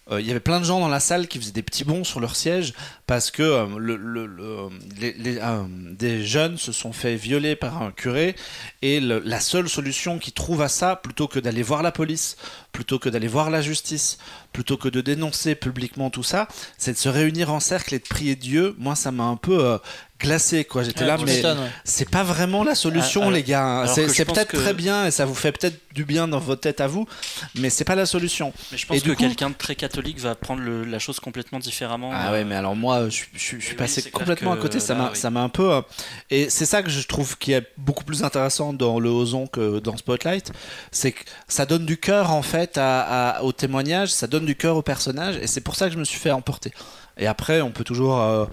Il euh, y avait plein de gens dans la salle qui faisaient des petits bonds sur leur siège parce que euh, le, le, le, les, les, euh, des jeunes se sont fait violer par un curé et le, la seule solution qu'ils trouvent à ça, plutôt que d'aller voir la police, plutôt que d'aller voir la justice, plutôt que de dénoncer publiquement tout ça, c'est de se réunir en cercle et de prier Dieu. Moi, ça m'a un peu euh, glacé, quoi. J'étais ouais, là, mais ouais. c'est pas vraiment la solution, alors, les gars. C'est, c'est peut-être que... très bien et ça vous fait peut-être du bien dans votre tête à vous, mais c'est pas la solution. Mais je pense et que coup... quelqu'un de très catholique va prendre le, la chose complètement différemment. Ah euh... ouais, mais alors moi, je, je, je suis passé oui, complètement à côté. Là, ça, m'a, oui. ça m'a un peu. Euh... Et c'est ça que je trouve qui est beaucoup plus intéressant dans le Ozon que dans Spotlight, c'est que ça donne du cœur en fait à, à, au témoignage, ça donne du cœur au personnage, et c'est pour ça que je me suis fait emporter. Et après, on peut toujours euh,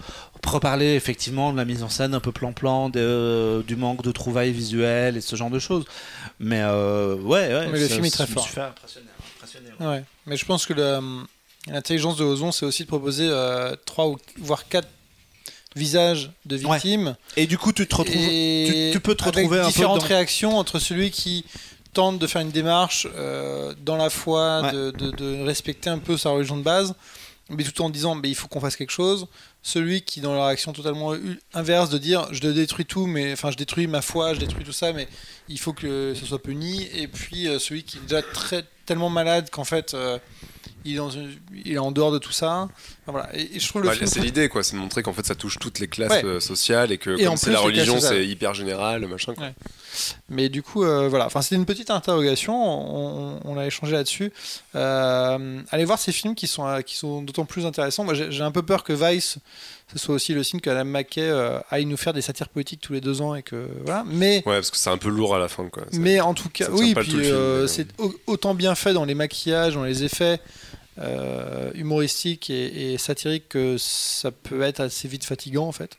reparler effectivement de la mise en scène un peu plan-plan, de, euh, du manque de trouvailles visuelles et ce genre de choses. Mais euh, ouais, ouais. Mais le film est très fort. Je me suis fait impressionner. impressionner ouais. Ouais. Mais je pense que le, l'intelligence de Ozon, c'est aussi de proposer euh, trois ou voire quatre visage de victime ouais. et du coup tu te retrouves tu, tu peux te retrouver avec un différentes peu dans... réactions entre celui qui tente de faire une démarche euh, dans la foi ouais. de, de, de respecter un peu sa religion de base mais tout en disant mais il faut qu'on fasse quelque chose, celui qui dans la réaction totalement inverse de dire je détruis tout mais enfin je détruis ma foi, je détruis tout ça mais il faut que ça soit puni, et puis euh, celui qui est déjà très tellement malade qu'en fait euh, il est, dans une... il est en dehors de tout ça. Enfin, voilà. et, et je trouve le bah, film c'est très... l'idée quoi, c'est de montrer qu'en fait ça touche toutes les classes ouais. sociales et que et comme c'est plus, la religion c'est hyper général machin quoi. Ouais. Mais du coup euh, voilà, enfin c'était une petite interrogation, on, on a échangé là-dessus. Euh, allez voir ces films qui sont euh, qui sont d'autant plus intéressants. Moi j'ai, j'ai un peu peur que Vice ce soit aussi le signe qu'Adam McKay euh, aille nous faire des satires politiques tous les deux ans et que voilà. Mais ouais, parce que c'est un peu lourd à la fin quoi. Ça, mais en tout cas oui, puis tout euh, film, mais... c'est autant bien fait dans les maquillages, dans les effets euh, humoristiques et, et satiriques que ça peut être assez vite fatigant en fait.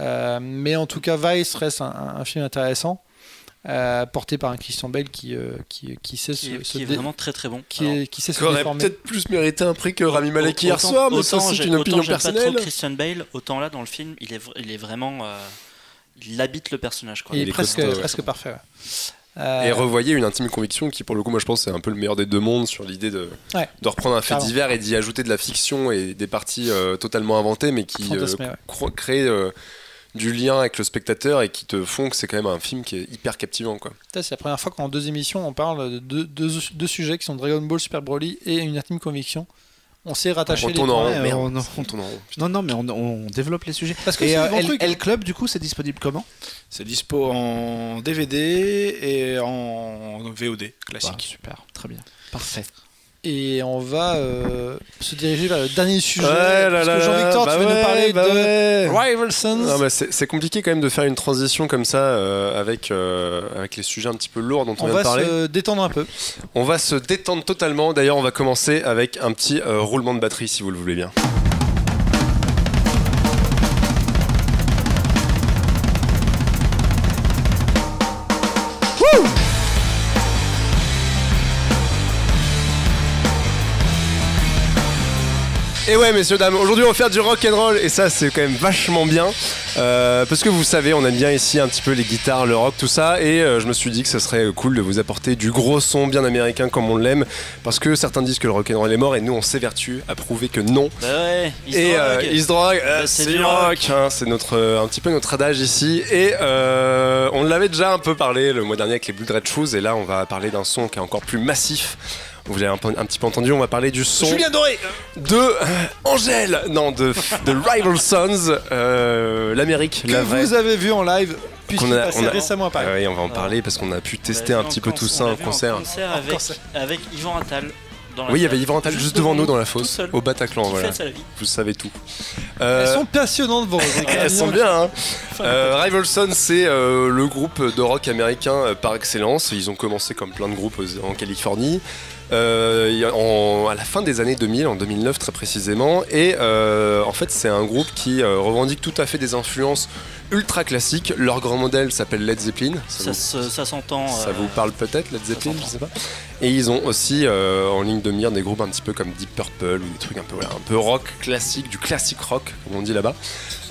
Euh, mais en tout cas Vice reste un, un film intéressant. Euh, porté par un Christian Bale qui euh, qui qui sait qui, se, qui se est dé... vraiment très très bon qui, alors, est, qui sait se déformer. Peut-être plus mérité un prix que Rami Malek hier soir, mais ça c'est une opinion personnelle. Autant j'aime pas trop Christian Bale, autant là dans le film il est il est vraiment euh, il habite le personnage quoi. Il, il est presque costaud, presque ouais. parfait. Ouais. Euh... Et revoyez Une intime conviction qui pour le coup moi je pense c'est un peu le meilleur des deux mondes sur l'idée de, ouais. de reprendre un fait Pardon. divers et d'y ajouter de la fiction et des parties euh, totalement inventées mais qui euh, ouais. créent euh, du lien avec le spectateur et qui te font que c'est quand même un film qui est hyper captivant quoi. C'est la première fois qu'en deux émissions on parle de deux, deux, deux sujets qui sont Dragon Ball Super Broly et Une intime conviction. On s'est rattaché les points. On, on, on tourne en rond. Non, non, mais on, on développe les sujets. Parce que et euh, L, L Club, du coup, c'est disponible comment ? C'est dispo en D V D et en V O D classique. Bah, super, très bien, parfait. Et on va euh, se diriger vers le dernier sujet. Ouais, parce là, que Jean-Victor, bah tu veux ouais, nous parler bah de ouais. Rival Sons. Non, bah c'est, c'est compliqué quand même de faire une transition comme ça euh, avec, euh, avec les sujets un petit peu lourds dont on, on vient de parler. On va se détendre un peu. On va se détendre totalement. D'ailleurs, on va commencer avec un petit euh, roulement de batterie si vous le voulez bien. Et ouais messieurs dames, aujourd'hui on va faire du rock'n'roll et ça c'est quand même vachement bien euh, parce que vous savez on aime bien ici un petit peu les guitares, le rock, tout ça et euh, je me suis dit que ça serait cool de vous apporter du gros son bien américain comme on l'aime parce que certains disent que le rock'n'roll est mort et nous on s'évertue à prouver que non. Bah ouais, il se et, drogue, euh, il se drogue euh, c'est, c'est du rock, rock hein, c'est notre, euh, un petit peu notre adage ici et euh, on l'avait déjà un peu parlé le mois dernier avec les Blood Red Shoes et là on va parler d'un son qui est encore plus massif. Vous l'avez un, peu, un petit peu entendu, on va parler du son Julien Doré de euh, Angèle, non, de, de Rival Sons, euh, l'Amérique, que la vraie. Vous avez vu en live, puisqu'il est passé récemment à Paris. Ah oui, on va en parler ah. parce qu'on a pu tester bah, un petit peu tout ça en concert. concert avec, avec Yvan Attal. Dans oui, il y avait Yvan Attal juste, juste devant nous, nous dans la fosse, seul, au Bataclan. Voilà. Vous savez tout. Euh... Elles sont passionnantes, vos Elles sont bien. Hein euh, Rival Sons, c'est euh, le groupe de rock américain euh, par excellence. Ils ont commencé comme plein de groupes aux, en Californie. Euh, en, à la fin des années deux mille, en deux mille neuf très précisément, et euh, en fait c'est un groupe qui euh, revendique tout à fait des influences ultra classiques. Leur grand modèle s'appelle Led Zeppelin, ça, ça, vous, se, ça s'entend, ça euh, vous parle peut-être Led Zeppelin, je sais pas. Et ils ont aussi euh, en ligne de mire des groupes un petit peu comme Deep Purple ou des trucs un peu, voilà, un peu rock classique, du classic rock comme on dit là-bas,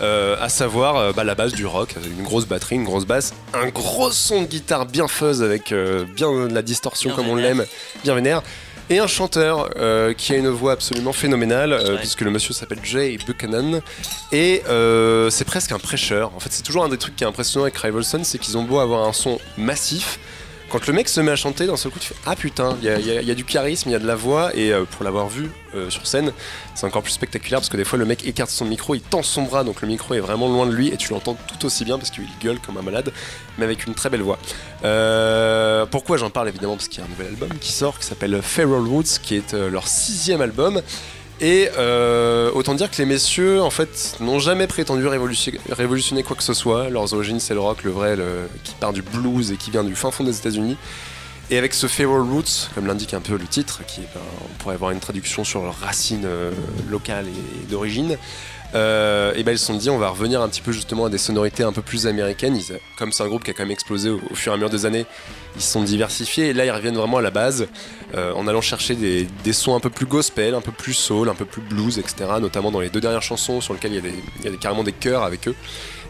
euh, à savoir euh, bah, la base du rock, une grosse batterie, une grosse basse, un gros son de guitare bien fuzz avec euh, bien de la distorsion bien comme vénère. on l'aime, bien vénère. Et un chanteur euh, qui a une voix absolument phénoménale, euh, puisque le monsieur s'appelle Jay Buchanan, et euh, c'est presque un prêcheur. En fait, c'est toujours un des trucs qui est impressionnant avec Rival Sons, c'est qu'ils ont beau avoir un son massif, Quand le mec se met à chanter, d'un seul coup, tu fais ah putain, il y, y, y a du charisme, il y a de la voix, et euh, pour l'avoir vu euh, sur scène, c'est encore plus spectaculaire parce que des fois le mec écarte son micro, il tend son bras, donc le micro est vraiment loin de lui et tu l'entends tout aussi bien parce qu'il gueule comme un malade, mais avec une très belle voix. Euh, pourquoi j'en parle évidemment parce qu'il y a un nouvel album qui sort qui s'appelle Feral Roots, qui est euh, leur sixième album. Et euh, autant dire que les messieurs en fait n'ont jamais prétendu révolutionner, révolutionner quoi que ce soit. Leurs origines c'est le rock, le vrai, le, qui part du blues et qui vient du fin fond des États-Unis. Et avec ce Feral Roots, comme l'indique un peu le titre, qui, ben, on pourrait avoir une traduction sur leurs racines euh, locales et, et d'origine. Euh, et ben ils se sont dit on va revenir un petit peu justement à des sonorités un peu plus américaines. Ils, comme c'est un groupe qui a quand même explosé au, au fur et à mesure des années, ils se sont diversifiés et là ils reviennent vraiment à la base euh, en allant chercher des, des sons un peu plus gospel, un peu plus soul, un peu plus blues, etc. Notamment dans les deux dernières chansons sur lesquelles il y a, des, il y a des, carrément des chœurs avec eux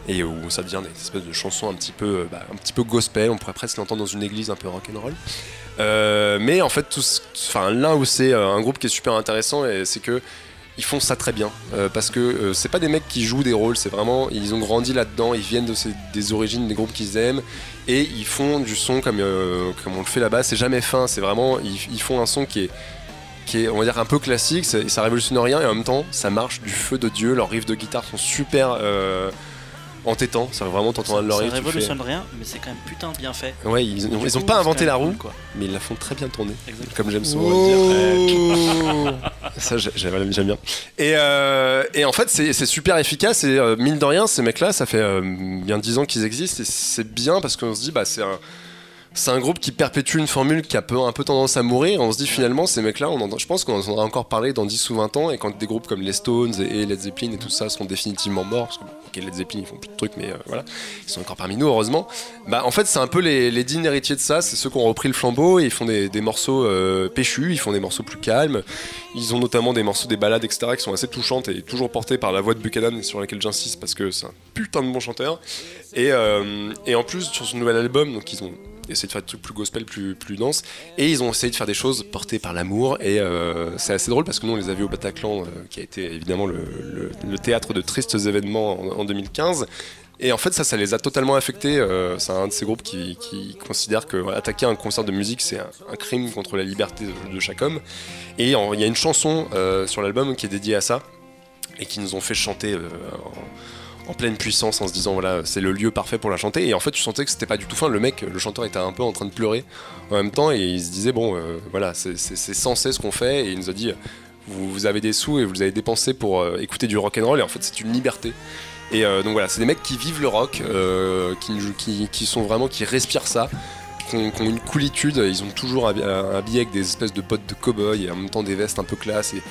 et où ça devient des espèces de chansons un petit peu, bah, un petit peu gospel. On pourrait presque l'entendre dans une église un peu rock'n'roll. Euh, mais en fait tout, enfin, là où c'est un groupe qui est super intéressant et c'est que ils font ça très bien euh, parce que euh, c'est pas des mecs qui jouent des rôles, c'est vraiment ils ont grandi là-dedans, ils viennent de ces, des origines des groupes qu'ils aiment et ils font du son comme, euh, comme on le fait là-bas. C'est jamais fin, c'est vraiment ils, ils font un son qui est, qui est on va dire un peu classique, ça, ça révolutionne rien et en même temps ça marche du feu de Dieu. Leurs riffs de guitare sont super euh, entêtants, c'est vraiment t'entends leur riff. Ça révolutionne fais... rien mais c'est quand même putain de bien fait. Ouais, ils, ils, ont, ils ont pas inventé la roue quoi, mais ils la font très bien tourner. Exactement. Comme j'aime souvent oh dire. Ça j'aime bien. Et, euh, et en fait c'est super efficace et euh, mine de rien ces mecs là ça fait euh, bien dix ans qu'ils existent et c'est bien parce qu'on se dit bah c'est un, un groupe qui perpétue une formule qui a peu, un peu tendance à mourir. On se dit finalement ces mecs là on en, je pense qu'on en aura encore parlé dans dix ou vingt ans et quand des groupes comme les Stones et, et Led Zeppelin et tout ça seront définitivement morts parce que okay, Led Zeppelin ils font plus de trucs mais euh, voilà ils sont encore parmi nous heureusement. Bah en fait c'est un peu les, les dignes héritiers de ça, c'est ceux qui ont repris le flambeau et ils font des, des morceaux euh, péchus, ils font des morceaux plus calmes. Ils ont notamment des morceaux, des balades, et cetera qui sont assez touchantes et toujours portées par la voix de Buchanan sur laquelle j'insiste parce que c'est un putain de bon chanteur. Et, euh, et en plus, sur ce nouvel album, donc ils ont essayé de faire des trucs plus gospel, plus, plus dense et ils ont essayé de faire des choses portées par l'amour et euh, c'est assez drôle parce que nous on les a vus au Bataclan euh, qui a été évidemment le, le, le théâtre de tristes événements en, en deux mille quinze. Et en fait ça, ça les a totalement affectés. Euh, c'est un de ces groupes qui, qui considère que ouais, attaquer un concert de musique c'est un, un crime contre la liberté de, de chaque homme. Et il y a une chanson euh, sur l'album qui est dédiée à ça et qui nous ont fait chanter euh, en, en pleine puissance en se disant voilà c'est le lieu parfait pour la chanter. Et en fait tu sentais que c'était pas du tout fin. Le mec, le chanteur était un peu en train de pleurer en même temps et il se disait bon euh, voilà c'est censé ce qu'on fait. Et il nous a dit vous, vous avez des sous et vous avez dépensé pour euh, écouter du rock'n'roll et en fait c'est une liberté. Et euh, donc voilà, c'est des mecs qui vivent le rock, euh, qui, qui, qui sont vraiment, qui respirent ça, qui ont, qui ont une coolitude. Ils ont toujours habillé avec des espèces de potes de cow-boy et en même temps des vestes un peu classe. Et,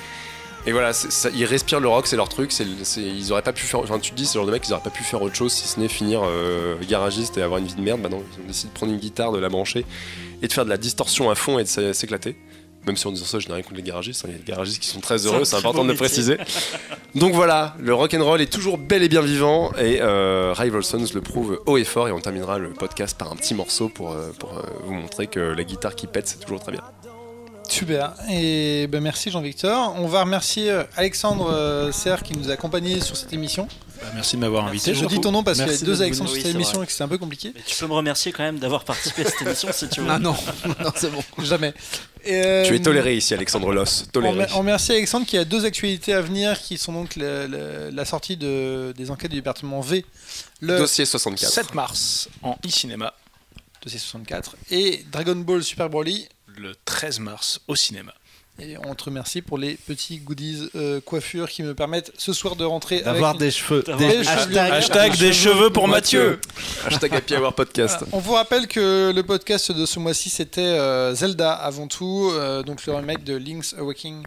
et voilà, ça, ils respirent le rock, c'est leur truc. C'est, c'est, ils auraient pas pu faire, enfin, tu te dis, c'est le genre de mec, ils auraient pas pu faire autre chose si ce n'est finir euh, garagiste et avoir une vie de merde. Bah non, ils ont décidé de prendre une guitare, de la brancher et de faire de la distorsion à fond et de s'éclater. Même si en disant ça, je n'ai rien contre les garagistes. Il y a des garagistes qui sont très heureux, c'est important de le préciser. Donc voilà, le rock'n'roll est toujours bel et bien vivant. Et euh, Rival Sons le prouve haut et fort. Et on terminera le podcast par un petit morceau pour, pour euh, vous montrer que la guitare qui pète, c'est toujours très bien. Super, et ben merci Jean-Victor. On va remercier Alexandre Serre qui nous a accompagnés sur cette émission. Bah, merci de m'avoir invité. Je dis ton nom parce qu'il y a deux Alexandre sur cette oui, émission vrai. Et que c'est un peu compliqué. Mais tu peux me remercier quand même d'avoir participé à cette émission si tu veux. Ah non, non c'est bon, jamais. Et euh, tu es toléré ici Alexandre Loss, toléré. On, on remercie Alexandre qui a deux actualités à venir qui sont donc le, le, la sortie de, des enquêtes du département V. Le dossier soixante-quatre. sept mars en e-cinéma. Dossier soixante-quatre. Et Dragon Ball Super Broly. Le treize mars au cinéma. Et on te remercie pour les petits goodies euh, coiffures qui me permettent ce soir de rentrer d'avoir des cheveux. Des des hashtag, hashtag des cheveux pour Mathieu. Mathieu. Hashtag Happy Hour Podcast. On vous rappelle que le podcast de ce mois-ci c'était euh, Zelda avant tout, euh, donc le remake de Link's Awakening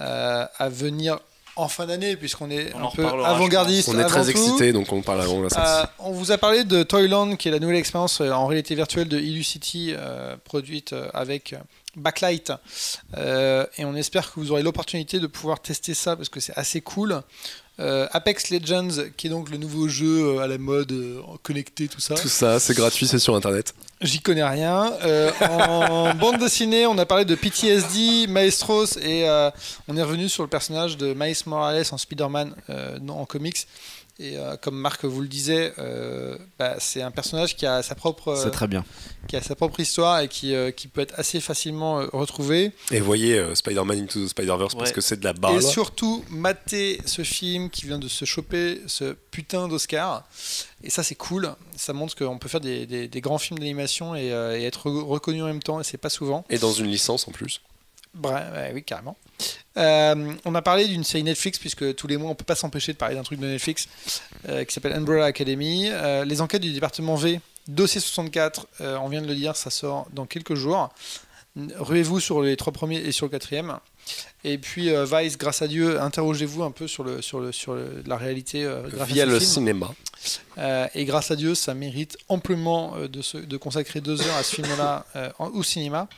euh, à venir en fin d'année puisqu'on est on un peu avant-gardiste. On est très excités donc on parle avant la sortie. Euh, on vous a parlé de Toyland qui est la nouvelle expérience en réalité virtuelle de Illucity euh, produite avec Backlight euh, et on espère que vous aurez l'opportunité de pouvoir tester ça parce que c'est assez cool. Euh, Apex Legends qui est donc le nouveau jeu à la mode euh, connecté tout ça. Tout ça c'est gratuit, c'est sur internet. J'y connais rien. Euh, en bande dessinée, on a parlé de P T S D, Maestros et euh, on est revenu sur le personnage de Miles Morales en Spider-Man euh, en comics Et euh, comme Marc vous le disait, euh, bah, c'est un personnage qui a sa propre, euh, c'est très bien. qui a sa propre histoire et qui, euh, qui peut être assez facilement euh, retrouvé. Et voyez euh, Spider-Man Into the Spider-Verse, ouais. parce que c'est de la balle. Et surtout, mater ce film qui vient de se choper ce putain d'Oscar. Et ça, c'est cool. Ça montre qu'on peut faire des, des, des grands films d'animation et, euh, et être reconnu en même temps. Et c'est pas souvent. Et dans une licence en plus. Bref, ouais, oui, carrément. Euh, on a parlé d'une série Netflix, puisque tous les mois on peut pas s'empêcher de parler d'un truc de Netflix euh, qui s'appelle Umbrella Academy, euh, les enquêtes du département V, dossier soixante-quatre, euh, on vient de le dire, ça sort dans quelques jours. Ruez-vous sur les trois premiers et sur le quatrième. Et puis euh, Vice, grâce à Dieu, interrogez-vous un peu sur, le, sur, le, sur le, la réalité euh, via le film. cinéma. Euh, et grâce à Dieu, ça mérite amplement euh, de, se, de consacrer deux heures à ce film-là euh, au cinéma.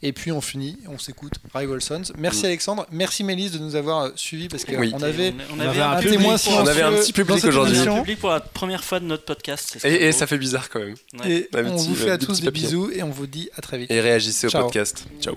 Et puis on finit, on s'écoute Rival Sons. Merci oui. Alexandre, merci Mélisse de nous avoir suivis parce qu'on oui. avait, on, on avait un, un témoin pour, on avait un petit public aujourd'hui. Un public pour la première fois de notre podcast. Et, et ça fait bizarre quand même. Ouais. Et on petit, vous fait à tous des bisous et on vous dit à très vite. Et réagissez Ciao. au podcast. Ciao.